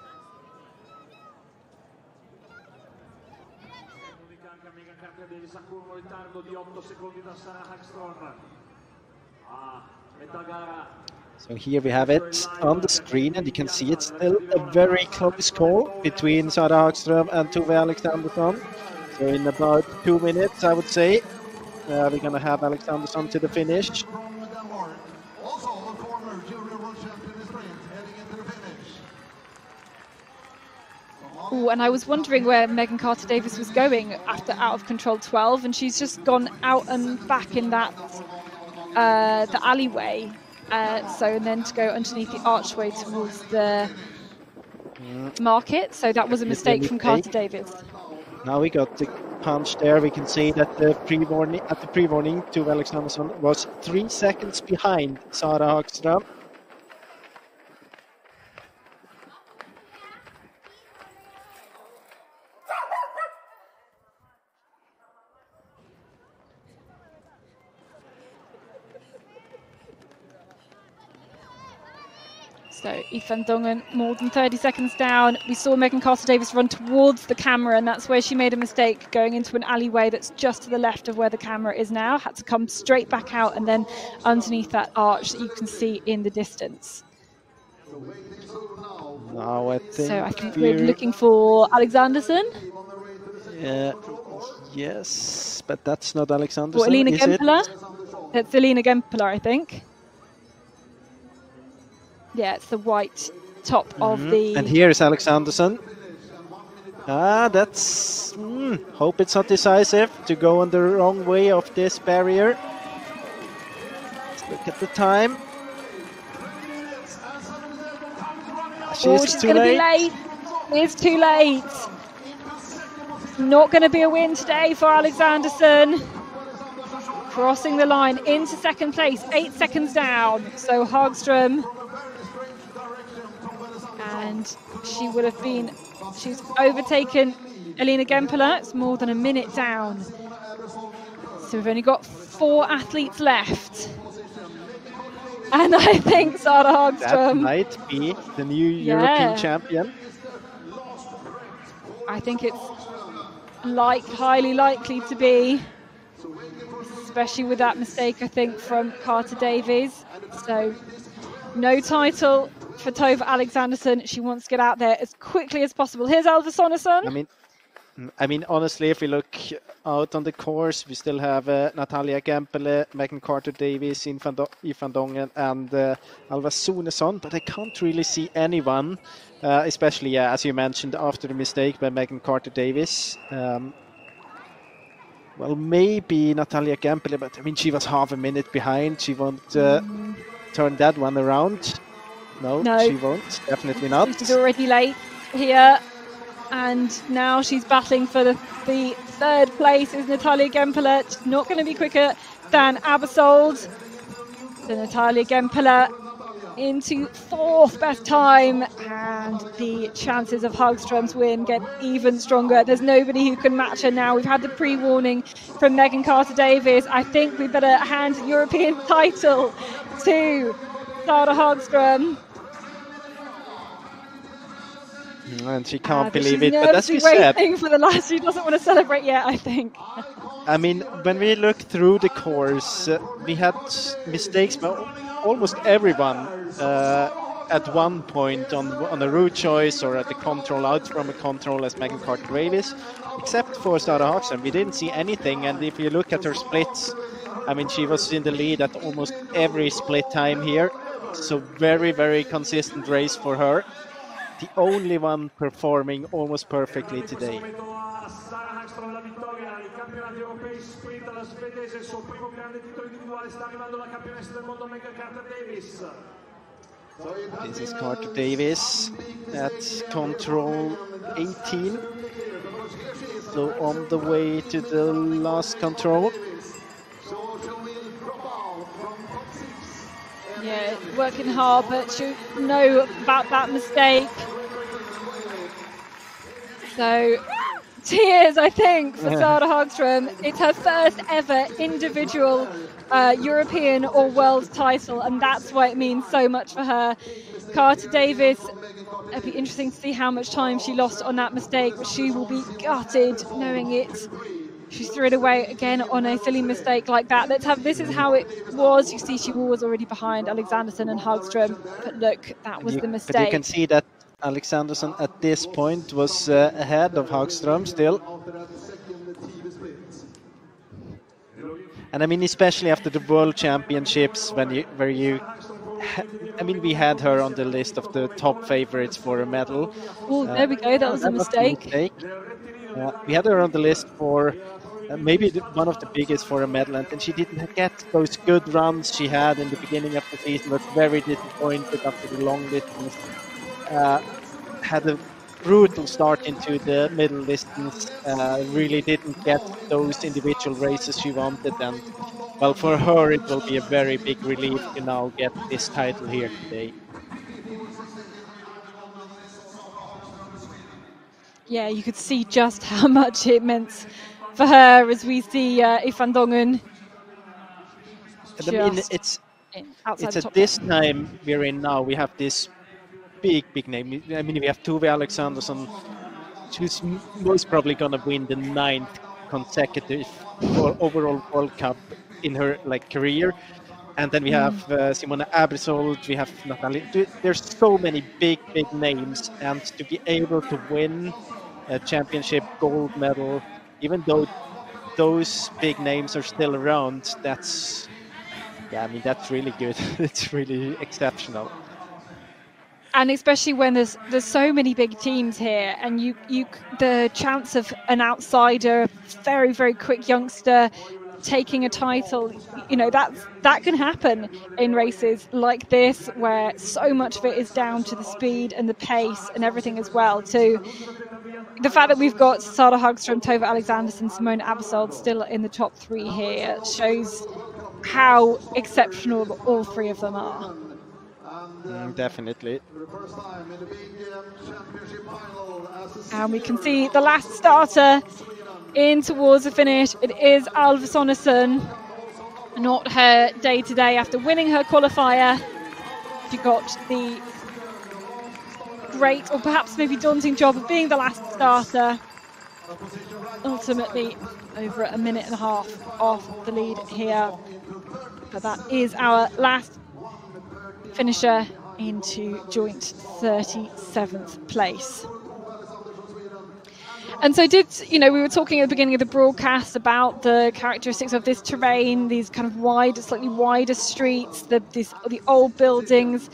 So here we have it on the screen, and you can see it's still a very close call between Sara Hagström and Tove Alexandersson. So in about 2 minutes, I would say, we're going to have Alexandersson to the finish. Ooh, and I was wondering where Megan Carter-Davies was going after out of control 12, and she's just gone out and back in that the alleyway. So and then to go underneath the archway towards the market. So that was a mistake from Carter-Davies. Now we got the punch there. We can see that the pre-warning at the pre-warning to Alexandersson was 3 seconds behind Sara Hagström. So Ifan Dongen more than 30 seconds down. We saw Megan Carter-Davies run towards the camera, and that's where she made a mistake, going into an alleyway that's just to the left of where the camera is now. Had to come straight back out and then underneath that arch that you can see in the distance. Now I think we're looking for Alexandersson. Yes, but that's not Alexandersson. Or Elena Gempeler. That's Elena Gempeler, I think. Yeah, it's the white top of the... And here's Alexandersson. Ah, that's... hope it's not decisive to go on the wrong way of this barrier. Let's look at the time. She's going to be late. It's too late. Not going to be a win today for Alexandersson. Crossing the line into second place, 8 seconds down. So Hagström... And she would have been, she's overtaken Elena Gempeler. It's more than a minute down. So we've only got 4 athletes left. And I think Sara Hagström. That might be the new European champion. I think it's highly likely to be, especially with that mistake, I think, from Carter-Davies. So no title for Tove Alexandersson. She wants to get out there as quickly as possible. Here's Alva Sonesson. I mean, honestly, if we look out on the course, we still have Natalia Gempele, Megan Carter-Davies, Ifan Dongen, and Alva Sonesson, but I can't really see anyone, especially, as you mentioned, after the mistake by Megan Carter-Davies. Well, maybe Natalia Gempele, but I mean, she was half a minute behind. She won't turn that one around. No, she won't. Definitely not. She's already late here. And now she's battling for the third place is Natalia Gempeler. Not going to be quicker than Abersold. So Natalia Gempeler into fourth best time, and the chances of Hagström's win get even stronger. There's nobody who can match her now. We've had the pre-warning from Megan Carter-Davies. I think we better hand European title to Sara Hagström. And she can't believe it, but as you said, for the last, she doesn't want to celebrate yet, I think. I mean, when we look through the course, we had mistakes by almost everyone at one point on a route choice or at the control out from a control as Megan Carter-Davies, except for Sara Hagström. We didn't see anything, and if you look at her splits, I mean, she was in the lead at almost every split time here, so very, very consistent race for her. The only one performing almost perfectly today. This is Carter-Davies at control 18. So on the way to the last control. Yeah, working hard, but she know about that mistake. So, tears, I think, for Sara Hagström. It's her first ever individual European or world title, and that's why it means so much for her. Carter-Davies, it'll be interesting to see how much time she lost on that mistake, but she will be gutted knowing it. She threw it away again on a silly mistake like that. Let's have this is how it was. You see, she was already behind Alexanderson and Hagström. But look, that was the mistake. But you can see that Alexanderson at this point was ahead of Hagström still. And I mean, especially after the World Championships, where we had her on the list of the top favorites for a medal. Oh, there we go. That was a mistake. We had her on the list for maybe one of the biggest for a medal, and she didn't get those good runs she had in the beginning of the season. Was very disappointed after the long distance. Had a brutal start into the middle distance. Really didn't get those individual races she wanted, and well, for her it will be a very big relief to now get this title here today. Yeah, you could see just how much it meant for her as we see Ifan Dongun. I mean, it's at this time we're in now. We have this big, big name. I mean, we have Tove Alexandersson, who's most probably going to win the 9th consecutive overall World Cup in her career. And then we have Simona Abersold, we have Natalia. There's so many big, big names, and to be able to win a championship gold medal, even though those big names are still around, that's really good. It's really exceptional. And especially when there's so many big teams here, and the chance of an outsider, a very, very quick youngster, taking a title, that can happen in races like this, where so much of it is down to the speed and the pace and everything as well. To the fact that we've got Sara Hagström, Tove Alexanderson, Simona Abersold still in the top three here shows how exceptional all three of them are. Definitely. And we can see the last starter in towards the finish. It is Alva Sonesson. Not her day today after winning her qualifier. She got the great, or perhaps maybe daunting, job of being the last starter. Ultimately, over a minute and a half off the lead here. But that is our last finisher into joint 37th place. And so we were talking at the beginning of the broadcast about the characteristics of this terrain, these kind of slightly wider streets, the old buildings,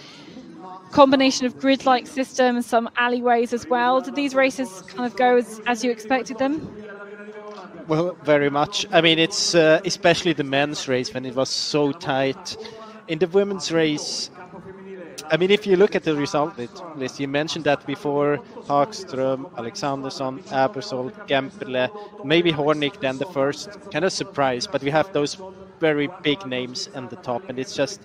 combination of grid-like system and some alleyways as well. Did these races kind of go as you expected them? Well, very much. I mean, it's especially the men's race when it was so tight. In the women's race, I mean, if you look at the result list, you mentioned that before, Hagström, Alexandersson, Abersol, Gempele, maybe Hornik then the first. Kind of surprise, but we have those very big names in the top, and it's just,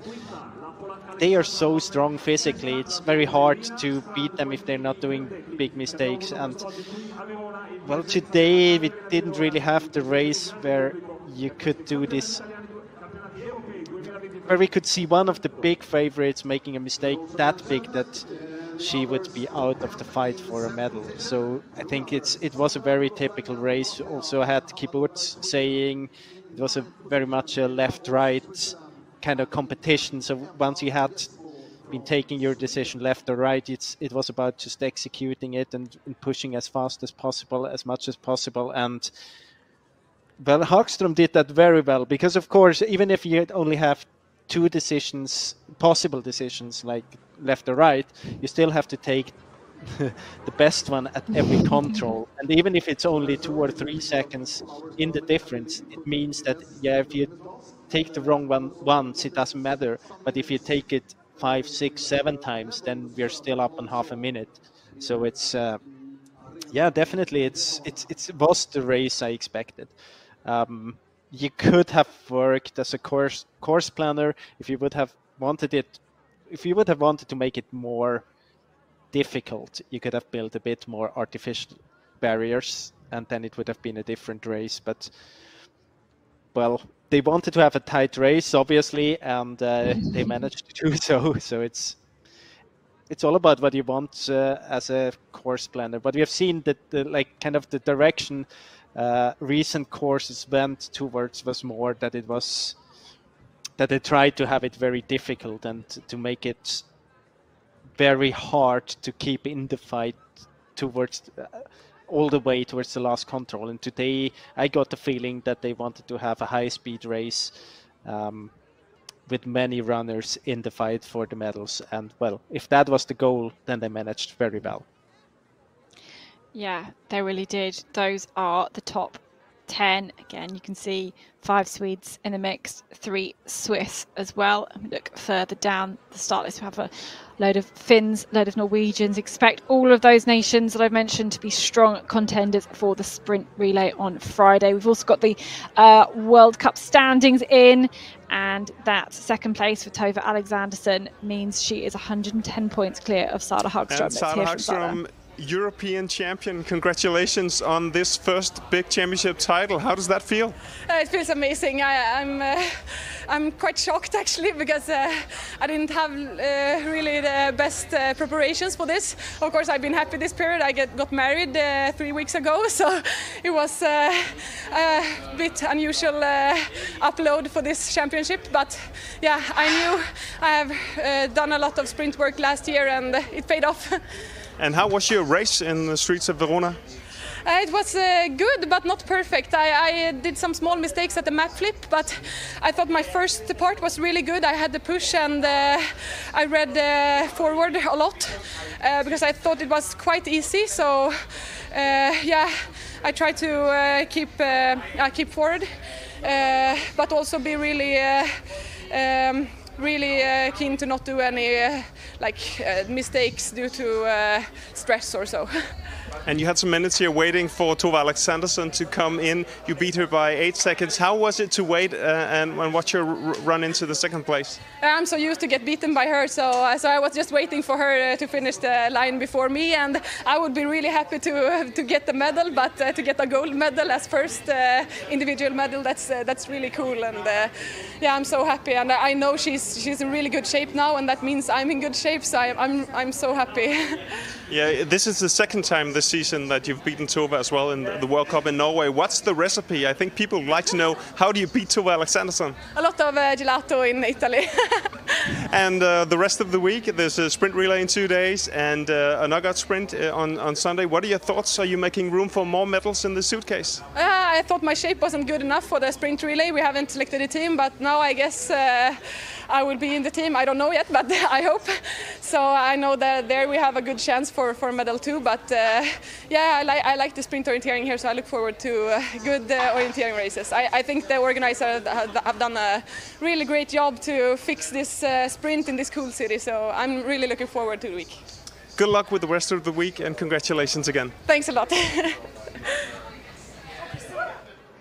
they are so strong physically. It's very hard to beat them if they're not doing big mistakes. And, well, today we didn't really have the race where you could do this, where we could see one of the big favorites making a mistake that big that she would be out of the fight for a medal. So I think it was a very typical race. Also had Kibbutz saying it was a very much a left-right kind of competition. So once you had been taking your decision left or right, it was about just executing it and pushing as fast as possible, as much as possible. And well, Hagström did that very well, because of course, even if you only have two decisions, possible decisions, like left or right, you still have to take the best one at every control. And even if it's only 2 or 3 seconds in the difference, it means that, yeah, if you take the wrong one once, it doesn't matter. But if you take it 5, 6, 7 times, then we're still up on half a minute. So it's, yeah, definitely it was the race I expected. You could have worked as a course planner if you would have wanted it. If you would have wanted to make it more difficult, you could have built a bit more artificial barriers, and then it would have been a different race. But, well, they wanted to have a tight race, obviously, and they managed to do so. So it's all about what you want as a course planner. But we have seen that, the direction recent courses went towards was more that it was that they tried to have it very difficult and to make it very hard to keep in the fight towards all the way towards the last control. And today I got the feeling that they wanted to have a high speed race with many runners in the fight for the medals. And well, if that was the goal, then they managed very well. Yeah, they really did. Those are the top 10. Again, you can see 5 Swedes in the mix, 3 Swiss as well. And look further down the start list, we have a load of Finns, load of Norwegians. Expect all of those nations that I've mentioned to be strong contenders for the sprint relay on Friday. We've also got the World Cup standings in, and that second place for Tove Alexandersson means she is 110 points clear of Sara Hagström. And Sara Hagström, European champion. Congratulations on this first big championship title. How does that feel? It feels amazing. I'm quite shocked actually, because I didn't have really the best preparations for this. Of course, I've been happy this period. I got married 3 weeks ago, so it was a bit unusual upload for this championship. But yeah, I knew I have done a lot of sprint work last year, and it paid off. And how was your race in the streets of Verona? It was good, but not perfect. I did some small mistakes at the map flip, but I thought my first part was really good. I had the push, and I read forward a lot because I thought it was quite easy. So yeah, I tried to keep forward, but also be really keen to not do any mistakes due to stress or so. And you had some minutes here waiting for Tove Alexandersson to come in. You beat her by 8 seconds. How was it to wait and watch her run into the second place? I'm so used to get beaten by her, so I was just waiting for her to finish the line before me, and I would be really happy to get the medal, but to get a gold medal as first individual medal, that's really cool. And yeah, I'm so happy, and I know she's in really good shape now, and that means I'm in good shape, so I'm so happy. Yeah, this is the second time this season that you've beaten Tove as well in the World Cup in Norway. What's the recipe? I think people would like to know, how do you beat Tove Alexandersson? A lot of gelato in Italy. And the rest of the week, there's a sprint relay in 2 days and a knockout sprint on Sunday. What are your thoughts? Are you making room for more medals in the suitcase? I thought my shape wasn't good enough for the sprint relay. We haven't selected a team, but now I guess I will be in the team. I don't know yet, but I hope. So I know that there we have a good chance for medal too. But yeah, I like the sprint orienteering here, so I look forward to good orienteering races. I think the organizers have done a really great job to fix this sprint in this cool city. So I'm really looking forward to the week. Good luck with the rest of the week and congratulations again. Thanks a lot.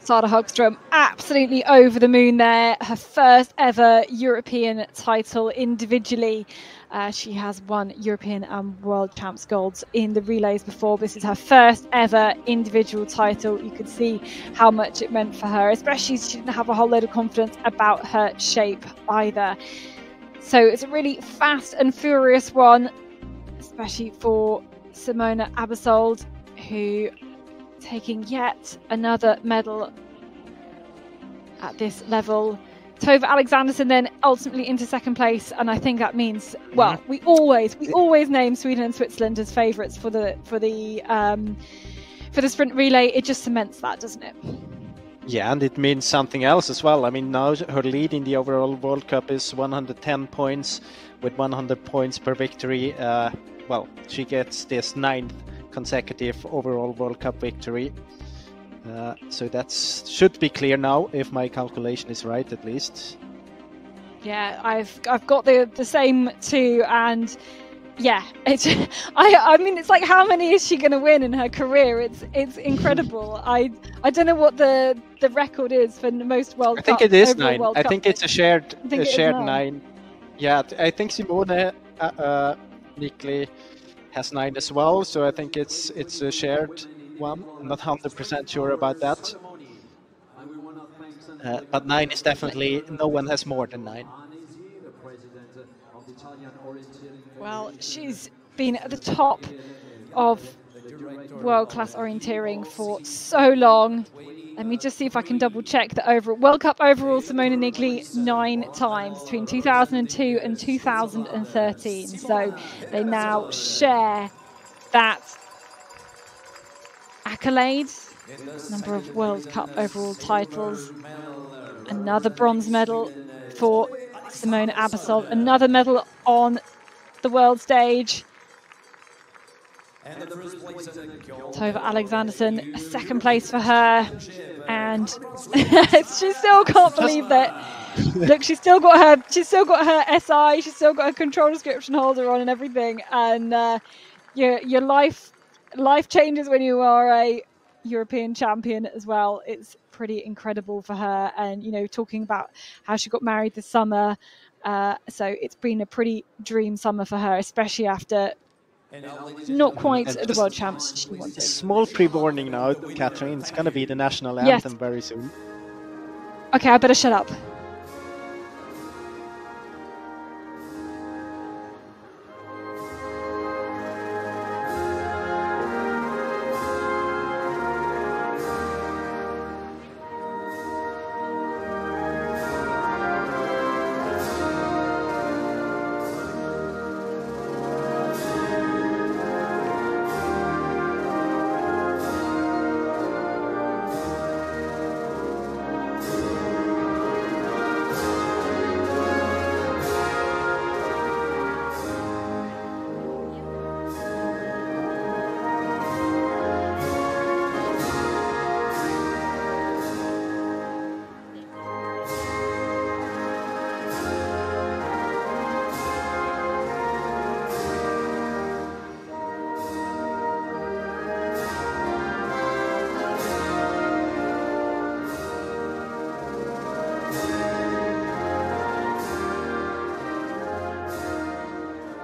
Sara Hagström absolutely over the moon there. Her first ever European title individually. She has won European and World Champs golds in the relays before. This is her first ever individual title. You could see how much it meant for her, especially she didn't have a whole load of confidence about her shape either. So it's a really fast and furious one, especially for Simona Abisold, who taking yet another medal at this level. Tove Alexandersson then ultimately into second place, and I think that means, well, we always name Sweden and Switzerland as favourites for the sprint relay. It just cements that, doesn't it? Yeah, and it means something else as well. I mean, now her lead in the overall World Cup is 110 points, with 100 points per victory. Well, she gets this ninth consecutive overall World Cup victory. So that should be clear now, if my calculation is right, at least. Yeah, I've got the same too, and yeah, I mean, it's like, how many is she going to win in her career? It's incredible. I don't know what the record is for most World Cup. I think it is nine. I think it's a shared nine. Yeah, I think Simone Nikli has nine as well, so I think it's a shared one. I'm not 100% sure about that, but nine is definitely, no one has more than nine. Well, she's been at the top of world-class orienteering for so long. Let me just see if I can double check the overall World Cup overall. Simona Nigli 9 times between 2002 and 2013. So they now share that accolade, number of World Cup overall titles. Another bronze medal for Simona Abisold. Another medal on the world stage. Tove Alexandersson, a second place for her, and she still can't believe that. Look, she's still got her SI, she's still got her control description holder on and everything. And your life changes when you are a European champion as well. It's pretty incredible for her. And you know, talking about how she got married this summer, so it's been a pretty dream summer for her, especially after. Not quite at the World Champs she wanted. Small pre-warning now, Catherine. It's going to be the national anthem very soon. Okay, I better shut up.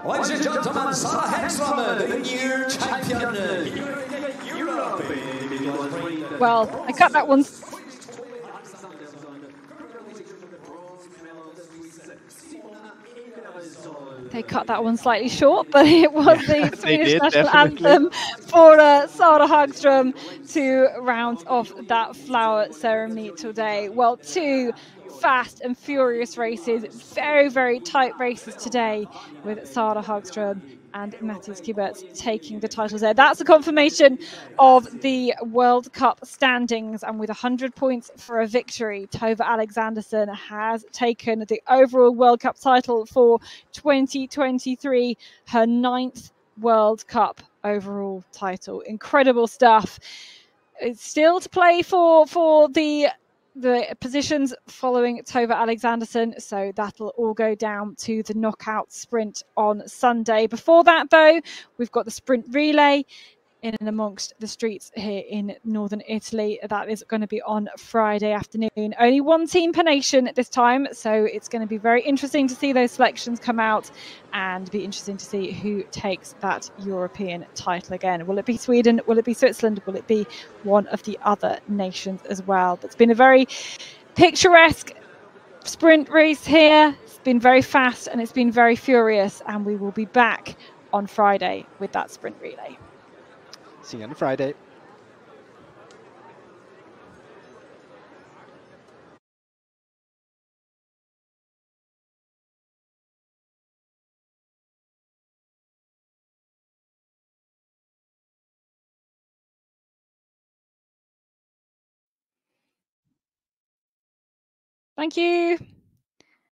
Ladies and gentlemen, Sara Hagström, the new champion Europe. Well, I cut that one. They cut that one slightly short, but it was the Swedish national anthem for Sara Hagström to round off that flower ceremony today. Well, two fast and furious races, very, very tight races today with Sara Hagström and Matthias Kibbutz taking the titles there. That's a confirmation of the World Cup standings, and with 100 points for a victory, Tove Alexandersson has taken the overall World Cup title for 2023, her 9th World Cup overall title. Incredible stuff. It's still to play for the positions following Tove Alexandersson, so that'll all go down to the knockout sprint on Sunday. Before that, though, we've got the sprint relay in and amongst the streets here in northern Italy. That is going to be on Friday afternoon. Only one team per nation at this time, so it's going to be very interesting to see those selections come out and be interesting to see who takes that European title again. Will it be Sweden? Will it be Switzerland? Will it be one of the other nations as well? But it's been a very picturesque sprint race here. It's been very fast and it's been very furious, and we will be back on Friday with that sprint relay. See you on Friday. Thank you.